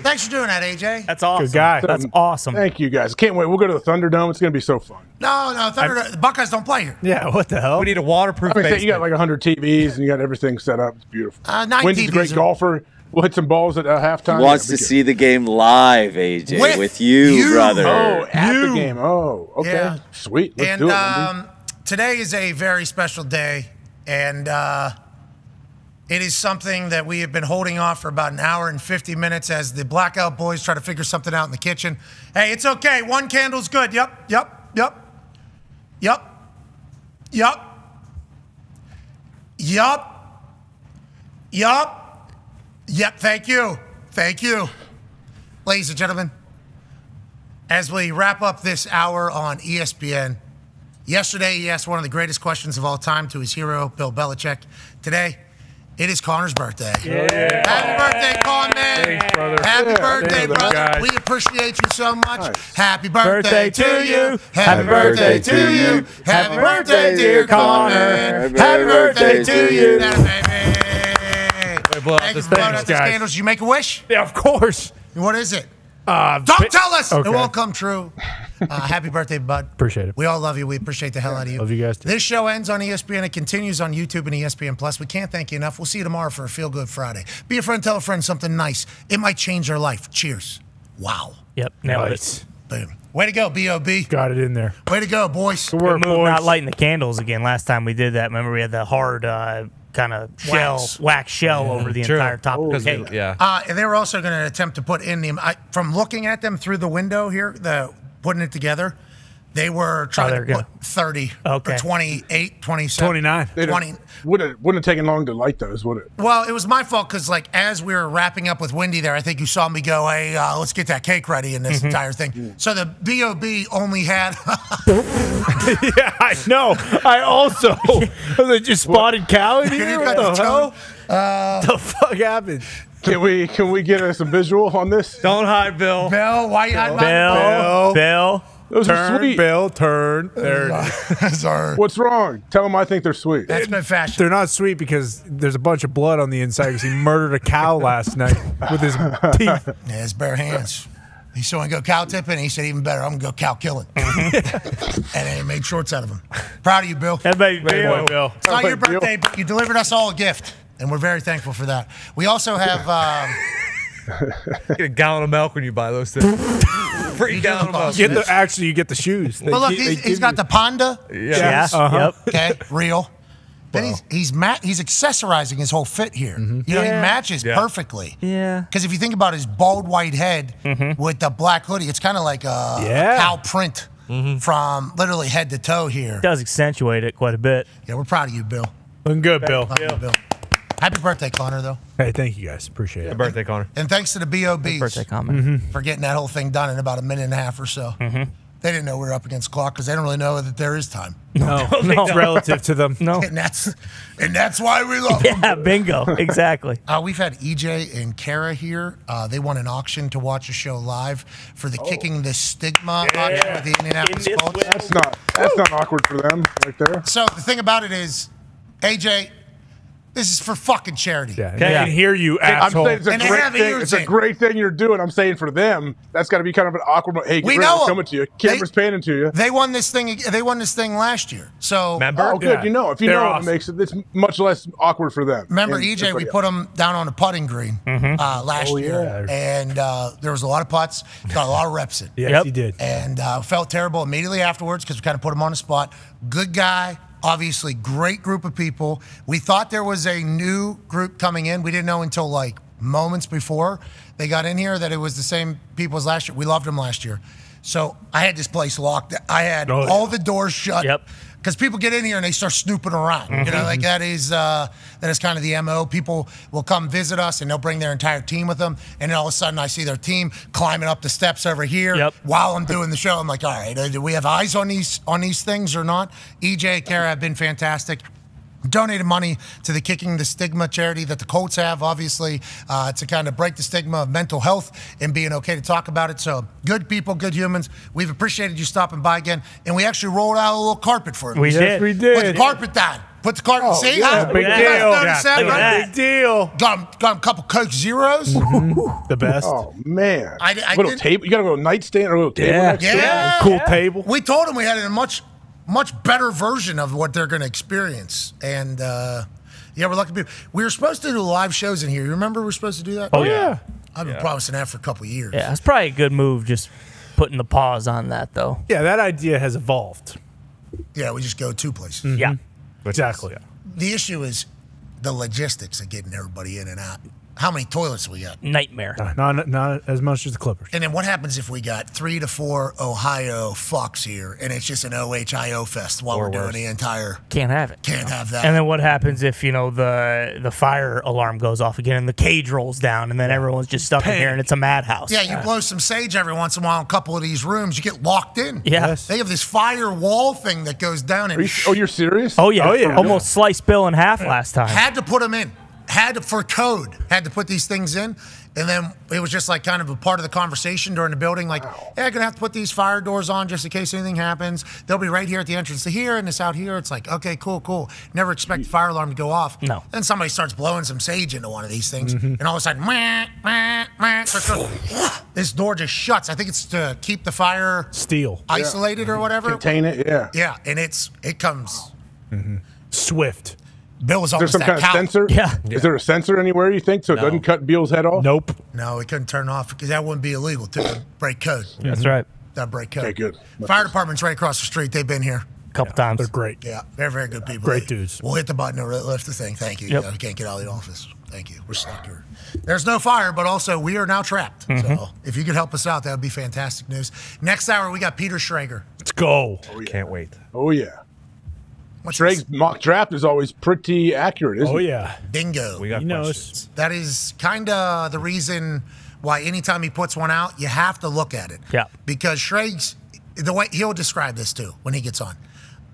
Thanks for doing that, AJ. That's awesome. Good guy. That's awesome. Thank you, guys. Can't wait. We'll go to the Thunderdome. It's going to be so fun. No, Thunderdome. The Buckeyes don't play here. Yeah, what the hell? We need a waterproof basement. You got like 100 TVs, and you got everything set up. It's beautiful. Wendy's a great golfer. We'll hit some balls at halftime. He wants to see the game live, AJ, with you, brother. Oh, at the game. Oh, okay. Yeah. Sweet. Let's do it, today is a very special day, and it is something that we have been holding off for about an hour and 50 minutes as the Blackout Boys try to figure something out in the kitchen. Hey, it's okay. One candle's good. Yup. Yep, thank you. Ladies and gentlemen, as we wrap up this hour on ESPN, yesterday he asked one of the greatest questions of all time to his hero, Bill Belichick. Today, It is Connor's birthday. Yeah. Happy birthday, Connor. Thanks, brother. Happy birthday, brother. Guys. We appreciate you so much. Nice. Happy birthday to you. Happy birthday to you. Happy birthday, dear Connor. Happy birthday to you. Thank you for blowing out the candles. You make a wish? Yeah, of course. What is it? Don't tell us. Okay. It won't come true. Happy birthday, bud. Appreciate it. We all love you. We appreciate the hell out of you. Love you guys too. This show ends on ESPN. It continues on YouTube and ESPN Plus. We can't thank you enough. We'll see you tomorrow for a Feel Good Friday. Be a friend, tell a friend something nice. It might change their life. Cheers. Wow. Yep. Now nice. Boom. Way to go, B.O.B. Got it in there. Way to go, boys. Good work, boys. Not lighting the candles again. Last time we did that, remember we had the hard kind of wax shell over the entire top of the cake. Yeah. They were also going to attempt to put in the from looking at them through the window here, putting it together, they were trying to put 30 or 28, 27, 29. Wouldn't have taken long to light those, would it? Well, it was my fault because, like, as we were wrapping up with Wendy there, I think you saw me go, hey, let's get that cake ready in this entire thing. Yeah. So the B.O.B. only had... Yeah, I know. I also just spotted Callie here. What the hell? The fuck happened? Can we get us a visual on this? Don't hide, Bill. Bill, why you hide my Bill? Bill. Those turn, are sweet. Bill, turn. There it is. What's wrong? Tell them I think they're sweet. That's been fashion. They're not sweet because there's a bunch of blood on the inside because he murdered a cow last night with his teeth. Yeah, his bare hands. He said, I'm going to go cow tipping. And he said, even better, I'm going to go cow killing. And he made shorts out of him. Proud of you, Bill. That made Bill. It's not your birthday, but you delivered us all a gift. And we're very thankful for that. We also have... Get a gallon of milk when you buy those things. Free gallon of milk. Actually, you get the shoes. Well, look, he's got the Panda. Yeah. Okay, real. Then he's accessorizing his whole fit here. You know, he matches perfectly. Yeah. Because if you think about his bald white head with the black hoodie, it's kind of like a cow print from literally head to toe here. It does accentuate it quite a bit. Yeah, we're proud of you, Bill. Looking good, Bill. Happy birthday, Connor, though. Hey, thank you guys. Appreciate it. Happy birthday, Connor. And thanks to the B.O.B.s for getting that whole thing done in about a minute and a half or so. They didn't know we were up against clock because they don't really know that there is time. No. It's relative to them. No. And that's why we love them. Yeah, bingo. Exactly. We've had EJ and Kara here. They won an auction to watch a show live for the Kicking the Stigma auction with the Indianapolis Colts. That's not awkward for them right there. So the thing about it is, AJ... This is for fucking charity. Yeah, I can hear you, asshole. It's a great thing you're doing. I'm saying for them, that's got to be kind of an awkward moment. Hey, we know coming to you. Camera's panning to you. They won this thing. They won this thing last year. So remember, you know, if you know, it makes it much less awkward for them. Remember, EJ, we put them down on a putting green last year, and there was a lot of putts. Got a lot of reps in. Yes, he did. And felt terrible immediately afterwards because we kind of put him on the spot. Good guy. Obviously, great group of people. We thought there was a new group coming in. We didn't know until, like, moments before they got in here that it was the same people as last year. We loved them last year. So I had this place locked. I had all the doors shut. Because people get in here and they start snooping around. You know, like that is kind of the MO. People will come visit us and they'll bring their entire team with them. And then all of a sudden I see their team climbing up the steps over here while I'm doing the show. I'm like, all right, do we have eyes on these things or not? EJ, Kara have been fantastic. Donated money to the Kicking the Stigma charity that the Colts have, obviously, to kind of break the stigma of mental health and being okay to talk about it. So good people, good humans. We've appreciated you stopping by again. And we actually rolled out a little carpet for him. We did. Put the carpet down. Put the carpet. See? Big deal. Got a couple Coke Zeros. The best. Oh, man. I little table. You got a little nightstand or a little table. Yeah. Cool table. We told him we had it in much better version of what they're going to experience. And, yeah, we're lucky people. We were supposed to do live shows in here. You remember we were supposed to do that? Oh, yeah. I've been promising that for a couple of years. Yeah, it's probably a good move just putting the pause on that, though. Yeah, that idea has evolved. Yeah, we just go two places. Yeah. Exactly. The issue is the logistics of getting everybody in and out. How many toilets we got? Nightmare. Not as much as the Clippers. And then what happens if we got 3 to 4 Ohio fucks here, and it's just an OHIO fest while we're doing the entire... Can't have it. Can't have that. And then what happens if, you know, the fire alarm goes off again and the cage rolls down, and then everyone's just stuck in here, and it's a madhouse. Yeah, you blow some sage every once in a while in a couple of these rooms, you get locked in. Yes. They have this fire wall thing that goes down. And you're serious? Oh, yeah. Almost sliced Bill in half last time. Had to put him in. had to, for code, had to put these things in. And then it was just like kind of a part of the conversation during the building, like, yeah, I'm going to have to put these fire doors on just in case anything happens. They'll be right here at the entrance to here, and it's out here. It's like, okay, cool, cool. Never expect the fire alarm to go off. No. Then somebody starts blowing some sage into one of these things, and all of a sudden, this door just shuts. I think it's to keep the fire isolated or whatever. Contain it, yeah, and it comes swift. Bill was almost Is there some kind of sensor? Yeah. Is there a sensor anywhere, you think, so it doesn't cut Beal's head off? Nope. No, it couldn't turn off because that wouldn't be illegal to break code. That's right. That break code. Okay, good. Fire department's right across the street. They've been here. A couple times. They're great. Yeah, they're very good people. Great dudes. We'll hit the button or lift the thing. Thank you. You can't get out of the office. Thank you. We're stuck here. There's no fire, but also we are now trapped. So if you could help us out, that would be fantastic news. Next hour, we got Peter Schrager. Let's go. Oh, yeah. Can't wait. Oh, yeah. Drake's mock draft is always pretty accurate, isn't it? Oh, yeah. Bingo. We got questions. That is kind of the reason why anytime he puts one out, you have to look at it. Yeah. Because Schrager's, the way he'll describe this, too, when he gets on.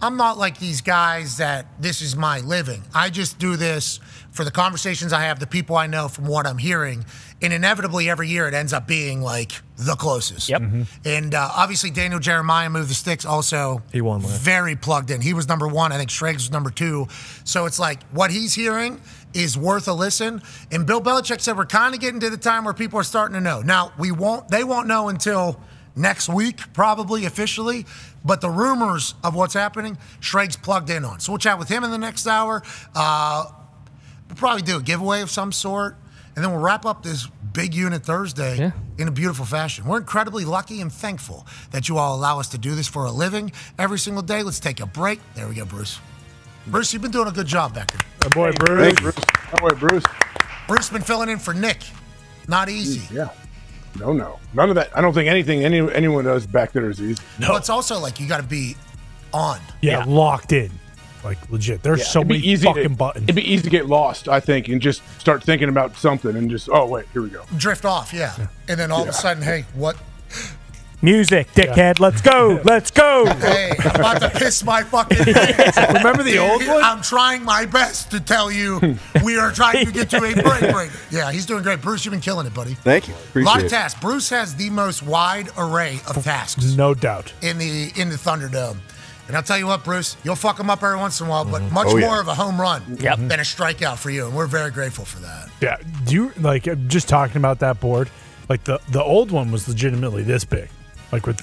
I'm not like these guys that this is my living. I just do this for the conversations I have, the people I know, from what I'm hearing. And inevitably, every year, it ends up being, like, the closest. Yep. And obviously, Daniel Jeremiah moved the sticks also. He won. Very plugged in. He was number one. I think Schrager was number two. So it's like what he's hearing is worth a listen. And Bill Belichick said we're kind of getting to the time where people are starting to know. Now, they won't know until next week, probably, officially. But the rumors of what's happening, Schrager's plugged in on. So we'll chat with him in the next hour. We'll probably do a giveaway of some sort. And then we'll wrap up this Big Unit Thursday in a beautiful fashion. We're incredibly lucky and thankful that you all allow us to do this for a living every single day. Let's take a break. There we go, Bruce. Bruce, you've been doing a good job back there. Good boy, Bruce. Hey, Bruce. Good boy, Bruce. Bruce's been filling in for Nick. Not easy. Yeah. No, no. None of that. I don't think anyone does back there is easy. No. Well, it's also like you got to be on. Yeah, locked in. Like, legit, there's so many fucking buttons. It'd be easy to get lost, I think, and just start thinking about something and just, oh, wait, here we go. Drift off, and then all of a sudden, hey, what? Music, dickhead, let's go, let's go. Hey, I'm about to piss my fucking head. Remember the old one? I'm trying my best to tell you we are trying to get to a break. Yeah, he's doing great. Bruce, you've been killing it, buddy. Thank you. Appreciate a lot of tasks. Bruce has the most wide array of tasks. No doubt. In the Thunderdome. And I'll tell you what, Bruce, you'll fuck them up every once in a while, but much more of a home run than a strikeout for you, and we're very grateful for that. Yeah, do you like just talking about that board? Like the old one was legitimately this big, like with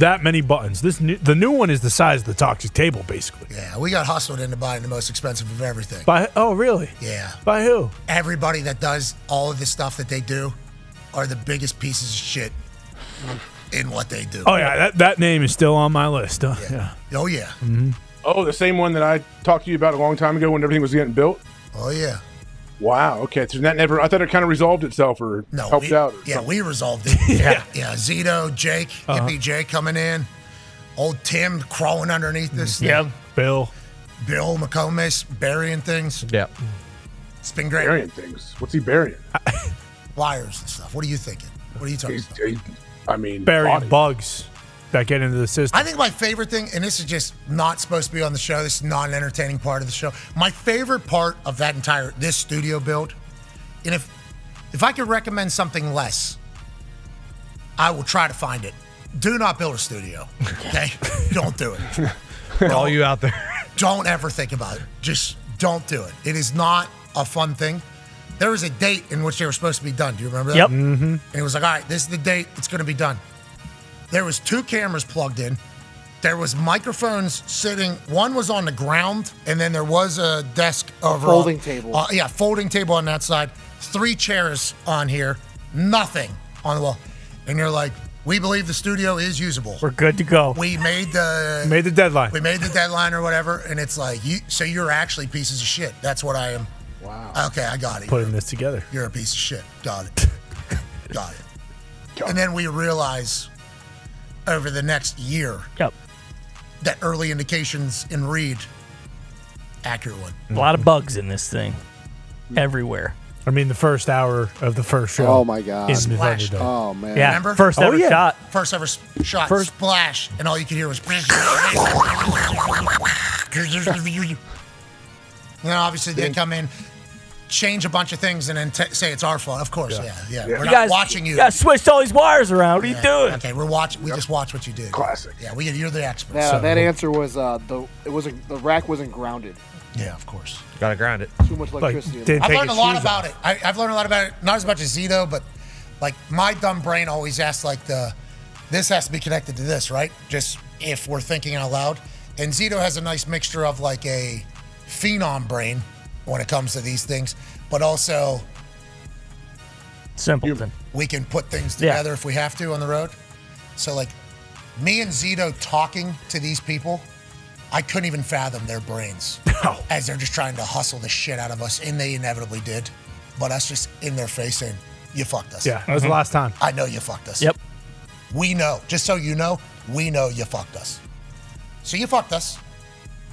that many buttons. The new one is the size of the toxic table, basically. Yeah, we got hustled into buying the most expensive of everything. Oh, really? Yeah. By who? Everybody that does all of the stuff that they do are the biggest pieces of shit in what they do. Oh, yeah, that name is still on my list. Yeah. Oh, yeah. Oh, the same one that I talked to you about a long time ago when everything was getting built? Oh, yeah. Wow, okay. So that I thought it kind of resolved itself or helped out. Yeah, something. We resolved it. Yeah, Zito, Jake, Hippie Jake coming in. Old Tim crawling underneath this thing. Yeah, Bill McComas burying things. Yeah. It's been great. Burying things? What's he burying? Wires and stuff. What are you thinking? What are you talking about? I mean, burying bugs that get into the system. I think my favorite thing, and this is just not supposed to be on the show, this is not an entertaining part of the show. My favorite part of that entire studio build, and if I could recommend something less, I will try to find it. Do not build a studio. Okay, don't do it. All you out there, don't ever think about it. Just don't do it. It is not a fun thing. There was a date in which they were supposed to be done. Do you remember that? Yep. And it was like, all right, this is the date. It's going to be done. There was two cameras plugged in. There was microphones sitting. One was on the ground, and then there was a desk over. Folding table. Yeah, folding table on that side. Three chairs on here. Nothing on the wall. And you're like, we believe the studio is usable. We're good to go. We made the deadline. We made the deadline or whatever, and it's like, so you're actually pieces of shit. That's what I am. Wow. Okay, I got it. Putting this together. You're a piece of shit. Got it. Got it. And then we realize over the next year that early indications in Reed, accurate one. A lot of bugs in this thing. Everywhere. I mean, the first hour of the first show. Oh, my God. Splashed. Oh, man. Yeah. Remember? First ever shot. First ever shot. First splash. And all you could hear was... You know, obviously, they come in. change a bunch of things and then say it's our fault. Of course, yeah. We're not watching you. Yeah, switched all these wires around. What are you doing? Okay, we're watching. We just watch what you do. Classic. Yeah, you're the expert. Yeah, so that answer was the rack wasn't grounded. Yeah, of course. Got to ground it. Too much electricity. Like, I've learned a lot about it. I've learned a lot about it. Not as much as Zito, but like my dumb brain always asks like this has to be connected to this, right? Just if we're thinking out loud. And Zito has a nice mixture of like a phenom brain when it comes to these things, but also simpleton. We can put things together if we have to on the road. So like me and Zito talking to these people, I couldn't even fathom their brains as they're just trying to hustle the shit out of us, and they inevitably did. But us just in their face saying, you fucked us. Yeah, that was the last time. I know you fucked us. Yep. We know. Just so you know, we know you fucked us. So you fucked us,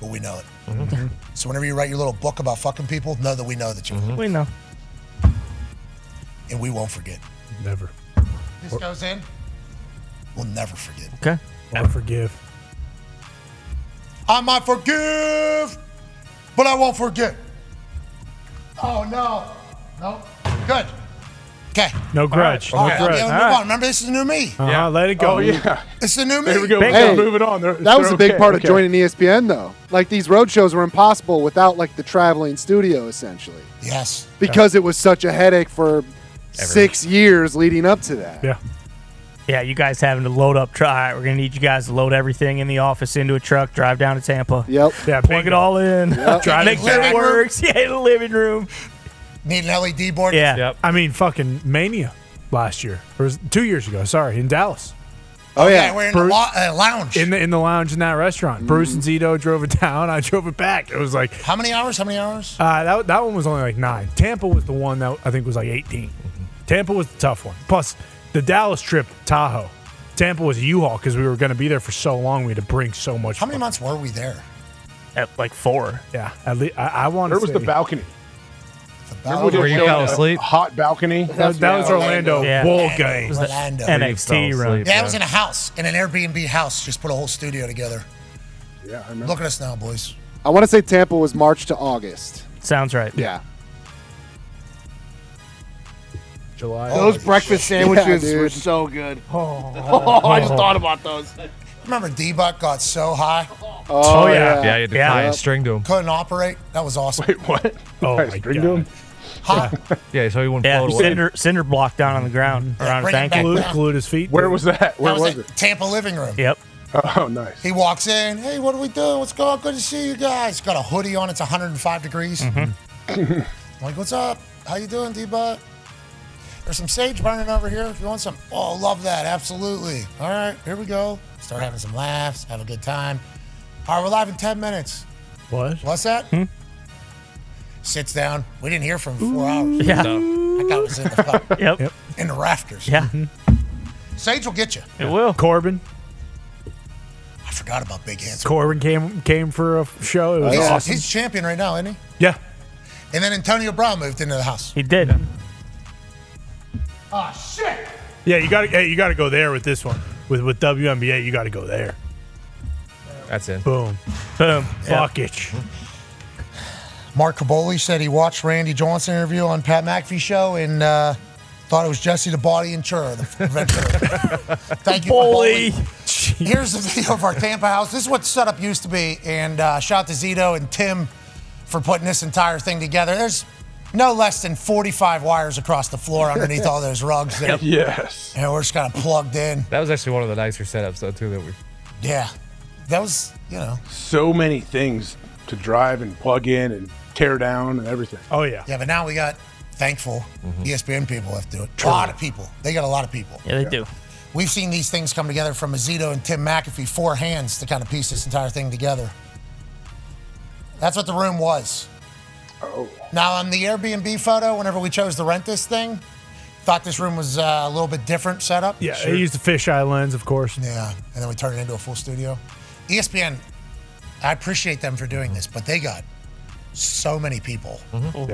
but we know it. Mm-hmm. So whenever you write your little book about fucking people, know that we know that you fucked us. We know. And we won't forget. Never. This goes in. We'll never forget. Okay. Or forgive. I might forgive, but I won't forget. Oh, no. No. Good. Okay. No grudge. All right. No grudge. Move on. Remember, this is new me. Yeah. Let it go. Oh, yeah. It's the new me. There we go. Hey, moving on. That was a big part of joining ESPN, though. Like, these road shows were impossible without, like, the traveling studio, essentially. Yes. Because it was such a headache for 6 years leading up to that. Yeah. Yeah, you guys having to load up. All right, we're going to need you guys to load everything in the office into a truck, drive down to Tampa. Yep. Yeah, plug it all in. Yep. Make sure it works. Yeah, in the living room. Need an LED board? Yeah. Yep. I mean, fucking Mania last year. Or 2 years ago, sorry, in Dallas. Oh, yeah. We're in the lounge. In the lounge in that restaurant. Mm. Bruce and Zito drove it down. I drove it back. It was like. How many hours? How many hours? That one was only like 9. Tampa was the one that I think was like 18. Tampa was the tough one. Plus, the Dallas trip, Tahoe. Tampa was a U-Haul because we were going to be there for so long. We had to bring so much. How many months were we there? At like 4. Yeah. At least I want to say. Where was the balcony? Where you fell asleep? Hot balcony. That was Orlando. Bowl game. Orlando. NXT room. Yeah, I was in a house, in an Airbnb house. Just put a whole studio together. Yeah, I remember. Look at us now, boys. I want to say Tampa was March to August. Sounds right. Yeah. July. Those breakfast sandwiches were so good. Oh, I just thought about those. Remember D-Buck got so high? Oh, yeah. Yeah, you had to tie a string to him. Couldn't operate. That was awesome. Wait, what? Oh, my string to him? Hot. Yeah, so he wouldn't float away. Cinder block down on the ground around his ankle. Glued his feet. Where was that? Where was it? Tampa living room. Yep. Oh, nice. He walks in. Hey, what are we doing? What's going on? Good to see you guys. Got a hoodie on. It's 105 degrees. I'm like, what's up? How you doing, D-Buck? There's some sage burning over here if you want some. Oh, love that. Absolutely. All right, here we go. Start having some laughs. Have a good time. All right, we're live in 10 minutes. What? What's that? Hmm? Sits down. We didn't hear from him for 4 hours. Yeah. No. That guy was in the fuck. Yep. In the rafters. Yeah. Sage will get you. It will. Corbin. I forgot about Big Hands. Corbin came for a show. It was awesome. He's champion right now, isn't he? Yeah. And then Antonio Brown moved into the house. He did. Yeah. Oh, shit. Yeah, you gotta go there with this one. With WNBA, you gotta go there. That's it. Boom. Boom. Fuck it. Mark Caboli said he watched Randy Johnson interview on Pat McAfee show and thought it was Jesse the Body and Chur, the adventurer. Thank you, Caboli. Here's the video of our Tampa house. This is what the setup used to be, and shout out to Zito and Tim for putting this entire thing together. There's no less than 45 wires across the floor underneath all those rugs there. Yes. And we're just kind of plugged in. That was actually one of the nicer setups, though, too. Yeah. That was, you know. So many things to drive and plug in and tear down and everything. Oh, yeah. Yeah, but now we got, thankful, ESPN people have to do it. True. A lot of people. They got a lot of people. Yeah, they do. We've seen these things come together from Zito and Tim McAfee, 4 hands to kind of piece this entire thing together. That's what the room was. Oh. Now, on the Airbnb photo, whenever we chose to rent this thing, thought this room was a little bit different setup. Yeah, sure. They used the fisheye lens, of course. Yeah, and then we turned it into a full studio. ESPN, I appreciate them for doing this, but they got so many people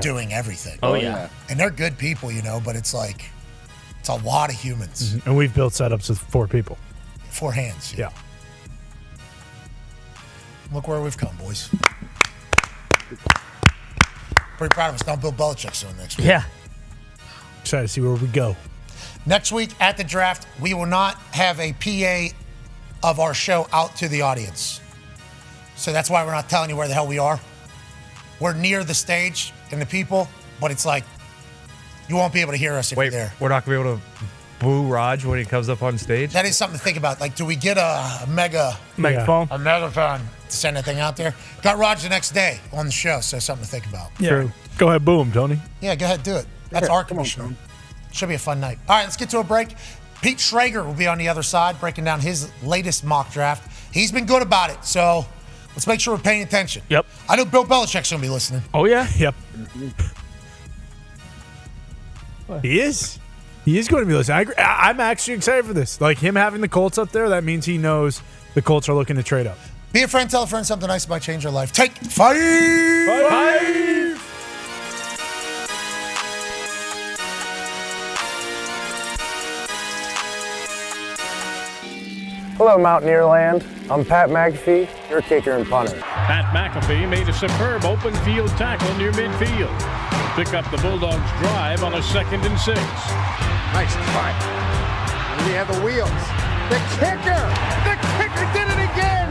doing everything. Oh, yeah. And they're good people, you know, but it's like, it's a lot of humans. Mm-hmm. And we've built setups with 4 people. 4 hands. Yeah. Look where we've come, boys. Pretty proud of us. Don't Bill Belichick soon next week. Yeah. Excited to see where we go. Next week at the draft, we will not have a PA of our show out to the audience. So that's why we're not telling you where the hell we are. We're near the stage and the people, but it's like you won't be able to hear us if you're there. We're not going to be able to boo Raj when he comes up on stage? That is something to think about. Like, do we get a megaphone? A megaphone to send that thing out there? Got Raj the next day on the show, so something to think about. Yeah. True. Go ahead, boo him, Tony. Yeah, go ahead, do it. That's our commissioner. Should be a fun night. All right, let's get to a break. Pete Schrager will be on the other side breaking down his latest mock draft. He's been good about it, so let's make sure we're paying attention. Yep. I know Bill Belichick's going to be listening. Oh, yeah? Yep. He is. He is going to be listening. I agree. I'm actually excited for this. Like, him having the Colts up there, that means he knows the Colts are looking to trade up. Be a friend, tell a friend something nice might change your life. Take 5! 5! Hello, Mountaineer Land. I'm Pat McAfee, your kicker and punter. Pat McAfee made a superb open field tackle near midfield. Pick up the Bulldogs' drive on a 2nd and 6. Nice try. We have the wheels. The kicker did it again.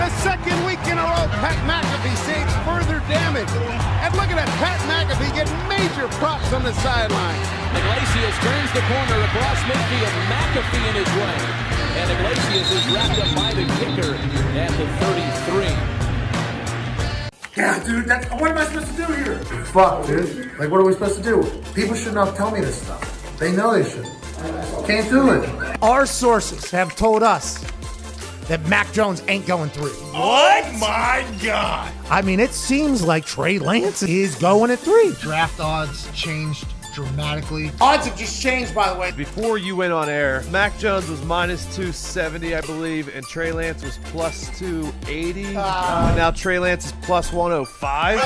The second week in a row, Pat McAfee saves further damage. And look at that, Pat McAfee getting major props on the sideline. Iglesias turns the corner across midfield. McAfee in his way. And Iglesias is wrapped up by the kicker at the 33. Yeah, dude, what am I supposed to do here? Fuck, dude. Like, what are we supposed to do? People should not tell me this stuff. They know they should. Can't do it. Our sources have told us that Mac Jones ain't going three. What? Oh my God. I mean, it seems like Trey Lance is going at 3. Draft odds changed dramatically. Odds have just changed, by the way. Before you went on air, Mac Jones was -270, I believe, and Trey Lance was +280. And now Trey Lance is +105.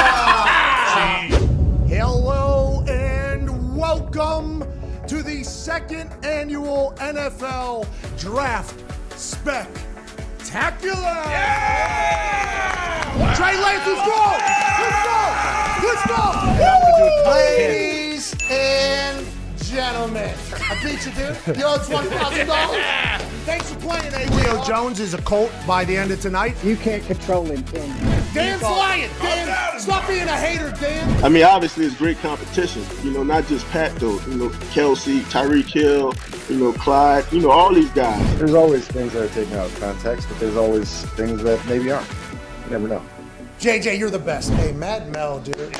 Hello and welcome to the 2nd annual NFL Draft Spectacular. Yeah! Wow. Trey Lance is gone. Let's go. Ladies and gentlemen, I beat you, dude. You owe $1,000. Thanks for playing, AJ. Leo Jones is a Colt by the end of tonight. You can't control him, Tim. Dan's lying. Dan, stop being a hater, Dan. I mean, obviously, it's great competition. You know, not just Pat, though. You know, Kelsey, Tyreek Hill, you know, Clyde, you know, all these guys. There's always things that are taken out of context, but there's always things that maybe aren't. You never know. JJ, you're the best. Hey, Mad Mel, dude.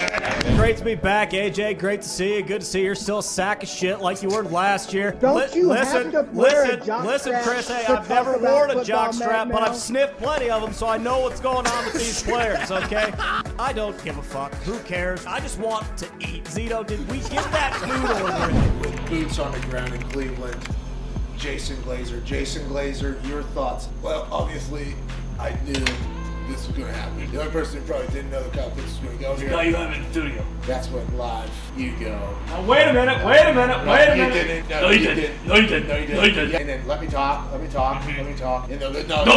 Great to be back, AJ. Great to see you. Good to see you. You're still a sack of shit like you were last year. Listen, Chris. Hey, I've never worn a jockstrap, but I've sniffed plenty of them, so I know what's going on with these players, okay? I don't give a fuck. Who cares? I just want to eat. Zito, did we get that food over? With boots on the ground in Cleveland, Jason Glazer. Jason Glazer, your thoughts? Well, obviously, I knew this was going to happen. The only person who probably didn't know the conflict was going to go here. No, you don't have it in the studio. That's when live you go. Now, wait a minute. No, you didn't. And then let me talk. And then, no,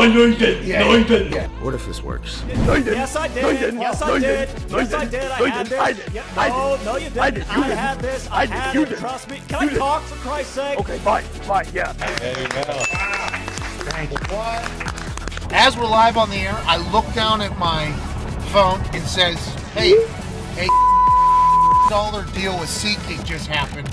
you didn't. Yeah. What if this works? Yes, I did. I had this. Trust me. Can I talk, for Christ's sake? Okay, fine, yeah. Thank you. What? As we're live on the air, I look down at my phone and says, hey, a dollar deal with SeatGeek just happened.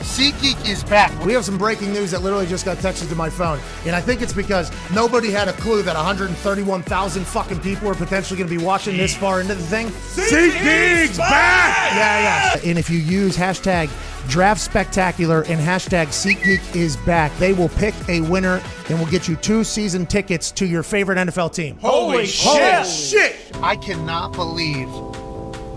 SeatGeek is back. We have some breaking news that literally just got texted to my phone, and I think it's because nobody had a clue that 131,000 fucking people are potentially going to be watching this far into the thing. SeatGeek's back! Yeah. And if you use hashtag Draft Spectacular and hashtag SeatGeek is back, they will pick a winner and will get you 2 season tickets to your favorite NFL team. Holy shit! I cannot believe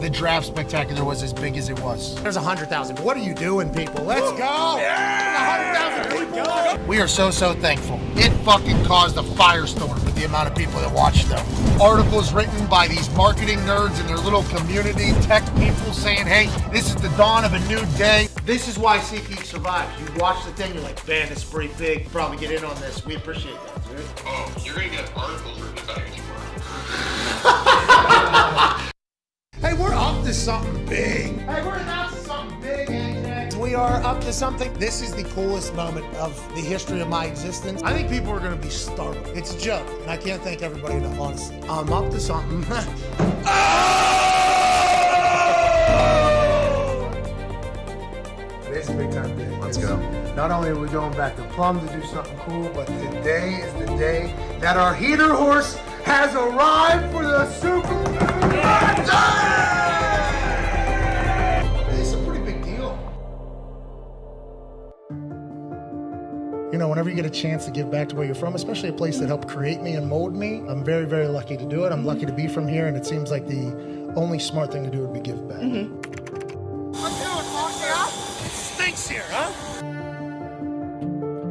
the Draft Spectacular was as big as it was. There's 100,000. What are you doing, people? Let's go! Yeah! 100,000 people! We are so thankful. It fucking caused a firestorm with the amount of people that watched them. Articles written by these marketing nerds and their little community tech people saying, hey, this is the dawn of a new day. This is why SeatGeek survived. You watch the thing, you're like, man, this is pretty big. Probably get in on this. We appreciate that, dude. Oh, you're gonna get articles written about you tomorrow. Hey, we're off this. to something big. Hey, we're up to something big, AJ. We are up to something. This is the coolest moment of the history of my existence. I think people are going to be startled. It's a joke, and I can't thank everybody enough, honestly. I'm up to something. Today's a big time day. Let's go. Not only are we going back to Plum to do something cool, but today is the day that our heater horse has arrived for the Super Bowl. Yeah. It's a pretty big deal. You know, whenever you get a chance to give back to where you're from, especially a place that helped create me and mold me, I'm very, very lucky to do it. I'm lucky to be from here, and it seems like the only smart thing to do would be give back. I'm doing awesome. It stinks here, huh?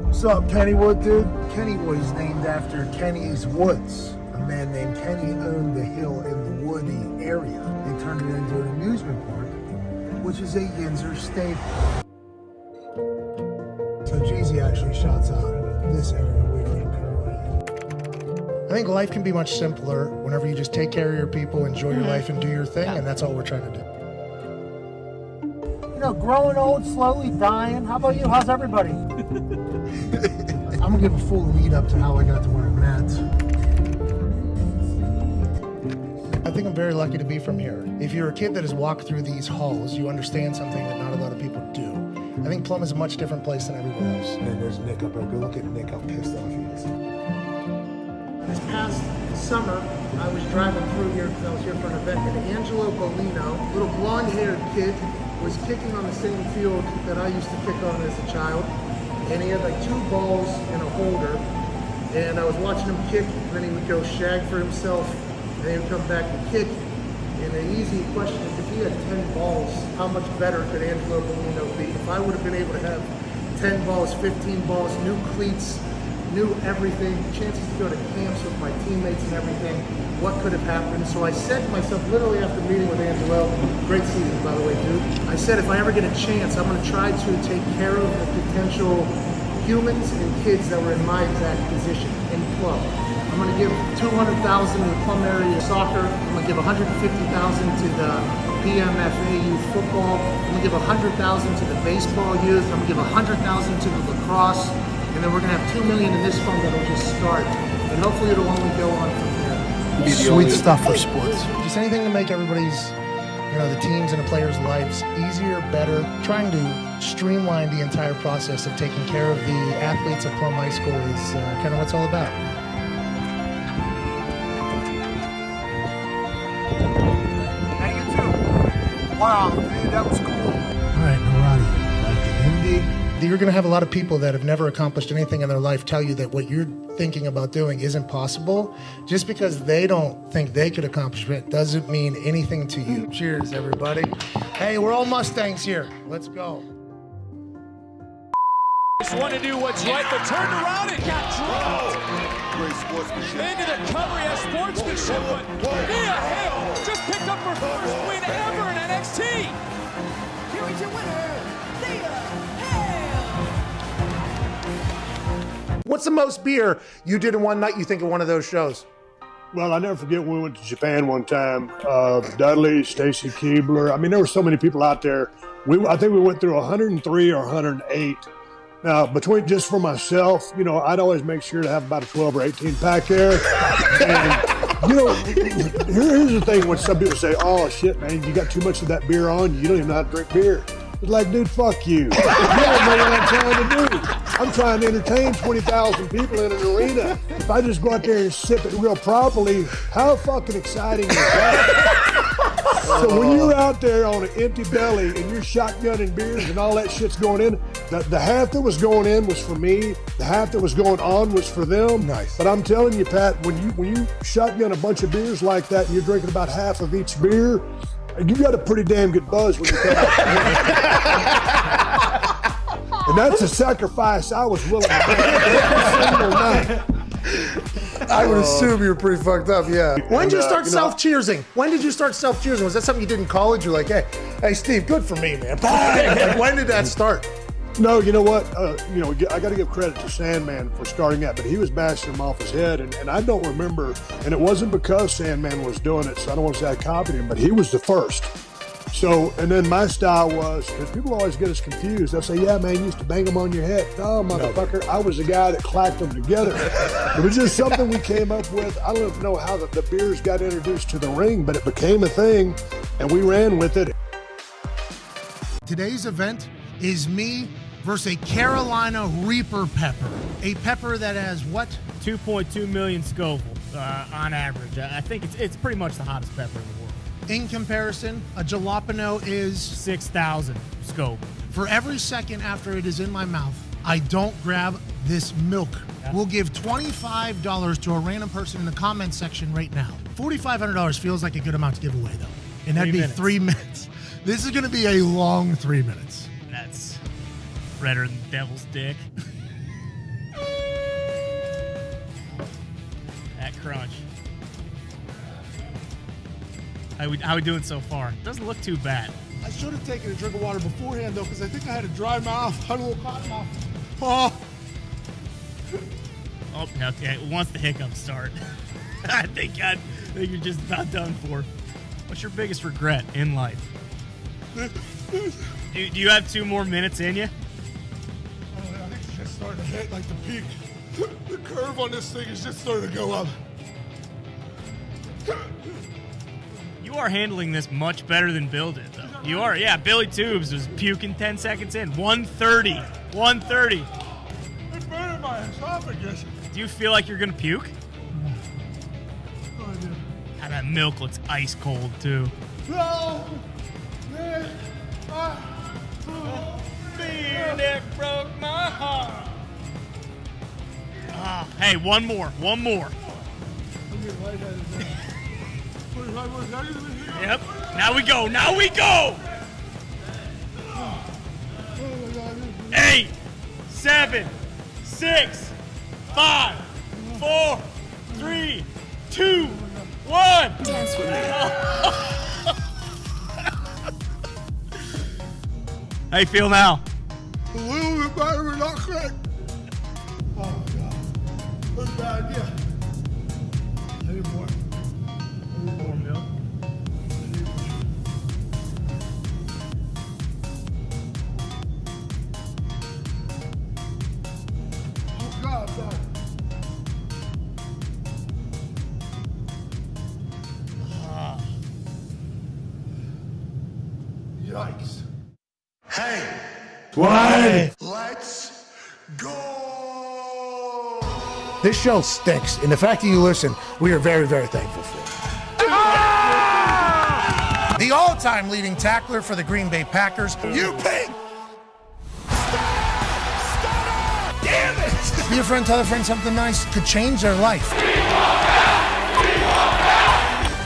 What's up, Kennywood, dude? Kennywood is named after Kenny's Woods. A man named Kenny owned the hill in the woody area. They turned it into an amusement park, which is a Yinzer staple. So Jeezy actually shouts out this area we live. I think life can be much simpler whenever you just take care of your people, enjoy your life, and do your thing, and that's all we're trying to do. You know, growing old, slowly dying. How about you? How's everybody? I'm gonna give a full lead up to how I got to where I'm at. I think I'm very lucky to be from here. If you're a kid that has walked through these halls, you understand something that not a lot of people do. I think Plum is a much different place than everywhere else. And there's Nick up there. Go look at Nick, how pissed off he is. This past summer, I was driving through here because I was here for an event, and Angelo Bolino, little blonde-haired kid, was kicking on the same field that I used to kick on as a child. And he had like 2 balls and a holder. And I was watching him kick, and then he would go shag for himself, and then he would come back and kick. And the easy question is, if he had 10 balls, how much better could Angelo Bolino be? If I would have been able to have 10 balls, 15 balls, new cleats, new everything, chances to go to camps with my teammates and everything, what could have happened? So I said to myself, literally after meeting with Angelo, great season, by the way, dude. I said, if I ever get a chance, I'm gonna try to take care of the potential humans and kids that were in my exact position in Plum. I'm gonna give $200,000 to the Plum area soccer. I'm gonna give $150,000 to the PMFA youth football. I'm gonna give $100,000 to the baseball youth. I'm gonna give $100,000 to the lacrosse. And then we're gonna have $2 million in this fund that'll just start, and hopefully it'll only go on from there. Sweet stuff for sports. Just anything to make everybody's, you know, the teams and the players' lives easier, better. Trying to streamline the entire process of taking care of the athletes of Plum High School is kind of what it's all about. Hey, you too. Wow, dude, that was cool. All right, Narati, like the Hindi. You're going to have a lot of people that have never accomplished anything in their life tell you that what you're thinking about doing isn't possible. Just because they don't think they could accomplish it doesn't mean anything to you. Cheers, everybody. Hey, we're all Mustangs here. Let's go. Just want to do what's right, but turned around and got dropped. Great sportsmanship. Into the cover, he has sportsmanship, but Nia Hill just picked up her first win ever in NXT. Here is your winner, Nia. What's the most beer you did in one night, you think, of one of those shows? Well, I never forget when we went to Japan one time. Dudley, Stacy Keebler. I mean, there were so many people out there. I think we went through 103 or 108. Now, between just for myself, you know, I'd always make sure to have about a 12 or 18 pack there. And, you know, here's the thing when some people say, oh, shit, man, you got too much of that beer on. You don't even know how to drink beer. It's like, dude, fuck you. You don't know what I'm trying to do. I'm trying to entertain 20,000 people in an arena. If I just go out there and sip it real properly, how fucking exciting is that? So when you're out there on an empty belly and you're shotgunning beers and all that shit's going in, the half that was going in was for me. The half that was going on was for them. Nice. But I'm telling you, Pat, when you shotgun a bunch of beers like that and you're drinking about half of each beer, you got a pretty damn good buzz when you come out. And that's a sacrifice I was willing to make every single night. I would assume you were pretty fucked up, yeah. When did you start self-cheersing? When did you start self-cheersing? Was that something you did in college? You're like, hey, Steve, good for me, man. Like, when did that start? No, you know what? You know, I got to give credit to Sandman for starting that, but he was bashing him off his head, and I don't remember. And it wasn't because Sandman was doing it, so I don't want to say I copied him, but he was the first. So, and then my style was, because people always get us confused. They'll say, yeah, man, you used to bang them on your head. No, motherfucker, I was the guy that clacked them together. It was just something we came up with. I don't even know how the beers got introduced to the ring, but it became a thing, and we ran with it. Today's event is me versus a Carolina Reaper pepper, a pepper that has what? 2.2 million Scoville on average. I think it's pretty much the hottest pepper in the world. In comparison, a jalapeno is 6,000 Scoville. For every second after it is in my mouth, I don't grab this milk. Yeah. We'll give $25 to a random person in the comment section right now. $4,500 feels like a good amount to give away, though. And that'd be 3 minutes. This is going to be a long 3 minutes. That's redder than the devil's dick. That crunch. How we doing so far? Doesn't look too bad. I should have taken a drink of water beforehand, though, because I think I had a dry mouth. I had a little cotton mouth. Oh, okay. Once the hiccups start, I think you're just about done for. What's your biggest regret in life? Do you have 2 more minutes in you? Oh, I think it's just starting to hit like the peak. The curve on this thing is just starting to go up. You are handling this much better than Bill did, though. You are, yeah. Billy Tubes was puking 10 seconds in. 130. 130. It burned my esophagus. Do you feel like you're going to puke? No idea. God, that milk looks ice cold, too. No! Beer neck broke my heart. Ah, hey, one more. One more. I'm getting lightheaded now. Yep. Now we go. Now we go. 8, 7, 6, 5, 4, 3, 2, 1. Dance with me. How you feel now? A little bit better, but not correct. Oh my God, that's a bad idea. I need more. Yikes. Hey! Why? Let's go! This show stinks, and the fact that you listen, we are very, very thankful for it. Ah! The all-time leading tackler for the Green Bay Packers, you pig! Stop! Stop! Damn it! Be a friend, tell a friend something nice, could change their life. We want out! We want out!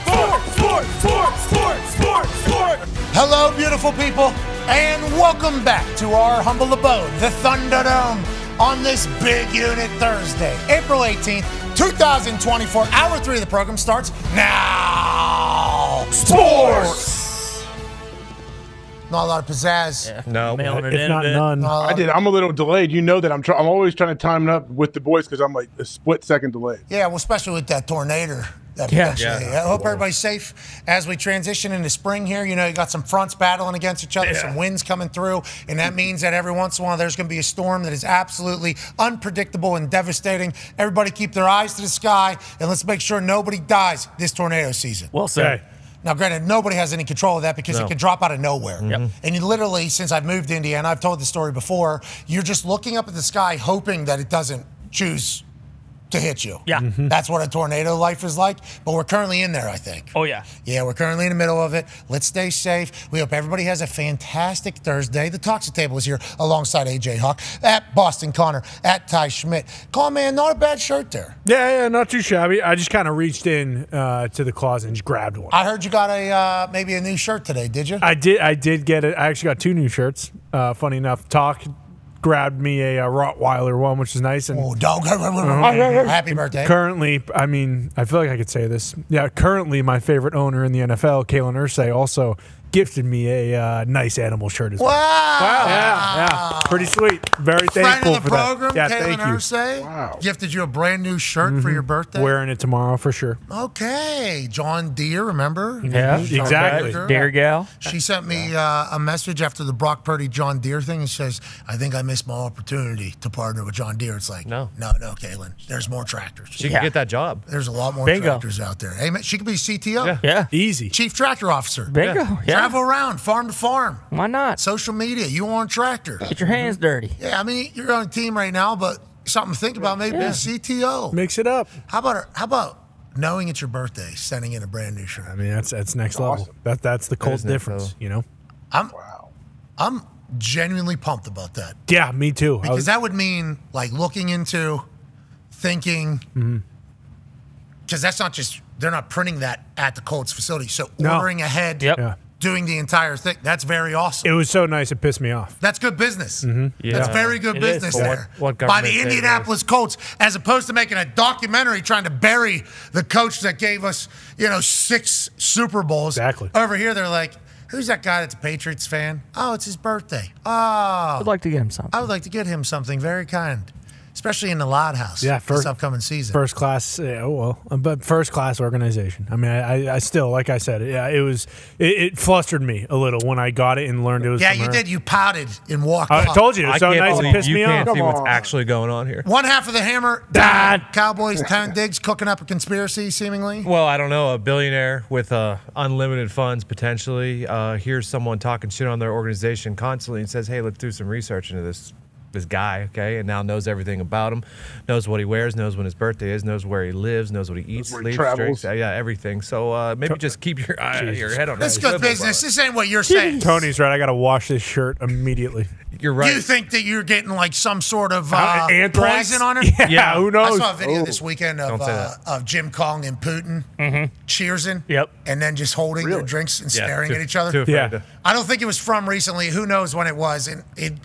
Sport! Sport! Sport! Sport! Sport! Sport! Hello, beautiful people, and welcome back to our humble abode, the Thunderdome, on this Big Unit Thursday, April 18th, 2024. Hour 3 of the program starts now. Sports! Not a lot of pizzazz. Yeah. No, it's not none. I did. I'm a little delayed. You know that I'm always trying to time it up with the boys because I'm like a split second delayed. Yeah, well, especially with that tornado. I hope everybody's safe as we transition into spring here. You know, you got some fronts battling against each other, some winds coming through, and that means that every once in a while there's going to be a storm that is absolutely unpredictable and devastating. Everybody keep their eyes to the sky, and let's make sure nobody dies this tornado season. Well said. Okay. Now, granted, nobody has any control of that because it can drop out of nowhere. Yep. And you literally, since I've moved to Indiana, I've told the story before, you're just looking up at the sky hoping that it doesn't choose to hit you. Yeah. Mm-hmm. That's what a tornado life is like, but we're currently in there, I think. Oh, yeah. Yeah, we're currently in the middle of it. Let's stay safe. We hope everybody has a fantastic Thursday. The Toxic Table is here alongside A.J. Hawk, at Boston Connor, at Ty Schmidt. Call, man, not a bad shirt there. Yeah, not too shabby. I just kind of reached in to the closet and just grabbed one. I heard you got a maybe a new shirt today, did you? I did get it. I actually got 2 new shirts, funny enough. Grabbed me a Rottweiler one, which is nice. And oh, dog. Happy birthday. Currently, I mean, I feel like I could say this. Yeah, currently my favorite owner in the NFL, Caitlin Clark, also gifted me a nice animal shirt as well. Wow. Wow. Yeah. Pretty sweet. Very thankful for that. Friend of the program, Caitlin Ursay, wow, gifted you a brand new shirt for your birthday. Wearing it tomorrow for sure. Okay. John Deere, remember? Yeah, exactly. Deere gal. She sent me a message after the Brock Purdy John Deere thing and says, I think I missed my opportunity to partner with John Deere. It's like, no, Caitlin. There's more tractors. She can get that job. There's a lot more tractors out there. Hey, man, she could be CTO. Yeah. Easy. Chief Tractor Officer. Bingo. Yeah. Travel around, farm to farm. Why not? Social media. You on tractor. Get your hands dirty. Yeah, I mean, you're on a team right now, but something to think about, maybe a CTO. Mix it up. How about knowing it's your birthday, sending in a brand new shirt? I mean, that's next level. That's the Colts difference, you know? I'm genuinely pumped about that. Yeah, me too. Because that would mean, like, looking into, thinking, because that's not just – they're not printing that at the Colts facility. So ordering ahead, doing the entire thing, that's very awesome. It was so nice, it pissed me off. That's good business. That's very good business there. What by the Indianapolis Colts, as opposed to making a documentary trying to bury the coach that gave us, you know, 6 Super Bowls. Exactly. Over here, they're like, who's that guy that's a Patriots fan? Oh, it's his birthday. Oh. I would like to get him something. I would like to get him something very kind. Especially in the Loud House, this upcoming season. First class, but first class organization. I mean, I still, like I said, it was, it flustered me a little when I got it and learned it was. Yeah, you did. You pouted and walked. I told you, it was so nice. It pissed me off. You can't see what's actually going on here. One half of the hammer, Dad. Cowboys, Tom Diggs cooking up a conspiracy, seemingly. Well, I don't know. A billionaire with unlimited funds potentially hears someone talking shit on their organization constantly and says, "Hey, let's do some research into this." This guy, okay, and now knows everything about him, knows what he wears, knows when his birthday is, knows where he lives, knows what he eats, sleeps, drinks, everything. So maybe just keep your head on. This is good business. This ain't what you're saying. Tony's right. I got to wash this shirt immediately. You're right. You think that you're getting like some sort of poison on her? Yeah, who knows? I saw a video this weekend of Jim Kong and Putin cheersing, and then just holding their drinks and staring at each other. I don't think it was from recently. Who knows when it was? And it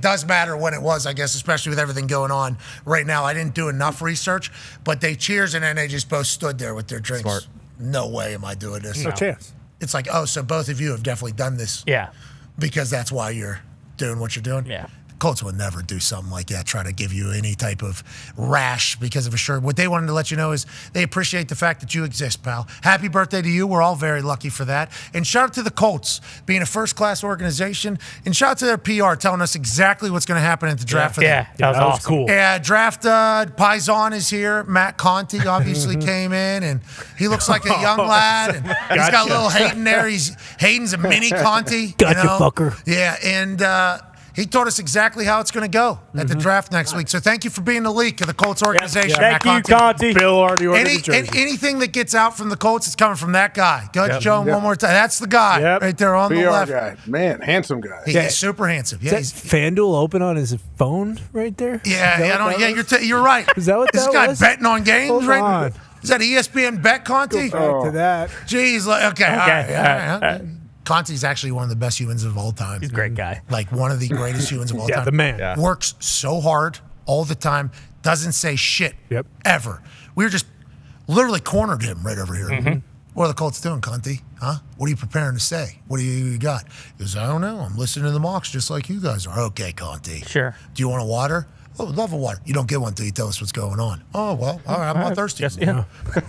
does matter when it was, I guess, especially with everything going on right now. I didn't do enough research, but they cheers and then they just both stood there with their drinks. Smart. No way am I doing this. No chance. It's like, oh, so both of you have definitely done this. Yeah. Because that's why you're doing what you're doing. Yeah. The Colts would never do something like that, try to give you any type of rash because of a shirt. What they wanted to let you know is they appreciate the fact that you exist, pal. Happy birthday to you. We're all very lucky for that. And shout out to the Colts being a first-class organization. And shout out to their PR telling us exactly what's going to happen at the draft. That was awesome. Cool. Yeah, draft Paisan is here. Matt Conti obviously came in, and he looks like a young lad. And he's got a little Hayden there. Hayden's a mini Conti. Gotcha, you know? Fucker. Yeah, and he taught us exactly how it's going to go at the draft next week. So thank you for being the leak of the Colts organization. Thank you, Conti. Bill already ordered the jersey. Anything that gets out from the Colts is coming from that guy. Go ahead and show him one more time. That's the guy right there on the left. Guy. Man, handsome guy. He's super handsome. Yeah, is that FanDuel open on his phone right there? Yeah, you're right. Is that what that was? This guy betting on games right now? Is that ESPN bet, Conti? Go back to that. Jeez, okay. Conti's actually one of the best humans of all time. He's a great guy. Like one of the greatest humans of all time. The man. Yeah. Works so hard all the time. Doesn't say shit ever. We were just literally cornered him right over here. What are the Colts doing, Conti? Huh? What are you preparing to say? What do you got? He goes, I don't know. I'm listening to the mocks just like you guys are. Okay, Conti. Sure. Do you want a water? Oh, love of water. You don't get one until you tell us what's going on. Oh, well, all right, I'm not thirsty. Yes,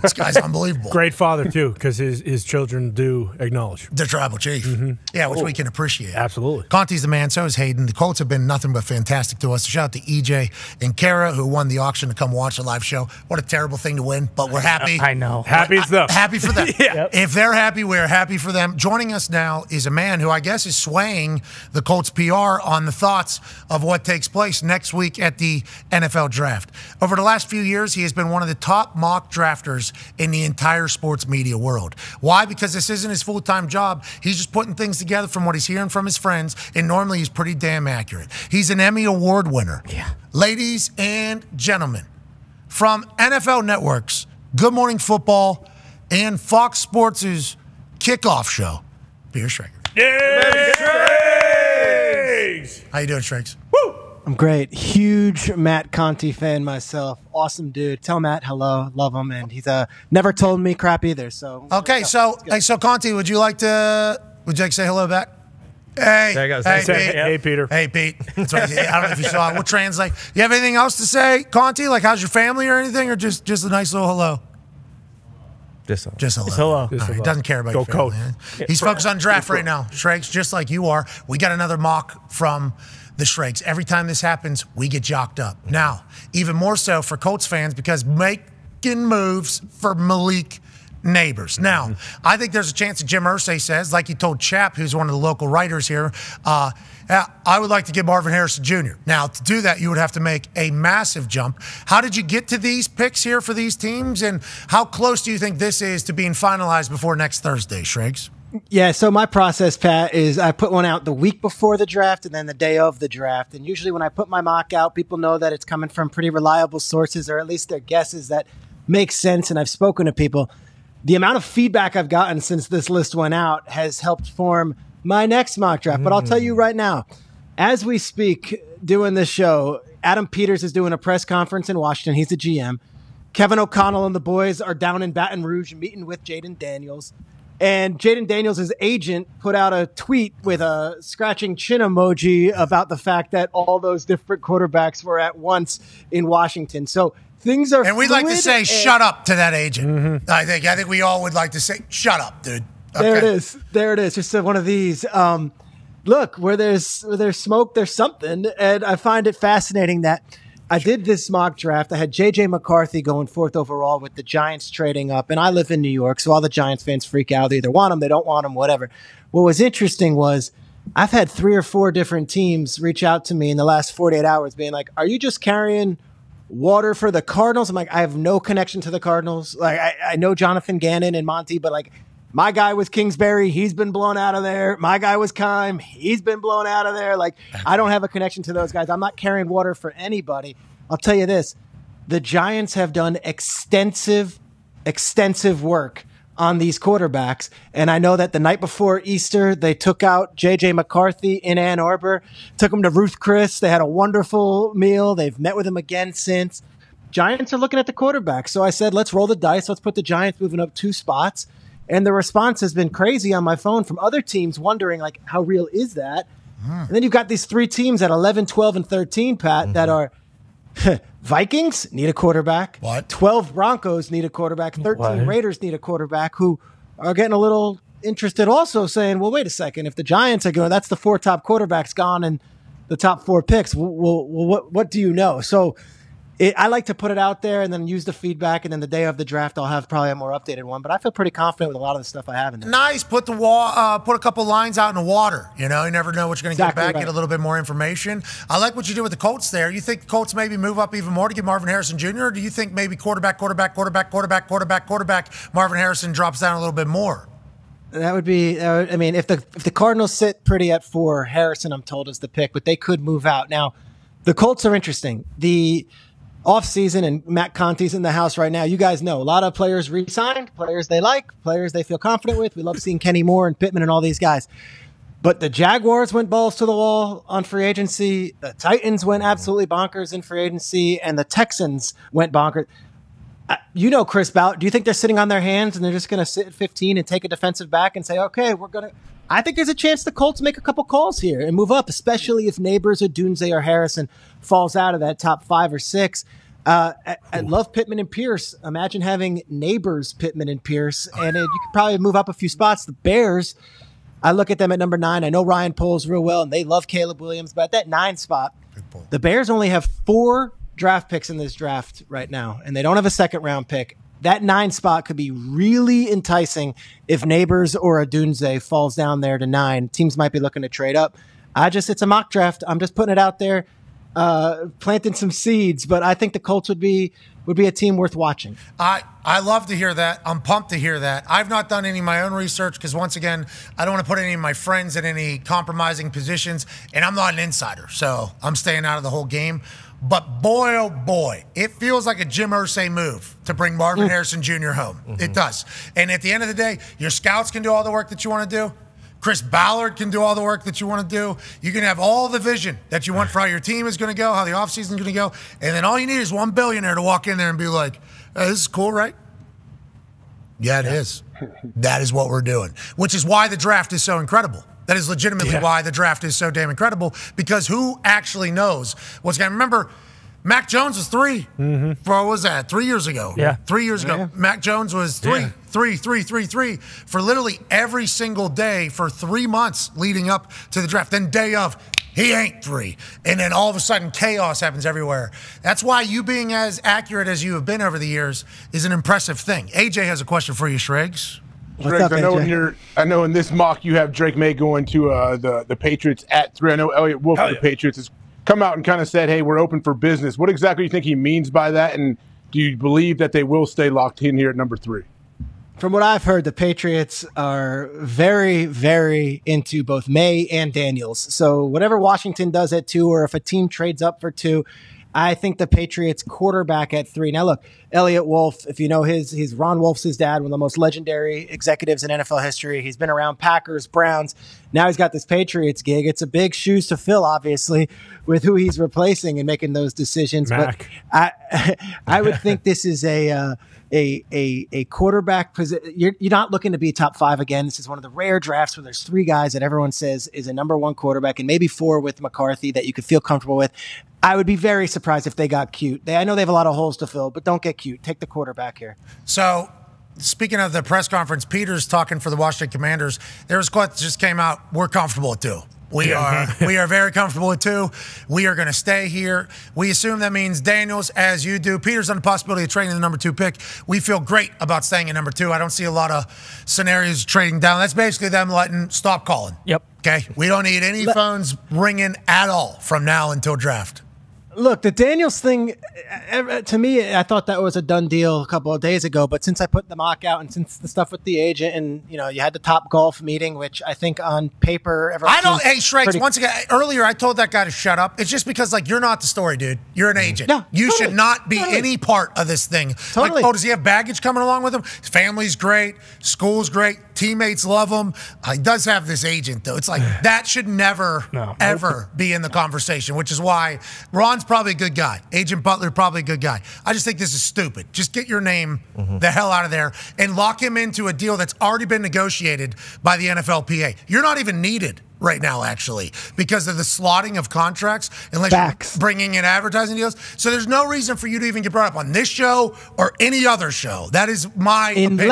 This guy's unbelievable. Great father, too, because his children do acknowledge. The tribal chief. Yeah, which we can appreciate. Absolutely. Conti's the man, so is Hayden. The Colts have been nothing but fantastic to us. Shout out to EJ and Kara, who won the auction to come watch a live show. What a terrible thing to win, but we're happy. I know. Happy as them. Happy for them. If they're happy, we're happy for them. Joining us now is a man who I guess is swaying the Colts PR on the thoughts of what takes place next week at the NFL Draft. Over the last few years, he has been one of the top mock drafters in the entire sports media world. Why? Because this isn't his full-time job. He's just putting things together from what he's hearing from his friends, and normally he's pretty damn accurate. He's an Emmy Award winner. Yeah. Ladies and gentlemen, from NFL Network's Good Morning Football and Fox Sports' kickoff show, Peter Schrager. Yeah, Schrags! How you doing, Schrags? Woo! I'm great. Huge Matt Conti fan myself. Awesome dude. Tell Matt hello. Love him. And he's never told me crap either. So okay, so Conti, would you like to Would Jake say hello back? Hey, there goes. Hey, Pete. Hey, Peter. Hey, Pete. That's what I don't know if you saw it. We'll translate. You have anything else to say, Conti? Like, how's your family or anything, or just a nice little hello? Just hello. Just hello. He doesn't care about your family. He's focused on draft right now. Shrakes, just like you are. We got another mock from the Shrakes. Every time this happens, we get jocked up. Now, even more so for Colts fans because making moves for Malik Neighbors. Now, I think there's a chance that Jim Irsay says, like he told Chap, who's one of the local writers here, I would like to get Marvin Harrison Jr. Now, to do that, you would have to make a massive jump. How did you get to these picks here for these teams, and how close do you think this is to being finalized before next Thursday, Shrakes? Yeah, so my process, Pat, is I put one out the week before the draft and then the day of the draft. And usually when I put my mock out, people know that it's coming from pretty reliable sources, or at least their guesses that make sense, and I've spoken to people. The amount of feedback I've gotten since this list went out has helped form my next mock draft. But I'll tell you right now, as we speak doing this show, Adam Peters is doing a press conference in Washington. He's the GM. Kevin O'Connell and the boys are down in Baton Rouge meeting with Jaden Daniels. And Jaden Daniels' agent put out a tweet with a scratching chin emoji about the fact that all those different quarterbacks were at once in Washington. So things are and we'd like to say, shut up to that agent. I think we all would like to say, shut up, dude. Okay. There it is. There it is. Just one of these. Look, where there's smoke, there's something. And I find it fascinating that I did this mock draft. I had J.J. McCarthy going 4th overall with the Giants trading up. And I live in New York, so all the Giants fans freak out. They either want him, they don't want him, whatever. What was interesting was I've had 3 or 4 different teams reach out to me in the last 48 hours being like, are you just carrying water for the Cardinals? I'm like, I have no connection to the Cardinals. Like, I know Jonathan Gannon and Monty, but like, my guy was Kingsbury. He's been blown out of there. My guy was Kime. He's been blown out of there. Like, I don't have a connection to those guys. I'm not carrying water for anybody. I'll tell you this. The Giants have done extensive work on these quarterbacks. And I know that the night before Easter, they took out J.J. McCarthy in Ann Arbor, took him to Ruth Chris. They had a wonderful meal. They've met with him again since. Giants are looking at the quarterback. So I said, let's roll the dice. Let's put the Giants moving up 2 spots. And the response has been crazy on my phone from other teams wondering, like, how real is that? And then you've got these 3 teams at 11, 12, and 13, Pat, that are Vikings need a quarterback. What? 12 Broncos need a quarterback. 13 Raiders need a quarterback, who are getting a little interested also saying, well, wait a second. If the Giants are going, that's the 4 top quarterbacks gone and the top 4 picks. Well what do you know? So I like to put it out there and then use the feedback, and then the day of the draft I'll have probably a more updated one. But I feel pretty confident with a lot of the stuff I have in there. Nice. Put the put a couple lines out in the water. You know, you never know what you're going to get back. Right. Get a little bit more information. I like what you did with the Colts there. You think the Colts maybe move up even more to get Marvin Harrison Jr., or do you think maybe quarterback, Marvin Harrison drops down a little bit more? That would be. I mean, if the Cardinals sit pretty at 4, Harrison, I'm told, is the pick, but they could move out. Now, the Colts are interesting. The offseason, and Matt Conti's in the house right now. You guys know a lot of players re-signed, players they like, players they feel confident with. We love seeing Kenny Moore and Pittman and all these guys. But the Jaguars went balls to the wall on free agency. The Titans went absolutely bonkers in free agency, and the Texans went bonkers. You know, Chris Bout, do you think they're sitting on their hands and they're just going to sit at 15 and take a defensive back and say, okay, we're going to – I think there's a chance the Colts make a couple calls here and move up, especially if Neighbors or Dunze or Harrison falls out of that top 5 or 6. I love Pittman and Pierce. Imagine having Neighbors, Pittman and Pierce, and you could probably move up a few spots. The Bears, I look at them at number 9. I know Ryan Poles real well, and they love Caleb Williams, but at that 9 spot, the Bears only have 4 draft picks in this draft right now, and they don't have a second-round pick. That 9 spot could be really enticing if Neighbors or a Dunze falls down there to 9. Teams might be looking to trade up. It's a mock draft. I'm just putting it out there, planting some seeds, but I think the Colts would be a team worth watching. I love to hear that. I'm pumped to hear that. I've not done any of my own research because, once again, I don't want to put any of my friends in any compromising positions, and I'm not an insider, so I'm staying out of the whole game. But boy, oh boy, it feels like a Jim Irsay move to bring Marvin Harrison Jr. home. It does. And at the end of the day, your scouts can do all the work that you want to do. Chris Ballard can do all the work that you want to do. You can have all the vision that you want for how your team is going to go, how the offseason is going to go. And then all you need is one billionaire to walk in there and be like, hey, this is cool, right? Yeah, it is. That is what we're doing, which is why the draft is so incredible. That is legitimately why the draft is so damn incredible, because who actually knows what's going to remember. Mac Jones was three. What was that? 3 years ago. Yeah. 3 years ago. Yeah. Mac Jones was three for literally every single day for 3 months leading up to the draft. Then day of, he ain't three. And then all of a sudden, chaos happens everywhere. That's why you being as accurate as you have been over the years is an impressive thing. AJ has a question for you, Schrags. Greg, I know in this mock you have Drake May going to the Patriots at 3. I know Elliot Wolf of the Patriots has come out and kind of said, hey, we're open for business. What exactly do you think he means by that, and do you believe that they will stay locked in here at number 3? From what I've heard, the Patriots are very, very into both May and Daniels. So whatever Washington does at 2, or if a team trades up for 2, I think the Patriots quarterback at 3. Now, look, Elliot Wolf, if you know he's Ron Wolf's his dad, one of the most legendary executives in NFL history. He's been around Packers, Browns. Now he's got this Patriots gig. It's a big shoes to fill, obviously, with who he's replacing and making those decisions. Mac. But I would think this is a quarterback position. You're not looking to be top 5 again. This is one of the rare drafts where there's 3 guys that everyone says is a number 1 quarterback, and maybe 4 with McCarthy that you could feel comfortable with. I would be very surprised if they got cute. I know they have a lot of holes to fill, but don't get cute. Take the quarterback here. So, speaking of the press conference, Peter's talking for the Washington Commanders. Their squad just came out. We're comfortable at 2. We are very comfortable at 2. We are going to stay here. We assume that means Daniels, as you do. Peter's on the possibility of trading the number 2 pick. We feel great about staying at number 2. I don't see a lot of scenarios trading down. That's basically them letting stop calling. Yep. Okay. We don't need any phones ringing at all from now until draft. Look, the Daniels thing, to me, I thought that was a done deal a couple of days ago. But since I put the mock out and since the stuff with the agent and, you know, you had the Top Golf meeting, which I think on paper, everyone. Hey, Schrags, once again, earlier I told that guy to shut up. It's just because, like, you're not the story, dude. You're an agent. No, you should not be any part of this thing. Like, oh, does he have baggage coming along with him? His family's great. School's great. Teammates love him. He does have this agent, though. It's like that should never, ever be in the conversation, which is why Ron's probably a good guy. Agent Butler, probably a good guy. I just think this is stupid. Just get your name the hell out of there and lock him into a deal that's already been negotiated by the NFLPA. You're not even needed right now, actually, because of the slotting of contracts, unless you're bringing in advertising deals. So there's no reason for you to even get brought up on this show or any other show. That is my opinion.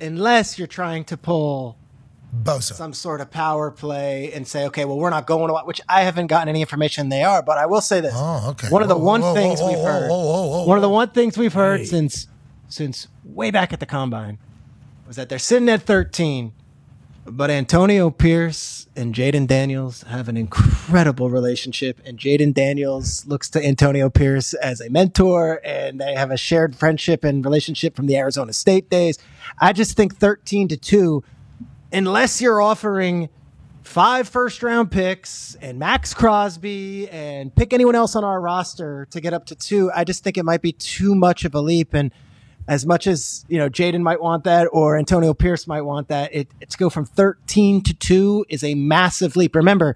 Unless you're trying to pull Bosa, some sort of power play and say, okay, well, we're not going to, which I haven't gotten any information they are, but I will say this. One of the things we've heard since way back at the Combine was that they're sitting at 13, but Antonio Pierce and Jaden Daniels have an incredible relationship, and Jaden Daniels looks to Antonio Pierce as a mentor, and they have a shared friendship and relationship from the Arizona State days. I just think 13-2, unless you're offering 5 first-round picks and Max Crosby and pick anyone else on our roster to get up to 2, I just think it might be too much of a leap. And as much as, you know, Jaden might want that or Antonio Pierce might want that, to go from 13-2 is a massive leap. Remember,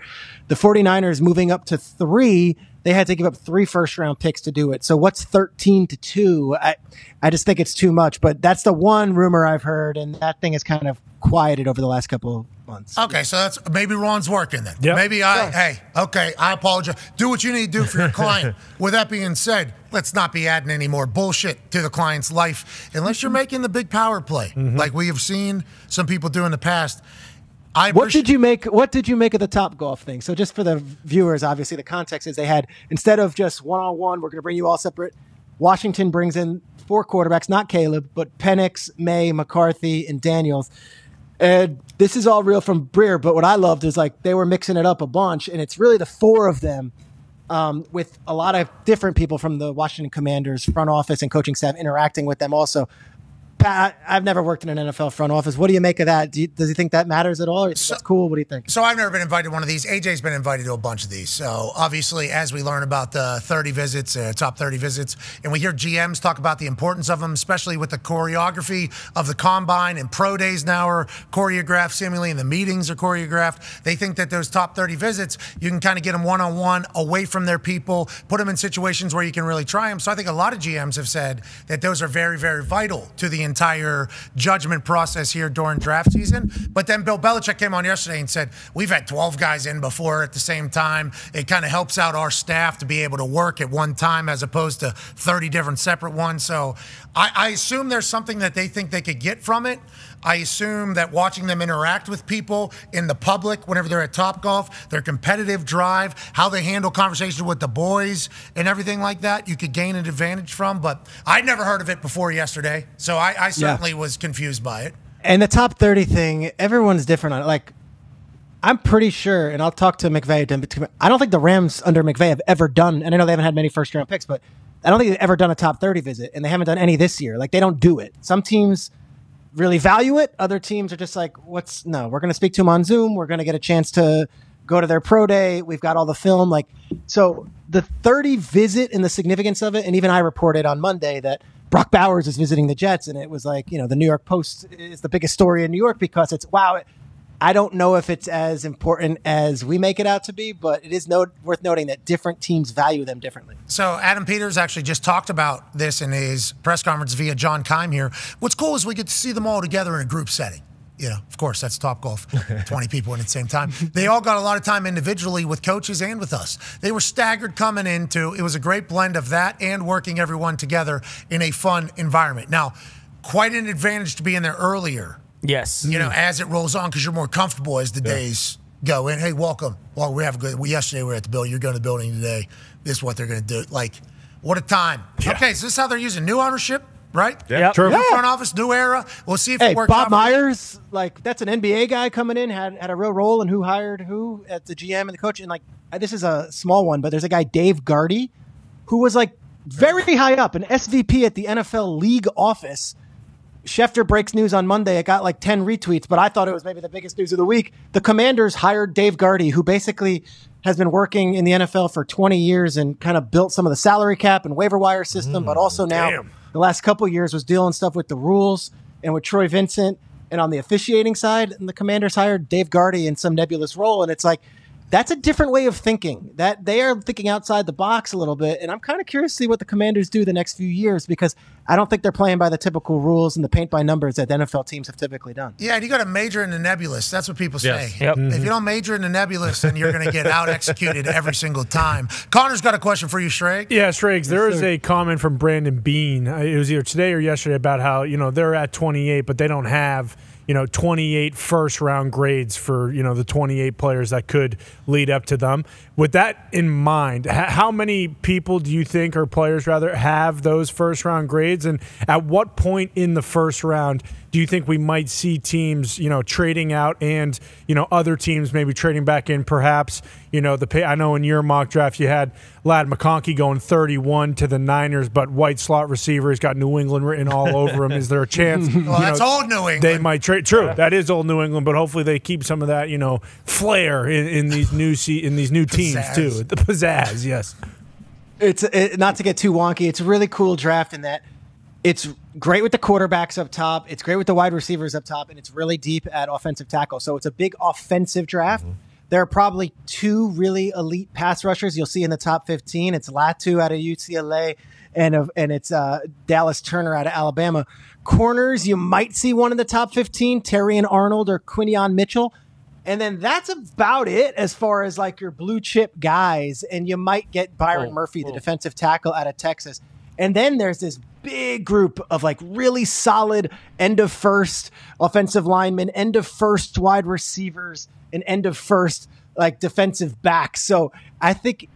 the 49ers moving up to 3, they had to give up 3 first-round picks to do it. So what's 13-2? I just think it's too much. But that's the one rumor I've heard, and that thing has kind of quieted over the last couple of months. Okay, so that's maybe Ron's working then. Yep. Maybe I apologize. Do what you need to do for your client. With that being said, let's not be adding any more bullshit to the client's life unless you're making the big power play like we have seen some people do in the past. What did you make of the Top Golf thing? So just for the viewers, obviously the context is they had, instead of just one-on-one, we're going to bring you all separate, Washington brings in 4 quarterbacks, not Caleb, but Penix, May, McCarthy, and Daniels. And this is all real from Breer, but what I loved is like they were mixing it up a bunch, and it's really the 4 of them with a lot of different people from the Washington Commanders front office and coaching staff interacting with them also. Pat, I've never worked in an NFL front office. What do you make of that? Does he think that matters at all? Or that's cool? What do you think? So I've never been invited to one of these. AJ's been invited to a bunch of these. So obviously, as we learn about the top 30 visits, and we hear GMs talk about the importance of them, especially with the choreography of the Combine and pro days now are choreographed, seemingly, and the meetings are choreographed. They think that those top 30 visits, you can kind of get them one-on-one away from their people, put them in situations where you can really try them. So I think a lot of GMs have said that those are very, very vital to the entire judgment process here during draft season. But then Bill Belichick came on yesterday and said, we've had 12 guys in before at the same time. It kind of helps out our staff to be able to work at one time as opposed to 30 different separate ones. So I assume there's something that they think they could get from it. I assume that watching them interact with people in the public whenever they're at Topgolf, their competitive drive, how they handle conversations with the boys and everything like that, you could gain an advantage from. But I'd never heard of it before yesterday, so I certainly was confused by it. And the top 30 thing, everyone's different on it. Like, I'm pretty sure, and I'll talk to McVay, I don't think the Rams under McVay have ever done, and I know they haven't had many first-round picks, but I don't think they've ever done a top 30 visit, and they haven't done any this year. Like, they don't do it. Some teams really value it. Other teams are just like, what's no, we're going to speak to them on Zoom. We're going to get a chance to go to their pro day. We've got all the film. Like, so the 30 visit and the significance of it. And even I reported on Monday that Brock Bowers is visiting the Jets. And it was like, you know, the New York Post is the biggest story in New York because it's wow. I don't know if it's as important as we make it out to be, but it is worth noting that different teams value them differently. So Adam Peters actually just talked about this in his press conference via John Keim here. What's cool is we get to see them all together in a group setting. You know, of course, that's Topgolf, 20 people in at the same time. They all got a lot of time individually with coaches and with us. They were staggered coming into. It was a great blend of that and working everyone together in a fun environment. Now, quite an advantage to be in there earlier. Yes. You know, as it rolls on, because you're more comfortable as the days go. And, hey, welcome. Well, we have a good – yesterday we were at the building. You're going to the building today. This is what they're going to do. Like, what a time. Yeah. Okay, so this is how they're using new ownership, right? Yeah, true. Yeah. Front office, new era. We'll see if it works out. Bob Myers, like, that's an NBA guy coming in, had a real role in who hired who at the GM and the coach. And, like, this is a small one, but there's a guy, Dave Gardy, who was, like, very high up, an SVP at the NFL League office. Schefter breaks news on Monday. It got like 10 retweets, but I thought it was maybe the biggest news of the week. The Commanders hired Dave Gardy, who basically has been working in the NFL for 20 years and kind of built some of the salary cap and waiver wire system, but also now the last couple of years was dealing stuff with the rules and with Troy Vincent and on the officiating side. And the Commanders hired Dave Gardy in some nebulous role. And it's like, that's a different way of thinking. That they are thinking outside the box a little bit, and I'm kind of curious to see what the Commanders do the next few years because I don't think they're playing by the typical rules and the paint-by-numbers that the NFL teams have typically done. Yeah, and you got to major in the nebulous. That's what people say. Yes. Yep. If you don't major in the nebulous, then you're going to get out-executed every single time. Connor's got a question for you, Schrager. Yeah, Schrager, there is a comment from Brandon Bean. It was either today or yesterday about how, you know, they're at 28, but they don't have – you know, 28 first-round grades for, you know, the 28 players that could lead up to them. With that in mind, how many people do you think, or players rather, have those first-round grades? And at what point in the first round do you think we might see teams, you know, trading out and, you know, other teams maybe trading back in perhaps? You know, I know in your mock draft you had Ladd McConkey going 31 to the Niners, but white slot receiver has got New England written all over him. Is there a chance? Well, that's old New England. They might trade. True, that is old New England, but hopefully they keep some of that, you know, flair in these new teams too. The pizzazz, yes. It's not to get too wonky. It's a really cool draft in that it's great with the quarterbacks up top. It's great with the wide receivers up top, and it's really deep at offensive tackle. So it's a big offensive draft. There are probably two really elite pass rushers you'll see in the top 15. It's Latu out of UCLA, and it's Dallas Turner out of Alabama. Corners, you might see one in the top 15, Terrion Arnold or Quinion Mitchell. And then that's about it as far as like your blue chip guys. And you might get Byron Murphy, the defensive tackle out of Texas. And then there's this big group of like really solid end of first offensive linemen, end of first wide receivers, and end of first like defensive backs. So I think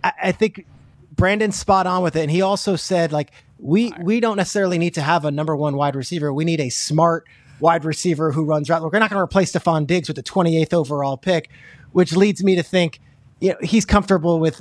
Brandon's spot on with it. And he also said, like, we don't necessarily need to have a number one wide receiver. We need a smart wide receiver who runs routes. We're not going to replace Stephon Diggs with the 28th overall pick, which leads me to think, you know, he's comfortable with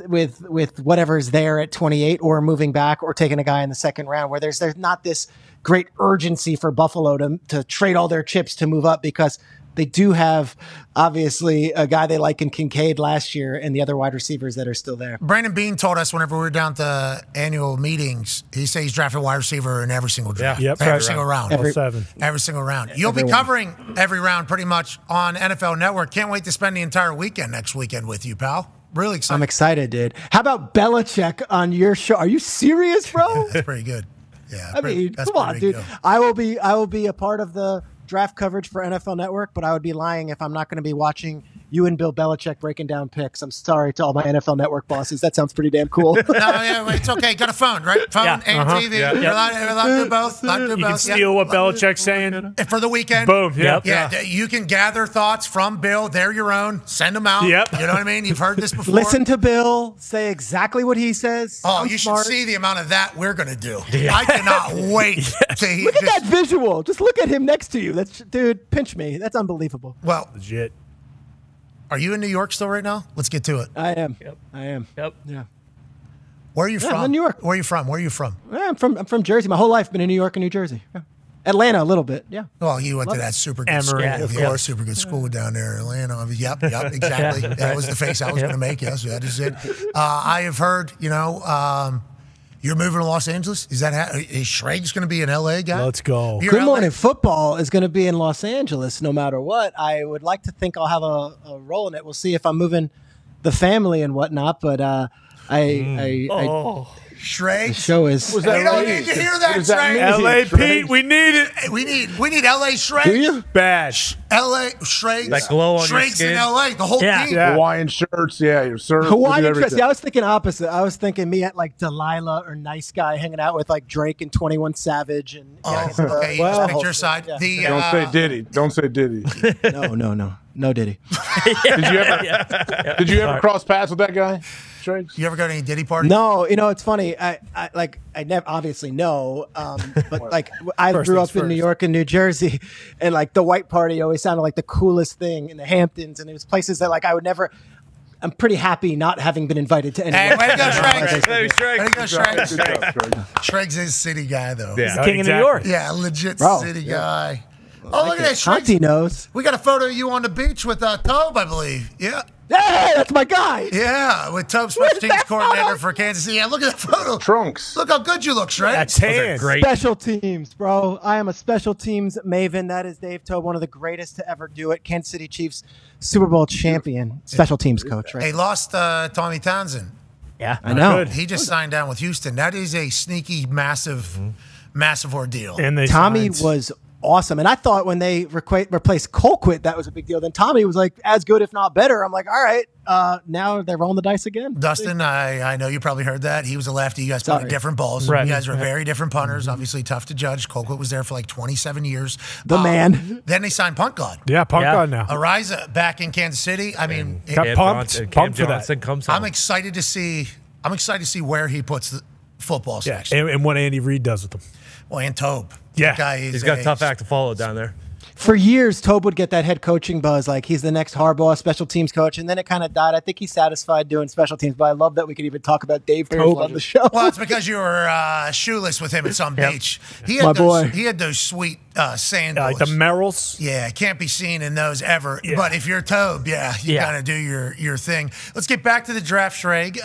whatever's there at 28 or moving back or taking a guy in the second round where there's not this great urgency for Buffalo to trade all their chips to move up because they do have, obviously, a guy they like in Kincaid last year and the other wide receivers that are still there. Brandon Bean told us whenever we were down to annual meetings, he said he's drafted a wide receiver in every single draft. Yeah. Yep. Every single round. Every single round. You'll be covering every round pretty much on NFL Network. Can't wait to spend the entire weekend next weekend with you, pal. Really excited. I'm excited, dude. How about Belichick on your show? Are you serious, bro? That's pretty good. Yeah, I mean, come on, dude. Deal. I will be a part of the draft coverage for NFL Network, but I would be lying if I'm not going to be watching you and Bill Belichick breaking down picks. I'm sorry to all my NFL Network bosses. That sounds pretty damn cool. No, yeah, it's okay. Got a phone, right? Phone and TV. Yeah. We're allowed to do both. You can steal what Belichick's saying for the weekend. Boom. Yep. Yeah. You can gather thoughts from Bill. They're your own. Send them out. Yep. You know what I mean? You've heard this before. Listen to Bill say exactly what he says. Oh, you should see the amount of that we're going to do. Yeah. I cannot wait. Look at that visual. Just look at him next to you. That's, dude, pinch me. That's unbelievable. Well, legit. Are you in New York still right now? Let's get to it. I am. Yep. I am. Yep. Yeah. Where are you from? I'm in New York. Where are you from? Yeah, I'm from Jersey. My whole life been in New York and New Jersey. Yeah. Atlanta a little bit. Yeah. Well, you went to that super good school. Of course, super good school down there in Atlanta. Yep, exactly. That was the face I was going to make. Yes, that is it. I have heard, you know, you're moving to Los Angeles? Is that is Schrager's going to be an L.A. guy? Let's go. Good Morning Football is going to be in Los Angeles no matter what. I would like to think I'll have a role in it. We'll see if I'm moving the family and whatnot, but Schrager? The show is... We don't need to hear that, Schrager. L.A. Pete, we need it. We need L.A. Schrager. Do you? Bad. L.A. Schrager. That glow on your skin. Schrager's in L.A. The whole team. Yeah. Hawaiian shirts. Yeah, your surf. Hawaiian shirts. Yeah, I was thinking opposite. I was thinking me at like Delilah or Nice Guy hanging out with like Drake and 21 Savage. And, okay, you just picked your side. Yeah. Don't say Diddy. Don't say Diddy. No. No Diddy. Did you ever cross paths with that guy? You ever go to any Diddy parties? No, you know, it's funny. I never obviously know, but like I grew up in New York and New Jersey, and like the white party always sounded like the coolest thing in the Hamptons, and it was places that like I would never. I'm pretty happy not having been invited to any. Hey, way to go, Schrager. Schrager's a city guy, though. Yeah, he's the king of New York. Yeah, legit city guy. Oh, look at that, Schrager. Conti knows. We got a photo of you on the beach with Tobe, I believe. Yeah. Hey, that's my guy. Yeah, with Tobe, special teams coordinator for Kansas City. Yeah, look at that photo. Trunks. Look how good you look, Schrager. That's great. Special teams, bro. I am a special teams maven. That is Dave Tobe, one of the greatest to ever do it. Kansas City Chiefs Super Bowl champion, special teams coach. Right? They lost Tommy Townsend. Yeah, I know. Good. He just signed down with Houston. That is a sneaky, massive ordeal. And Tommy was awesome. And I thought when they replaced Colquitt, that was a big deal. Then Tommy was like as good, if not better. I'm like, all right, now they're rolling the dice again. Dustin, I know you probably heard that. He was a lefty. You guys played different balls. Right. You guys were very different punters. Obviously tough to judge. Colquitt was there for like 27 years. The man. Then they signed Punt God. Yeah, Punt God now. Ariza back in Kansas City. I mean, pumped for that. I'm excited to see where he puts the football section. And what Andy Reid does with them. Well, and Tobe. Yeah, he's got a tough act to follow down there. For years, Tobe would get that head coaching buzz, like he's the next Harbaugh special teams coach, and then it kind of died. I think he's satisfied doing special teams, but I love that we could even talk about Dave Tobe on the show. Well, it's because you were shoeless with him at some beach. He had those sweet sandals. Like the Merrills? Yeah, can't be seen in those ever. Yeah. But if you're Tobe, you got to do your thing. Let's get back to the draft, Schrager.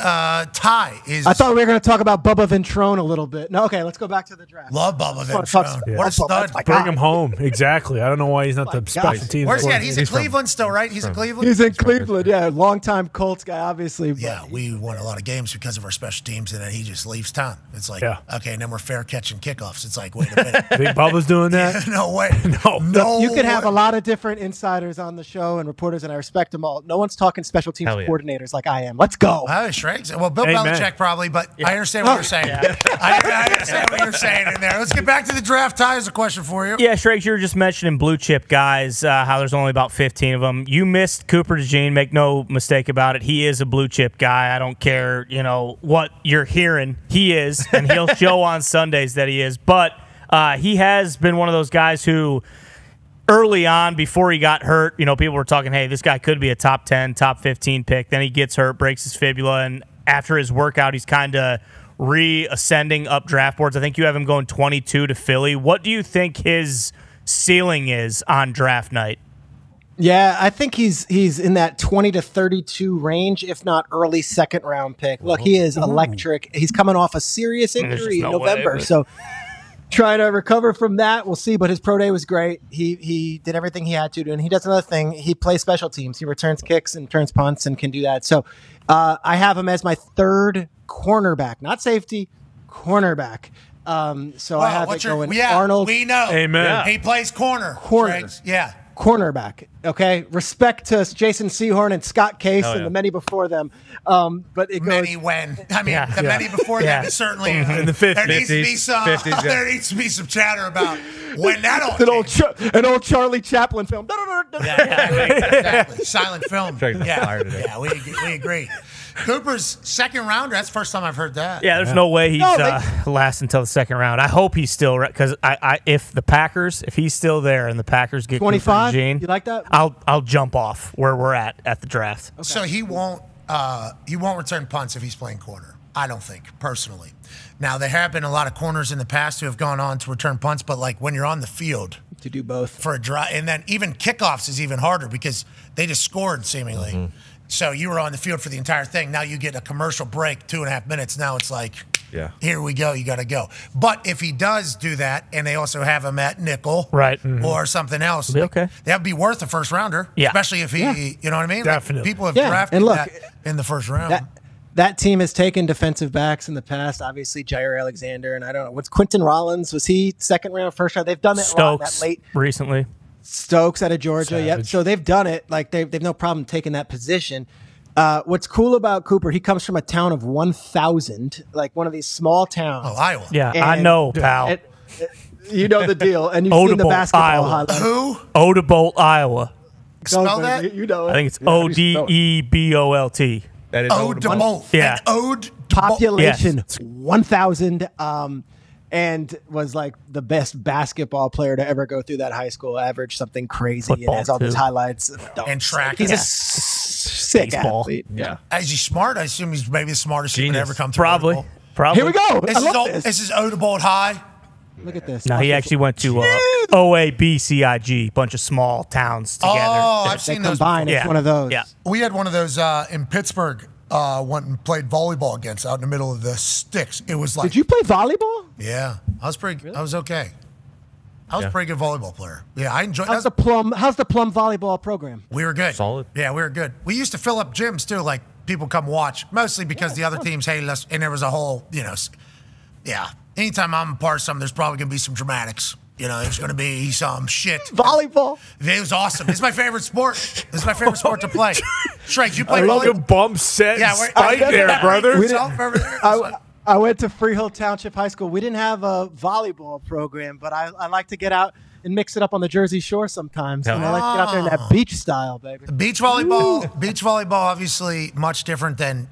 Ty is... I thought we were going to talk about Bubba Ventrone a little bit. No, okay, let's go back to the draft. Love Bubba Ventrone. What a stud. Bring him home. Exactly. I don't know why he's not the special team. Where's he at? He's in Cleveland still, right? He's in Cleveland? He's in Cleveland, yeah. Longtime Colts guy, obviously. But. Yeah, we won a lot of games because of our special teams, and then he just leaves town. It's like, okay, and then we're fair catching kickoffs. It's like, wait a minute. Big Bubba's doing that? No way. No. You could have a lot of different insiders on the show and reporters, and I respect them all. No one's talking special teams coordinators like I am. Let's go. Oh, Schrager. Well, Bill Belichick probably, but I understand what you're saying. Yeah. I understand what you're saying in there. Let's get back to the draft. Ty, there's a question for you. Yeah, Schrager, you were just mentioning blue chip guys, how there's only about 15 of them. You missed Cooper DeJean. Make no mistake about it. He is a blue chip guy. I don't care, you know, what you're hearing. He is, and he'll show on Sundays that he is. But he has been one of those guys who early on, before he got hurt, you know, people were talking, hey, this guy could be a top 10, top 15 pick. Then he gets hurt, breaks his fibula, and after his workout, he's kind of reascending up draft boards. I think you have him going 22 to Philly. What do you think his ceiling is on draft night? Yeah, I think he's in that 20 to 32 range, if not early second round pick. Look, he is electric. He's coming off a serious injury in November, so trying to recover from that. We'll see, but his pro day was great. He did everything he had to do, and he does another thing. He plays special teams. He returns kicks and turns punts and can do that. So I have him as my third cornerback, not safety, cornerback. So I have it going. Yeah, Arnold. We know. Amen. Yeah. He plays corner. Yeah. Cornerback. Okay. Respect to Jason Sehorn and Scott Case and the many before them. But it goes. Many before them certainly. In the 50s. There needs to be some chatter about when that all an old Charlie Chaplin film. Exactly. Silent film. Yeah, we agree. Cooper's second rounder. That's the first time I've heard that. Yeah, there's no way he's lasts until the second round. I hope he's still because if he's still there and the Packers get 25, you like that? I'll jump off where we're at the draft. Okay. So he won't return punts if he's playing corner. I don't think, personally. Now, there have been a lot of corners in the past who have gone on to return punts, but like when you're on the field to do both for a drive, and then even kickoffs is even harder because they just scored seemingly. Mm-hmm. So you were on the field for the entire thing. Now you get a commercial break, 2.5 minutes. Now it's like, here we go. You got to go. But if he does do that, and they also have him at nickel or something else, that would be worth a first rounder, especially if he, you know what I mean? Definitely. Like, people have drafted that in the first round. That team has taken defensive backs in the past. Obviously, Jair Alexander, and I don't know. What's Quentin Rollins? Was he second round, first round? They've done that late recently. Stokes out of Georgia, so they've done it. Like they've no problem taking that position. What's cool about Cooper? He comes from a town of 1,000, like one of these small towns. Oh, Iowa. Yeah, and, I know, pal. You know the deal, and you've seen the basketball highlights. Who? Odebolt, Iowa. Spell that. You know it. I think it's O-D-E-B-O-L-T. That is Odebolt. Yeah. Odebolt. Population 1,000. And was like the best basketball player to ever go through that high school. Averaged something crazy and has all these highlights. And track. He's a sick athlete. Yeah. Is he smart? I assume he's maybe the smartest kid to ever come through. Probably. Here we go. This is Odebolt High. Look at this. No, he actually went to OABCIG, bunch of small towns together. Oh, I've seen those. It's one of those. Yeah. We had one of those in Pittsburgh. Went and played volleyball against out in the middle of the sticks. It was like. Did you play volleyball? Yeah, I was pretty. Really? I was okay. I was a pretty good volleyball player. Yeah, I enjoyed. How's the Plum volleyball program? We were good. Solid. Yeah, we were good. We used to fill up gyms too. Like people come watch mostly because the other teams hated us, and there was a whole Anytime I'm a part of something, there's probably gonna be some dramatics. You know, there's going to be some shit. Volleyball. It was awesome. It's my favorite sport. It's my favorite sport to play. Shrek, you play volleyball? Bump set. Yeah, right there, brother. I went to Freehold Township High School. We didn't have a volleyball program, but I like to get out and mix it up on the Jersey Shore sometimes. And I like to get out there in that beach style, baby. Beach volleyball. Beach volleyball, obviously, much different than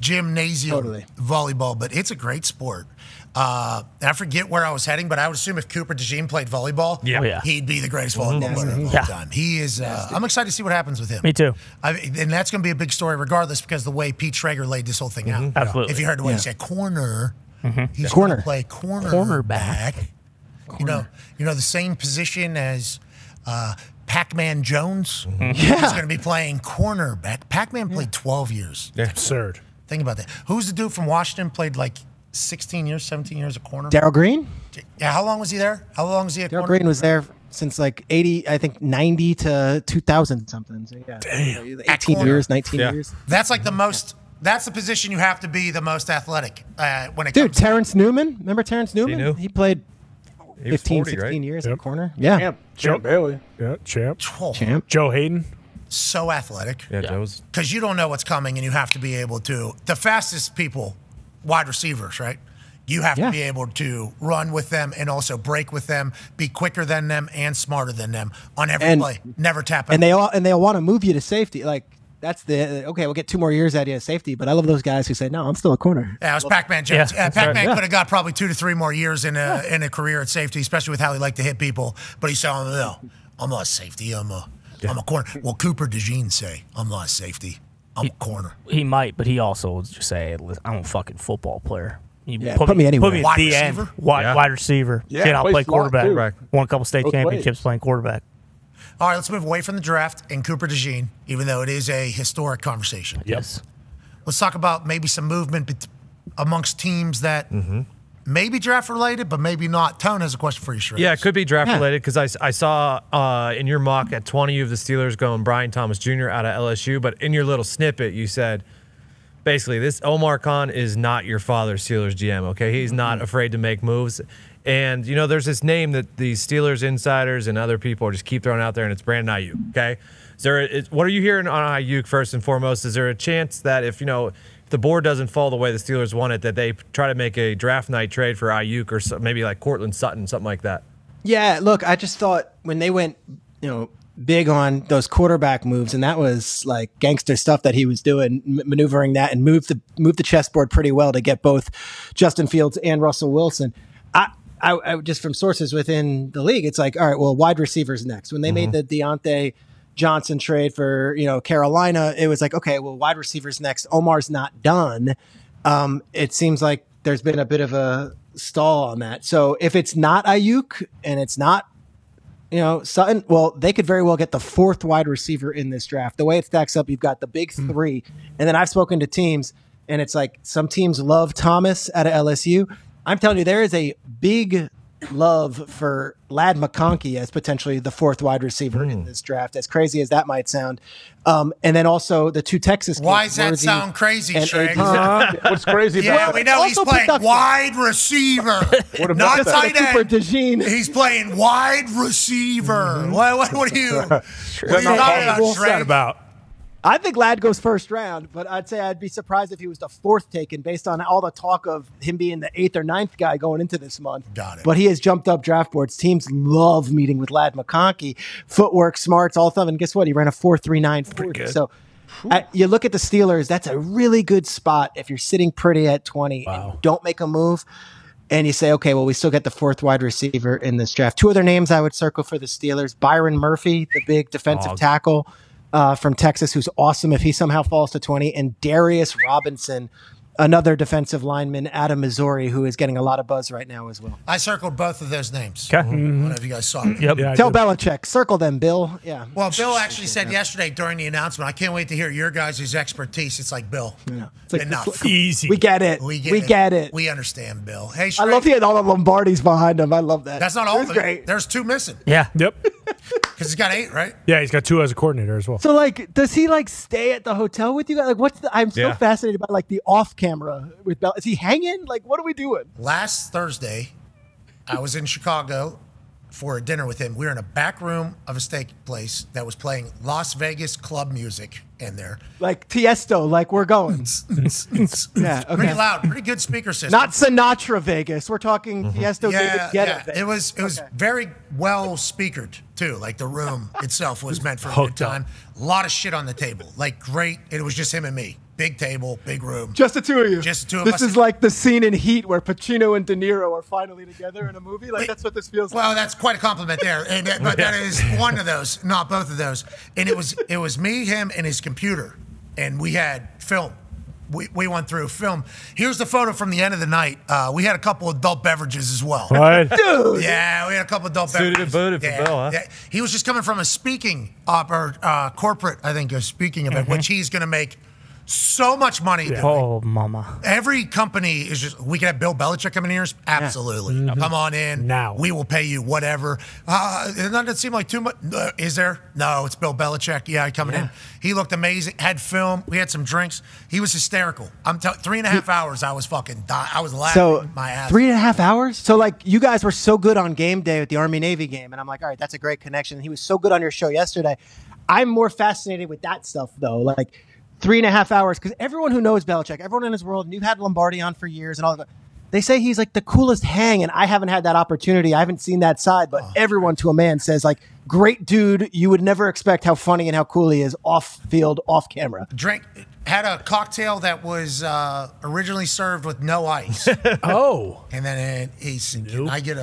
gymnasium volleyball, but it's a great sport. I forget where I was heading, but I would assume if Cooper DeJean played volleyball, he'd be the greatest volleyball player of all time. He is. I'm excited to see what happens with him. Me too. And that's going to be a big story regardless because the way Pete Schrager laid this whole thing out. Absolutely. If you heard the way he said corner, he's going to play cornerback. You know the same position as Pac-Man Jones. He's going to be playing cornerback. Pac-Man played 12 years. That's absurd. Think about that. Who's the dude from Washington played like 16 years, 17 years a corner? Darryl Green? Yeah, how long was he there? How long was he at corner? Darryl Green was there since like 90 to 2000 something. So yeah. Damn. 18 years, 19 years. That's like the most, that's the position you have to be the most athletic when it comes to. Dude, Terrence Newman. Remember Terrence Newman? He played 15, 40, 16 years in corner. Yeah. Champ Bailey. Yeah, Champ. Joe Hayden. So athletic. Yeah, Joe's. Because you don't know what's coming and you have to be able to. The fastest people, wide receivers, right? You have to be able to run with them and also break with them, be quicker than them and smarter than them on every play. Never tap out. And they'll want to move you to safety. Like that's the we'll get 2 more years out of you at safety. But I love those guys who say, no, I'm still a corner. Yeah, it was Pac-Man Jones. Pac-Man could have got probably 2 to 3 more years in a career at safety, especially with how he liked to hit people. But he said, oh, no, I'm not a safety. I'm a corner. Well, Cooper DeJean say, I'm not a safety. I'm a corner. He might, but he also would just say, I'm a fucking football player. Put me anywhere. Put me wide receiver? Wide receiver. Yeah, I'll play quarterback. Won a couple state championships playing quarterback. All right, let's move away from the draft and Cooper DeJean, even though it is a historic conversation. Yes. Let's talk about maybe some movement amongst teams that maybe draft-related, but maybe not. Tone has a question for you, Shrews. Yeah, it could be draft-related because I saw in your mock at 20 of the Steelers going Brian Thomas Jr. out of LSU, but in your little snippet you said basically, this Omar Khan is not your father's Steelers GM, okay? He's not afraid to make moves. And, you know, there's this name that the Steelers insiders and other people just keep throwing out there, and it's Brandon Ayuk, okay? What are you hearing on Ayuk first and foremost? Is there a chance that if, you know, if the board doesn't fall the way the Steelers want it, that they try to make a draft night trade for Ayuk or so, maybe like Cortland Sutton, something like that? Yeah, look, I just thought when they went, you know, big on those quarterback moves, and that was like gangster stuff that he was doing, maneuvering that and moved the chessboard pretty well to get both Justin Fields and Russell Wilson. I just from sources within the league, it's like, all right, well, wide receivers next. When they made the Deontay Johnson trade for, you know, Carolina, it was like, okay, well, wide receivers next. Omar's not done. It seems like there's been a bit of a stall on that. So if it's not Ayuk and it's not, you know, Sutton, well, they could very well get the fourth wide receiver in this draft. The way it stacks up, you've got the big three. And then I've spoken to teams, and it's like some teams love Thomas out of LSU. I'm telling you, there is a big love for Ladd McConkey as potentially the fourth wide receiver in this draft, as crazy as that might sound. And then also the two Texas kids. Why does that sound crazy, Shane? What's crazy about that? Yeah, we know he's playing wide receiver. What about not tight end. He's playing wide receiver. What are you talking about? I think Ladd goes first round, but I'd say I'd be surprised if he was the fourth taken based on all the talk of him being the 8th or 9th guy going into this month. Got it. But he has jumped up draft boards. Teams love meeting with Ladd McConkey. Footwork, smarts, all thumb. And guess what? He ran a 4.39 40. So you look at the Steelers, that's a really good spot if you're sitting pretty at 20 and don't make a move. And you say, okay, well, we still get the fourth wide receiver in this draft. Two other names I would circle for the Steelers. Byron Murphy, the big defensive tackle from Texas, who's awesome if he somehow falls to 20, and Darius Robinson, another defensive lineman out of Missouri who is getting a lot of buzz right now as well. I circled both of those names. Okay. One of you guys saw it. Yep. Yeah, tell Belichick, circle them, Bill. Yeah. Well, Bill actually said yesterday during the announcement, I can't wait to hear your guys' expertise. It's like, Bill, it's like, enough. Easy. We get it. We get it. We understand, Bill. Hey, Shrek, I love hearing all the Lombardis behind him. I love that. That's not all of it. There's two missing. Yeah. Yep. Because he's got 8, right? Yeah, he's got 2 as a coordinator as well. So, like, does he, like, stay at the hotel with you guys? Like, what's the, I'm so fascinated by, like, the off-camera with Bell. Is he hanging? Like, what are we doing? Last Thursday, I was in Chicago for a dinner with him. We were in a back room of a steak place that was playing Las Vegas club music in there. Like Tiesto, like we're going. Yeah, okay. Pretty loud, pretty good speaker system. Not Sinatra Vegas. We're talking Tiesto Vegas. It was very well speakered too. Like the room itself was meant for a good time. A lot of shit on the table. Like great. It was just him and me. Big table, big room. Just the two of you. Just the two of us. This is like the scene in Heat where Pacino and De Niro are finally together in a movie. Like, that's what this feels like. Well, that's quite a compliment there. And but that is one of those, not both of those. And it was me, him, and his computer. And we had film. We went through film. Here's the photo from the end of the night. We had a couple of adult beverages as well. What? Dude. Yeah, we had a couple of adult beverages. Suited and booted for Bill, huh? Yeah. He was just coming from a speaking, corporate, I think, a speaking event, which he's going to make so much money. Yeah. Oh, mama. Every company is just, we can have Bill Belichick coming in here? Absolutely. Yeah. Come on in. Now. We will pay you whatever. Doesn't that seem like too much? Is there? No, it's Bill Belichick. Yeah, coming in. He looked amazing. Had film. We had some drinks. He was hysterical. I'm telling 3.5 hours, I was fucking dying. I was laughing my ass. 3.5 hours? So, like, you guys were so good on game day with the Army-Navy game. And I'm like, all right, that's a great connection. He was so good on your show yesterday. I'm more fascinated with that stuff, though. Like, 3.5 hours, because everyone who knows Belichick, everyone in his world, and you've had Lombardi on for years and all that, they say he's like the coolest hang, and I haven't had that opportunity. I haven't seen that side, but everyone to a man says, like, great dude, you would never expect how funny and how cool he is off field, off camera. Had a cocktail that was originally served with no ice. And then he said, can I get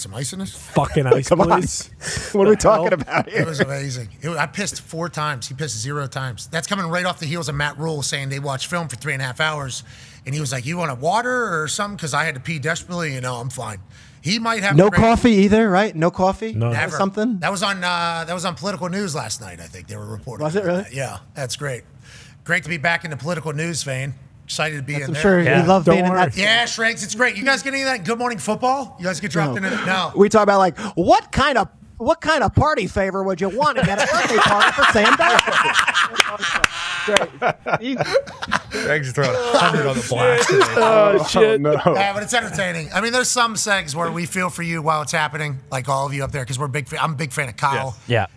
some ice in this? Fucking ice, please. What are we talking about here? It was amazing. I pissed 4 times. He pissed 0 times. That's coming right off the heels of Matt Rule saying they watched film for 3.5 hours. And he was like, you want a water or something? Because I had to pee desperately. You know, I'm fine. He might have no coffee either, right? No coffee? No. Never. Something? That was on Political News last night, I think. They were reporting. Was it really? That. Yeah, that's great. Great to be back in the Political News vein. Excited to be in there. I'm sure you love being in that. Yeah, Shregs, it's great. You guys get any of that Good Morning Football? You guys get dropped into it? No. We talk about, like, what kind of party favor would you want to get a birthday party for Sam Darnold? Greg's throwing 100 on the blast. Oh, shit. No. Yeah, but it's entertaining. I mean, there's some segs where we feel for you while it's happening, like all of you up there, because we're big. I'm a big fan of Kyle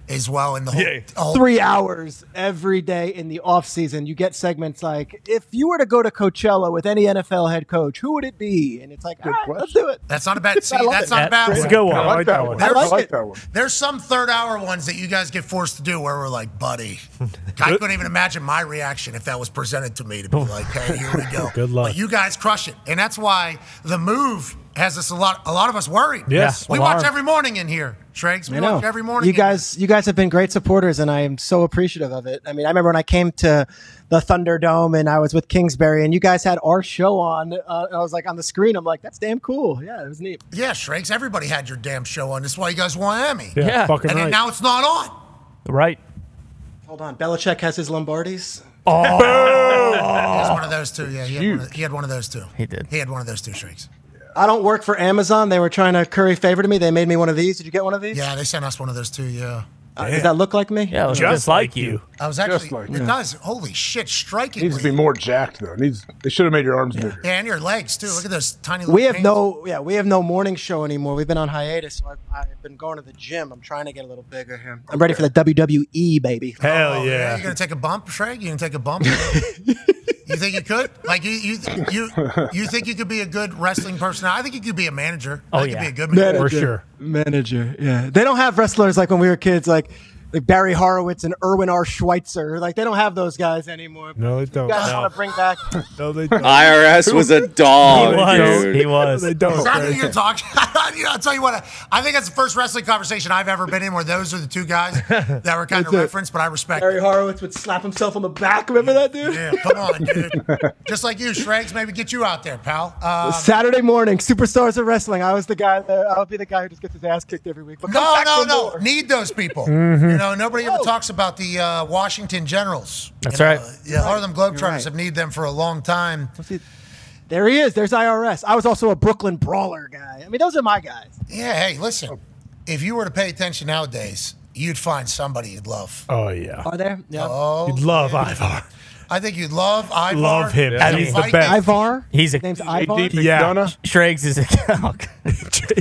as well. In the whole, 3 hours every day in the off season, you get segments like, if you were to go to Coachella with any NFL head coach, who would it be? And it's like, all right, let's do it. That's not a bad scene. That's not a bad one. Let's go on. I like that one. There's some third-hour ones that you guys get forced to do where we're like, buddy, I couldn't even imagine my reaction if that was presented to me to be like, hey, here we go. Good luck. But you guys crush it. And that's why The Move has us a lot of us worried. Yes. We watch every morning in here, Shregs. We watch every morning. You guys have been great supporters, and I am so appreciative of it. I mean, I remember when I came to the Thunderdome and I was with Kingsbury and you guys had our show on. I was like on the screen. I'm like, that's damn cool. Yeah, it was neat. Yeah, Shregs, everybody had your damn show on. That's why you guys won Emmy. Yeah, fucking right. And now it's not on. Right. Hold on. Belichick has his Lombardis. Oh. He has one of those too. Yeah, he had one of those too. He did. He had one of those two, Shregs. I don't work for Amazon. They were trying to curry favor to me. They made me one of these. Did you get one of these? Yeah, they sent us one of those too, yeah. Does that look like me? Yeah, it was just like you. I was actually, just like it does. Holy shit, strikingly. Needs to be more jacked, though. They should have made your arms bigger. Yeah, and your legs, too. Look at those tiny little we have no morning show anymore. We've been on hiatus, so I've been going to the gym. I'm trying to get a little bigger here. I'm ready for the WWE, baby. Hell yeah. You going to take a bump, Shrek? You going to take a bump? You think you could? Like you think you could be a good wrestling person? I think you could be a manager. Oh yeah, could be a good manager. For sure. Manager. Yeah, they don't have wrestlers like when we were kids, like Barry Horowitz and Erwin R. Schweitzer. Like they don't have those guys anymore. No, they don't. You guys want to bring back? No, they don't. IRS was a dog. He was. They don't. I'll tell you what. I think that's the first wrestling conversation I've ever been in where those are the two guys that were kind of referenced, but I respect Barry Horowitz would slap himself on the back. Remember that, dude? Yeah, come on, dude. Just like you, Shregs, maybe get you out there, pal. Saturday morning, Superstars of Wrestling. I was the guy. I'll be the guy who just gets his ass kicked every week. But no. More. Need those people. You know, nobody ever talks about the Washington Generals. That's right. Yeah, Harlem Globetrotters have needed them for a long time. There he is. There's IRS. I was also a Brooklyn Brawler guy. I mean, those are my guys. Yeah, hey, listen. If you were to pay attention nowadays, you'd find somebody you'd love. Oh, yeah. Are there? Yeah. Oh, you'd love Ivar. I think you'd love Ivar. Love him. Yeah. And he's the best. Ivar? His name's Ivar? Yeah. Shregs is a cock.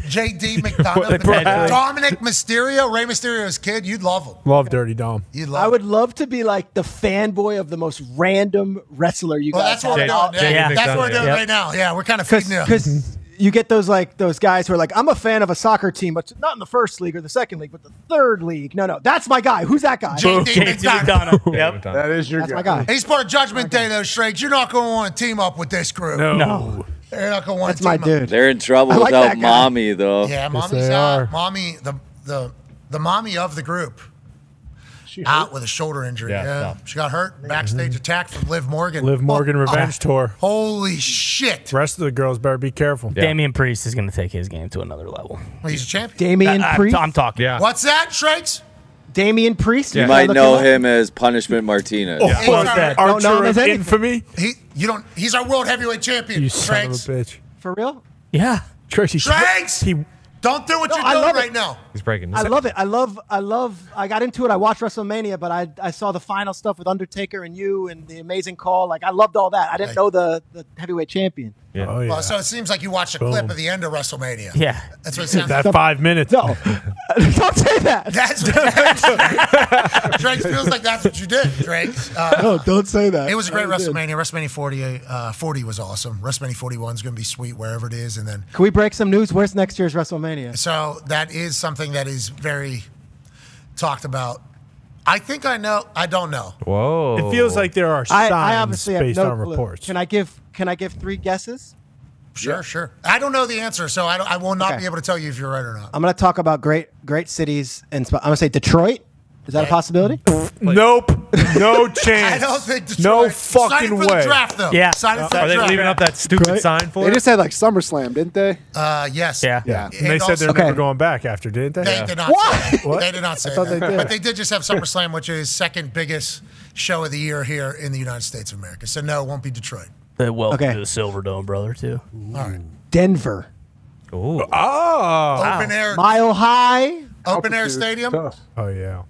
J.D. McDonough. Dominic Mysterio. Rey Mysterio's kid. You'd love him. Love Dirty Dom. I would love to be like the fanboy of the most random wrestler you guys have. That's what we're doing right now. Yeah, we're kind of figuring out. Because you get those guys who are like, I'm a fan of a soccer team, but not in the first league or the second league, but the third league. No, that's my guy. Who's that guy? J.D. McDonough. Yep. That is your guy. That's my guy. He's part of Judgment Day, though, Shregs. You're not going to want to team up with this group. No. They're not gonna want to. That's my dude. They're in trouble without mommy, though. Yeah, mommy's out. Mommy, the mommy of the group, out with a shoulder injury. Yeah, she got hurt. Backstage attack from Liv Morgan. Liv Morgan revenge tour. Holy shit! The rest of the girls better be careful. Yeah. Damian Priest is gonna take his game to another level. Well, he's a champion. Damian Priest. I'm talking. Yeah. What's that, Shregs? Damian Priest. You might know him as Punishment Martinez. Oh, yeah. Archer of Infamy. He's our world heavyweight champion. You son of a bitch. For real? Yeah. Shregs! Don't do what you're doing right now. He's breaking. I love it. I got into it. I watched WrestleMania, but I saw the final stuff with Undertaker and you and the amazing call. Like I loved all that. I didn't know the heavyweight champion. Yeah. Oh, yeah. Well, so it seems like you watched a clip of the end of WrestleMania. Yeah. That's what it sounds like. That 5 minutes. No. Don't say that. Drake feels like that's what you did, Drake. No, don't say that. It was a great WrestleMania. WrestleMania 40 was awesome. WrestleMania 41 is going to be sweet wherever it is. And then can we break some news? Where's next year's WrestleMania? So that is something that is very talked about. I think I know. I don't know. Whoa! It feels like there are signs based on reports. Can I give three guesses? Sure, sure. I don't know the answer, so I will not be able to tell you if you're right or not. I'm going to talk about great cities, and I'm going to say Detroit. Is that a possibility? Nope. No chance. I don't think Detroit. No fucking way. Sign for the draft, though. Yeah. Are they leaving up that stupid sign for it? They just had like SummerSlam, didn't they? Yes. Yeah. And they said they're never going back after, didn't they? They did not. What? They did not say that. But they did just have SummerSlam, which is second biggest show of the year here in the United States of America. So no, it won't be Detroit. They welcome to the Silverdome, brother. Too. Ooh. All right. Denver. Ooh. Oh. Open air. Mile High. Open air stadium. Oh yeah.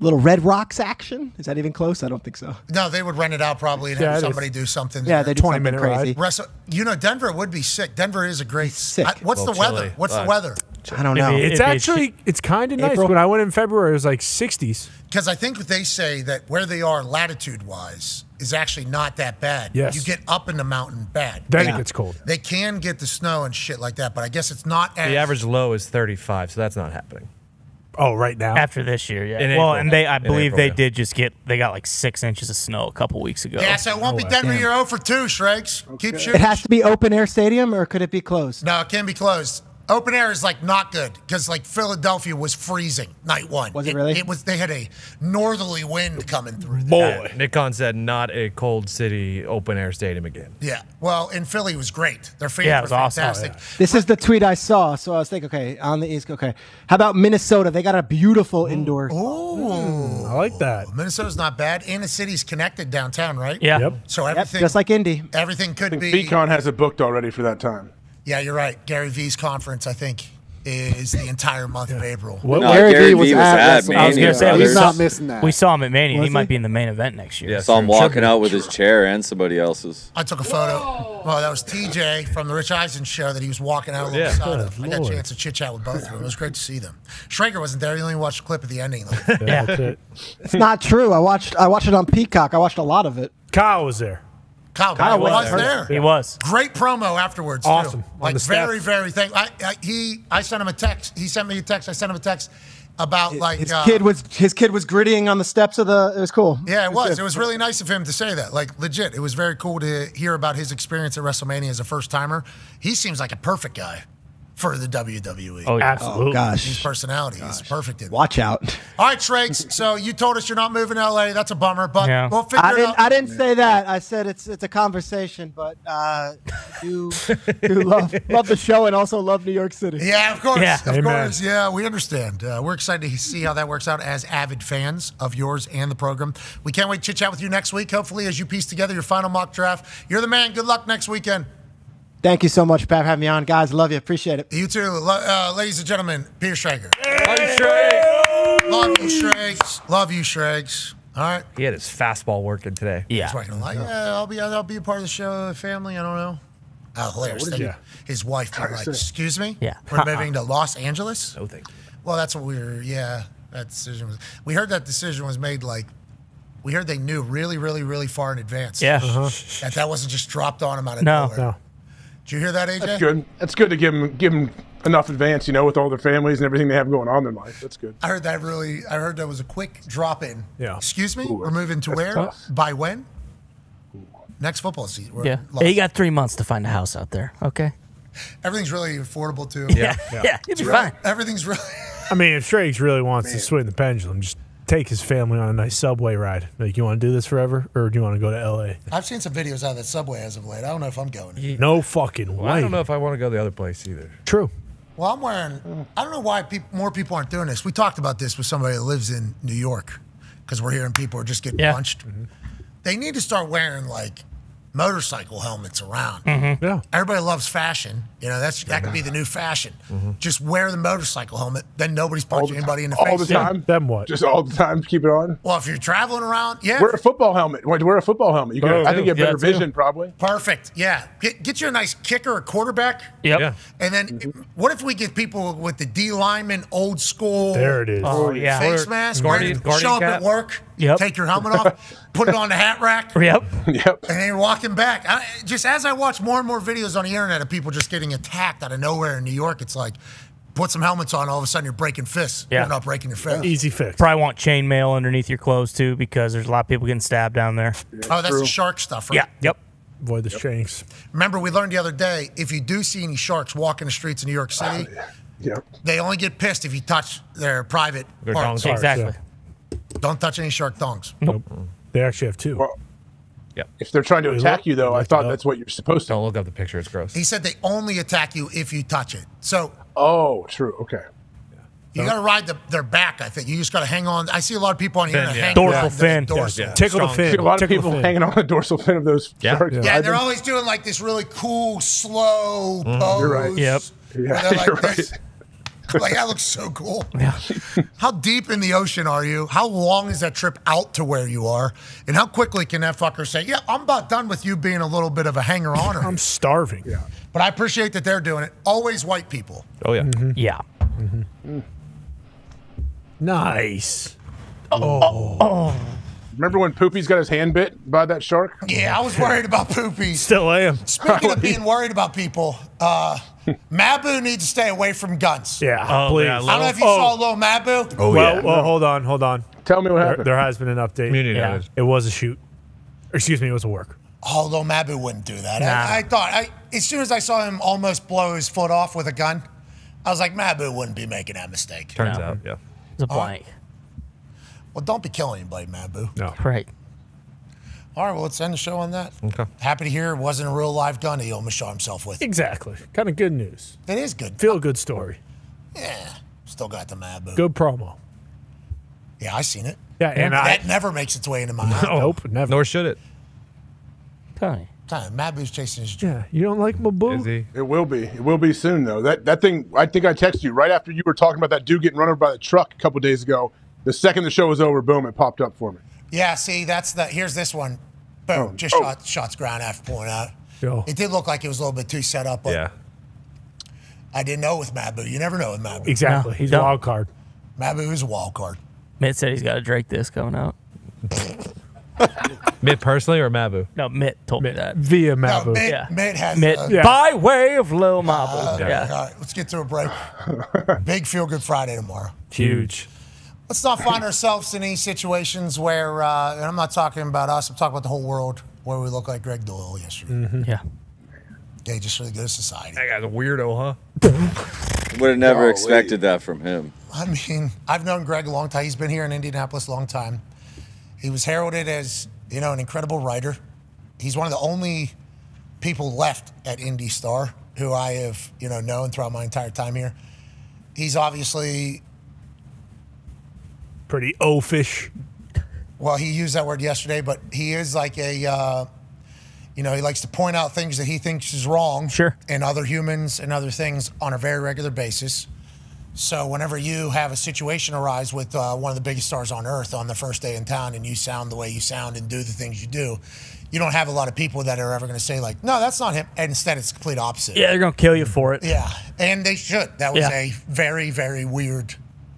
little Red Rocks action? Is that even close? I don't think so. No, they would rent it out probably and have somebody do something. Yeah, they do 20-minute crazy. You know, Denver would be sick. Denver is a great. What's the weather? What's the weather? I don't know. It's actually it's kind of nice. When I went in February, it was like 60s. Because I think they say that where they are latitude-wise is actually not that bad. Yes. You get up in the mountain bad. Then it gets cold. They can get the snow and shit like that, but I guess it's not as... The average low is 35, so that's not happening. Oh, right now? After this year, yeah. I believe they did just get, they got like 6 inches of snow a couple weeks ago. Yeah, so it won't be Denver. You're 0 for 2, Shrakes. Okay. Keep shooting. It has to be open air stadium, or could it be closed? No, it can be closed. Open air is like not good because like Philadelphia was freezing night one. Was it really? It was. They had a northerly wind coming through. Boy, Nikon said not a cold city open air stadium again. Yeah. Well, in Philly it was great. Their fans were fantastic. Awesome. Yeah. This is the tweet I saw, so I was thinking, okay, on the East. Okay, how about Minnesota? They got a beautiful indoor. Oh, I like that. Minnesota's not bad, and the city's connected downtown, right? Yeah. Yep. So everything, just like Indy, everything could be. Beacon has it booked already for that time. Yeah, you're right. Gary V's conference, I think, is the entire month of April. Well, no, Gary V was at Mania. I was going to say, he's not missing that. We saw him at Mania. He might be in the main event next year. Yeah, saw him walking out with his chair and somebody else's. I took a photo. Whoa. Well, that was TJ from the Rich Eisen show that he was walking out alongside of. I got a chance to chit-chat with both of them. It was great to see them. Schrager wasn't there. He only watched a clip of the ending. It's not true. I watched it on Peacock. I watched a lot of it. Kyle was there. Kyle was there. He was. Great promo afterwards. Awesome. Too. Like very, very thankful. I sent him a text. He sent me a text. I sent him a text about his kid was grittying on the steps of the. It was cool. Yeah, it was. It was really nice of him to say that. Like legit, it was very cool to hear about his experience at WrestleMania as a first timer. He seems like a perfect guy for the WWE. Oh, absolutely. Oh, gosh. His personality is perfect. Watch out. All right, Shrakes. So you told us you're not moving to LA. That's a bummer, but we'll figure it out. I didn't say that. I said it's a conversation, but you love the show and also love New York City. Yeah, of course. Yeah. Of course. Yeah, we understand. We're excited to see how that works out as avid fans of yours and the program. We can't wait to chit-chat with you next week, hopefully, as you piece together your final mock draft. You're the man. Good luck next weekend. Thank you so much, Pat, for having me on. Guys, love you. Appreciate it. You too. Ladies and gentlemen, Peter Schrager. Love you, Shrakes. Love you, Shrakes. Love you, Shrakes. All right. He had his fastball working today. Yeah. I'll be a part of the show, family. I don't know. Oh, hilarious. His wife was like, excuse me? Yeah. We're moving to Los Angeles? No, thank you. Well, that's what we were, that decision was. We heard that decision was made like, we heard they knew really, really, really far in advance. Yeah. That wasn't just dropped on them out of nowhere. No. Did you hear that, AJ? That's good. That's good to give them enough advance, you know, with all their families and everything they have going on in their life. That's good. I heard that was a quick drop in. Yeah. Excuse me? We're moving to where? Tough. By when? Next football season. You got 3 months to find a house out there, okay? Everything's really affordable, too. Yeah. You'll be fine. Everything's really... I mean, if Shrakes really wants to swing the pendulum, just... take his family on a nice subway ride. Like, you want to do this forever, or do you want to go to L.A.? I've seen some videos out of that subway as of late. I don't know if I'm going. No fucking way. I don't know if I want to go to the other place either. True. Well, I'm wearing... I don't know why more people aren't doing this. We talked about this with somebody that lives in New York, because we're hearing people are just getting punched. Mm-hmm. They need to start wearing, like, motorcycle helmets around. Mm-hmm. Yeah. Everybody loves fashion. You know, that could be the new fashion. Mm-hmm. Just wear the motorcycle helmet, then nobody's punching anybody in the face. All the time? Yeah. Then what? Just all the time, keep it on? Well, if you're traveling around, wear a football helmet. Wear a football helmet. You can, I think you have better vision, probably. Perfect, yeah. Get you a nice kicker or quarterback. Yep. Yeah. And then what if we get people with the D lineman, old school face mask, show up at work, take your helmet off, put it on the hat rack. Yep. And then you're walking back. Just as I watch more and more videos on the internet of people just getting attacked out of nowhere in New York, it's like, put some helmets on, all of a sudden you're breaking fists. Yeah. You're not breaking your fists. Easy fix. Probably want chain mail underneath your clothes, too, because there's a lot of people getting stabbed down there. Yeah, that's the shark stuff, right? Yeah. Yep. Avoid the shanks. Remember, we learned the other day, if you do see any sharks walking the streets in New York City, they only get pissed if you touch their private parts. Exactly. Yeah. Don't touch any shark dongs. Nope. They actually have two. Well, if they're trying to attack you, though, I thought that's what you're supposed to. Don't look up the picture. It's gross. He said they only attack you if you touch it. So. Oh, true. Okay. You got to ride their back, I think. You just got to hang on. I see a lot of people on here hanging on dorsal fin. Tickle the fin. A lot of people hanging on the dorsal fin of those sharks. Yeah, they're always doing like this really cool, slow pose. You're right. Yep. Yeah, you're right. Like, that looks so cool. Yeah. How deep in the ocean are you? How long is that trip out to where you are? And how quickly can that fucker say, yeah, I'm about done with you being a little bit of a hanger-on. I'm starving. Yeah. But I appreciate that they're doing it. Always white people. Oh, yeah. Mm-hmm. Yeah. Mm-hmm. Mm. Nice. Oh. Remember when Poopy's got his hand bit by that shark? Yeah, I was worried about Poopy. Still am. Speaking of being worried about people, Mabu needs to stay away from guns. Yeah, please. Yeah, I don't know if you saw Lil Mabu. Oh, well, yeah. Well, hold on. Tell me what happened. There has been an update. Yeah. It was a shoot. Excuse me, it was a work. Oh, Lil Mabu wouldn't do that. Nah. I thought, as soon as I saw him almost blow his foot off with a gun, I was like, Mabu wouldn't be making that mistake. Turns out, yeah. It's a blank. Well, don't be killing anybody, Mabu. No. Right. All right, well, let's end the show on that. Okay. Happy to hear it wasn't a real live gun he almost shot himself with. Exactly. Kind of good news. It is good. Feel-good story. Yeah. Still got the Mabu. Good promo. Yeah, I seen it. Yeah, and that never makes its way into my mind. Nope, never. Nor should it. Time. Mabu's chasing his dream. Yeah, you don't like Mabu? Is he? It will be. It will be soon, though. That thing, I think I texted you right after you were talking about that dude getting run over by the truck a couple days ago. The second the show was over, boom, it popped up for me. Yeah, see, here's this one. Boom, shots ground half point out. Yo. It did look like it was a little bit too set up. But yeah. I didn't know with Mabu. You never know with Mabu. Exactly. No, he's a wild card. Mabu is a wild card. Mitt said he's got a Drake disc coming out. Mitt personally or Mabu? No, Mitt told me that. Via Mabu. No, Mitt has by way of Lil Mabu. Yeah. All right, let's get to a break. Big Feel Good Friday tomorrow. Huge. Let's not find ourselves in any situations where, and I'm not talking about us, I'm talking about the whole world, where we look like Greg Doyle yesterday. Mm-hmm. Yeah. Yeah, just for the good of society. That guy's a weirdo, huh? Would have never expected that from him. I mean, I've known Greg a long time. He's been here in Indianapolis a long time. He was heralded as, you know, an incredible writer. He's one of the only people left at Indy Star who I have, you know, known throughout my entire time here. He's obviously... pretty oafish. Well, he used that word yesterday, but he is like a, you know, he likes to point out things that he thinks is wrong in other humans and other things on a very regular basis. So whenever you have a situation arise with one of the biggest stars on earth on the first day in town and you sound the way you sound and do the things you do, you don't have a lot of people that are ever going to say, like, no, that's not him. And instead, it's the complete opposite. Yeah, they're going to kill you for it. Yeah, and they should. That was a very, very weird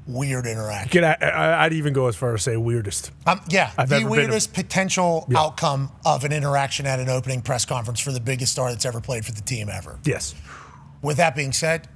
interaction. I'd even go as far as say weirdest. The weirdest potential outcome of an interaction at an opening press conference for the biggest star that's ever played for the team ever. Yes. With that being said,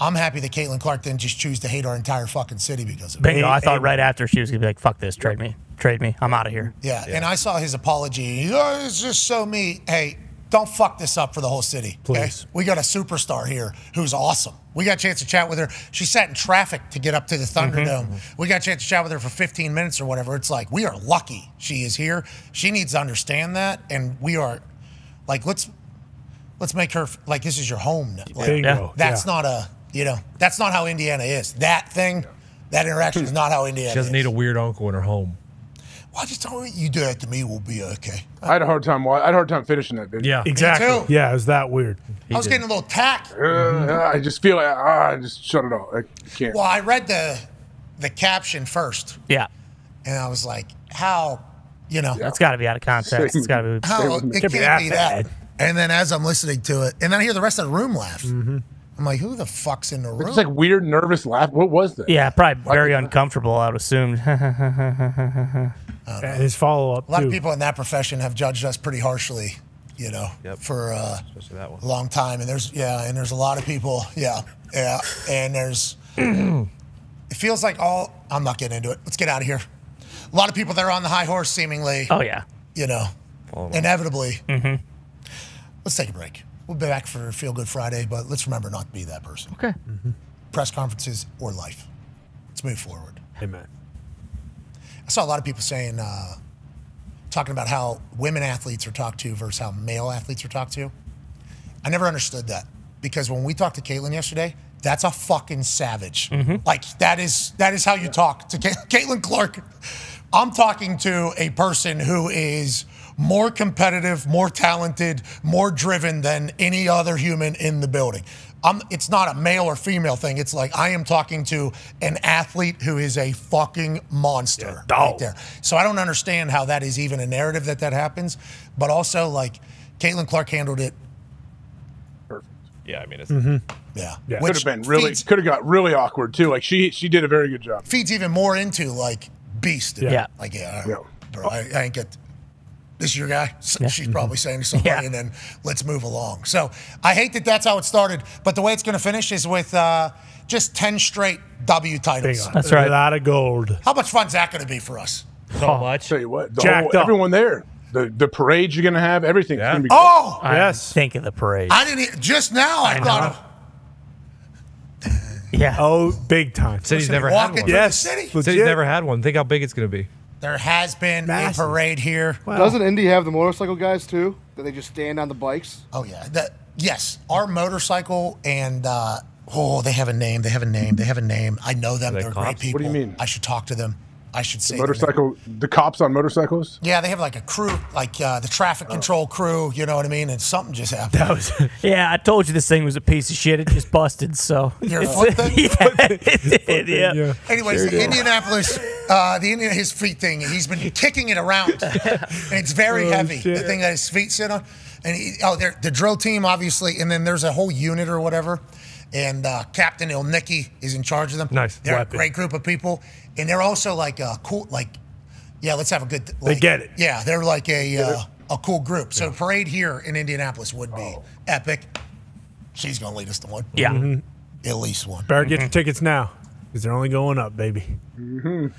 I'm happy that Caitlin Clark didn't just choose to hate our entire fucking city because of it. You know, I thought right after she was going to be like, fuck this, trade me. Trade me. I'm out of here. Yeah. And I saw his apology. Oh, it's just so me. Hey, don't fuck this up for the whole city. Please. Okay? We got a superstar here who's awesome. We got a chance to chat with her. She sat in traffic to get up to the Thunderdome. Mm-hmm. We got a chance to chat with her for 15 minutes or whatever. It's like, we are lucky she is here. She needs to understand that. And we are, like, let's make her, like, this is your home. Like, that's not a, you know, that's not how Indiana is. That thing, that interaction is not how Indiana is. She doesn't need a weird uncle in her home. Well, I just told you, you do that to me, we'll be okay. I had a hard time. I had a hard time finishing that video. Yeah, exactly. Yeah, it was that weird. I was getting a little tack. I just feel like I just shut it off. I can't. Well, I read the caption first. Yeah, and I was like, how? You know, that's got to be out of context. It's got to be. How, it can't be that. And then as I'm listening to it, and then I hear the rest of the room laugh. Mm-hmm. I'm like, who the fuck's in the room? It's like weird, nervous laugh. What was that? Yeah, probably very uncomfortable, I would assume. His follow-up, a lot of people in that profession have judged us pretty harshly, you know, for a long time. And there's a lot of people, and there's, it feels like I'm not getting into it. Let's get out of here. A lot of people that are on the high horse, seemingly. Oh yeah. You know, inevitably. Mm-hmm. Let's take a break. We'll be back for Feel Good Friday, but let's remember not to be that person. Okay. Mm-hmm. Press conferences or life. Let's move forward. Amen. I saw a lot of people saying, talking about how women athletes are talked to versus how male athletes are talked to. I never understood that, because when we talked to Caitlin yesterday, that's a fucking savage. Mm-hmm. Like, that is how you talk to Caitlin Clark. I'm talking to a person who is more competitive, more talented, more driven than any other human in the building. It's not a male or female thing. It's like I am talking to an athlete who is a fucking monster right there. So I don't understand how that is even a narrative that happens. But also, like, Caitlin Clark handled it. Yeah, I mean, it's yeah. Could have been really could have got really awkward too. Like she did a very good job. Feeds even more into like beast. Yeah, like bro, I ain't get this. Your guy. So she's probably saying to somebody, and then let's move along. So I hate that that's how it started, but the way it's going to finish is with just 10 straight W titles. That's right, a lot of gold. How much fun's that going to be for us? So much. Tell you what, everyone there. The parade you're going to have, everything's going to be good. Oh, yes. Think of the parade. I didn't just now. I thought of. Oh, big time. City's never had one. Yes. City's never had one. Think how big it's going to be. There has been a parade here. Wow. Doesn't Indy have the motorcycle guys too? That they just stand on the bikes? Oh, yeah. Yes. Our motorcycle and, they have a name. I know them. They're great people. What do you mean? I should talk to them. I should say the cops on motorcycles. Yeah, they have like a crew, like the traffic control crew. You know what I mean? And something just happened. That was, I told you this thing was a piece of shit. It just busted. So your foot thing? It did. Yeah. Anyways, sure Indianapolis, his feet thing. He's been kicking it around, and it's very heavy. Shit. The thing that his feet sit on, and the drill team obviously, and then there's a whole unit or whatever. And Captain Ilnicki is in charge of them. Nice. They're a great group of people. And they're also like cool, like, let's have a good they get it. Yeah, they're like a cool group. So the parade here in Indianapolis would be epic. She's going to lead us to one. Yeah. At least one. Better get your tickets now because they're only going up, baby. You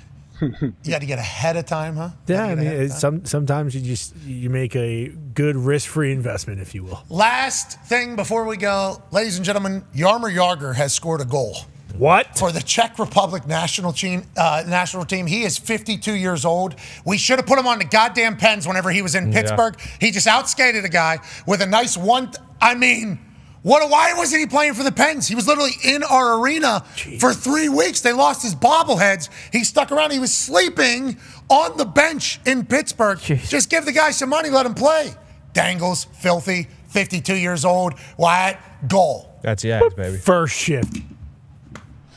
got to get ahead of time, huh? Yeah, I mean, sometimes you make a good risk-free investment, if you will. Last thing before we go, ladies and gentlemen, Jaromir Jagr has scored a goal. What? For the Czech Republic national team. He is 52 years old. We should have put him on the goddamn pens whenever he was in Pittsburgh. He just outskated a guy with a nice one. I mean, why wasn't he playing for the Pens? He was literally in our arena for 3 weeks. They lost his bobbleheads. He stuck around. He was sleeping on the bench in Pittsburgh. Jeez. Just give the guy some money. Let him play. Dangles, filthy, 52 years old. Wyatt, goal. That's the act, baby. First shift.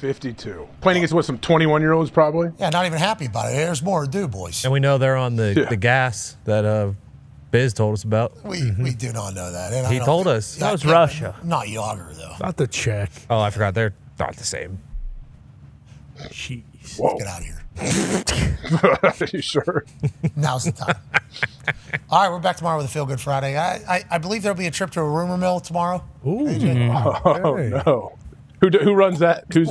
52. Playing against, some 21-year-olds probably? Yeah, not even happy about it. There's more to do, boys. And we know they're on the gas that – Biz told us about. We do not know that. And he told us. That was Russia. Not Jagr, though. Not the Czech. Oh, I forgot. They're not the same. Jeez. Whoa. Get out of here. Are you sure? Now's the time. All right, we're back tomorrow with a Feel Good Friday. I believe there'll be a trip to a rumor mill tomorrow. Ooh. Oh, no. Who runs that? Who's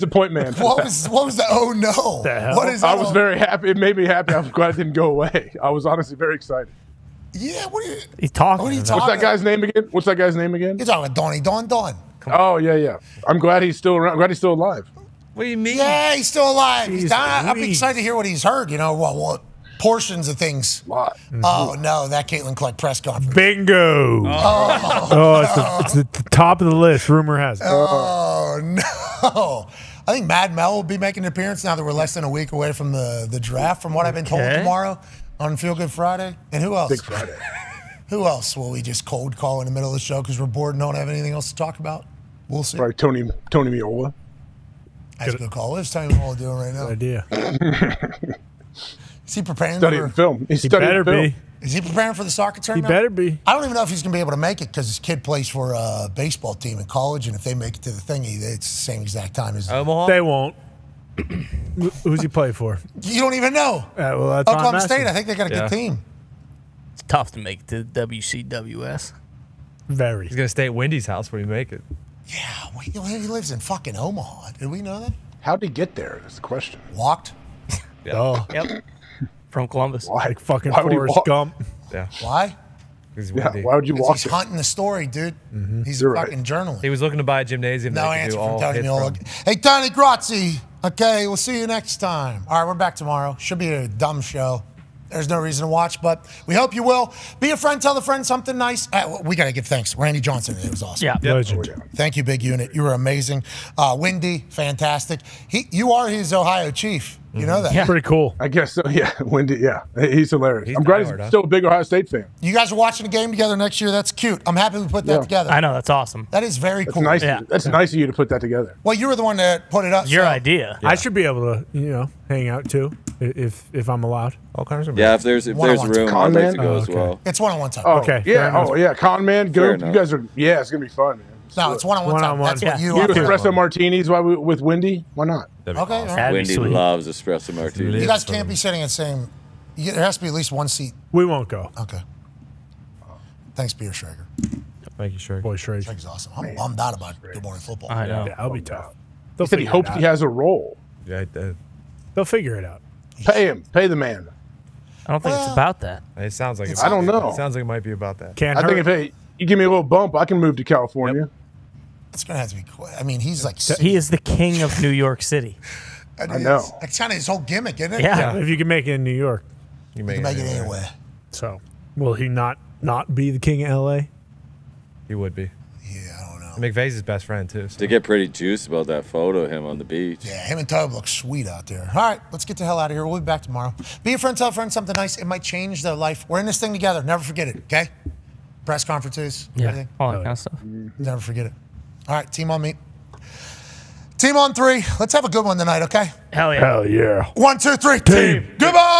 the point man? What was the oh no? The hell? What is that? I was very happy. It made me happy. I'm glad it didn't go away. I was honestly very excited. Yeah, he's talking. What's that guy's name again? You're talking about Don. Oh, yeah. I'm glad he's still around. I'm glad he's still alive. What do you mean? Yeah, he's still alive. I'm excited to hear what he's heard. You know, what portions of things. What? Oh, no, that Caitlin Clark press conference. Bingo. It's the top of the list, rumor has it. Oh, no. I think Mad Mel will be making an appearance now that we're less than a week away from the draft, from what I've been told tomorrow. On Feel Good Friday. And who else? Big Friday. Who else will we just cold call in the middle of the show because we're bored and don't have anything else to talk about? We'll see. Probably Tony Meola. That's a good call. Let's tell you what we're doing right now. Good idea. Is he preparing? Studying film. He better be. Is he preparing for the soccer tournament? He better be. I don't even know if he's going to be able to make it because his kid plays for a baseball team in college, and if they make it to the thingy, it's the same exact time as Omaha. They won't. Who's he play for? You don't even know. That's Oklahoma State. I think they got a good team. It's tough to make it to WCWS. Very. He's gonna stay at Wendy's house when he make it. Yeah, he lives in fucking Omaha. Did we know that? How'd he get there? That's the question. Walked. Yeah. Oh. Yep. From Columbus. Why? Like fucking Forrest Gump. Yeah. Why? Why would you walk? He's hunting the story, dude. He's a fucking journalist. He was looking to buy a gymnasium. No answer from Tony Meola. Hey, Tony Grazi. Okay, we'll see you next time. All right, we're back tomorrow. Should be a dumb show. there's no reason to watch, but we hope you will. Be a friend, tell a friend something nice. We got to give thanks. Randy Johnson, it was awesome. Thank you, Big Unit. You were amazing. Windy, fantastic. You are his Ohio Chief. You know that. Yeah. Pretty cool. I guess so, yeah. Windy, yeah. He's hilarious. I'm glad he's still a big Ohio State fan. You guys are watching a game together next year. That's cute. I'm happy we put that together. I know. That's awesome. That is very cool. Nice. Yeah. That's nice of you to put that together. Well, you were the one that put it up. Your idea. Yeah. I should be able to, you know, hang out too if I'm allowed. All kinds of yeah, if there's room, I'd like to go as well. It's one-on-one time. Oh, okay. Yeah. Oh, yeah. Con man, go. You guys are, yeah, it's going to be fun, man. No, it's one-on-one. That's what you want. Espresso martinis with Wendy? Why not? Okay. Awesome. Right. Wendy loves espresso martinis. You guys can't be sitting in the same. There has to be at least one seat. We won't go. Okay. Thanks, Peter Schrager. Thank you, Schrager. Boy, Schrager's awesome. I'm bummed out about Good Morning Football. I know. Yeah, I'll be tough. He said he hopes he has a role. Yeah, they'll figure it out. Pay him. Pay the man. I don't think it's about that. It sounds like it's. I don't know. It sounds like it might be about that. Can't hurt. I think if you give me a little bump, I can move to California. It's going to have to be quick. I mean, he's like... He is the king of New York City. I know. That's kind of his whole gimmick, isn't it? Yeah. If you can make it in New York, you can make it anywhere. So, will he not be the king of L.A.? He would be. Yeah, I don't know. McVay's his best friend, too. So. They get pretty juiced about that photo of him on the beach. Yeah, him and Tub look sweet out there. All right, let's get the hell out of here. We'll be back tomorrow. Be a friend, tell a friend something nice. It might change their life. We're in this thing together. Never forget it, okay? Press conferences, everything. All that kind of stuff. Never forget it. All right, team on me. Team on three. Let's have a good one tonight, okay? Hell yeah. 1, 2, 3. Team. Goodbye.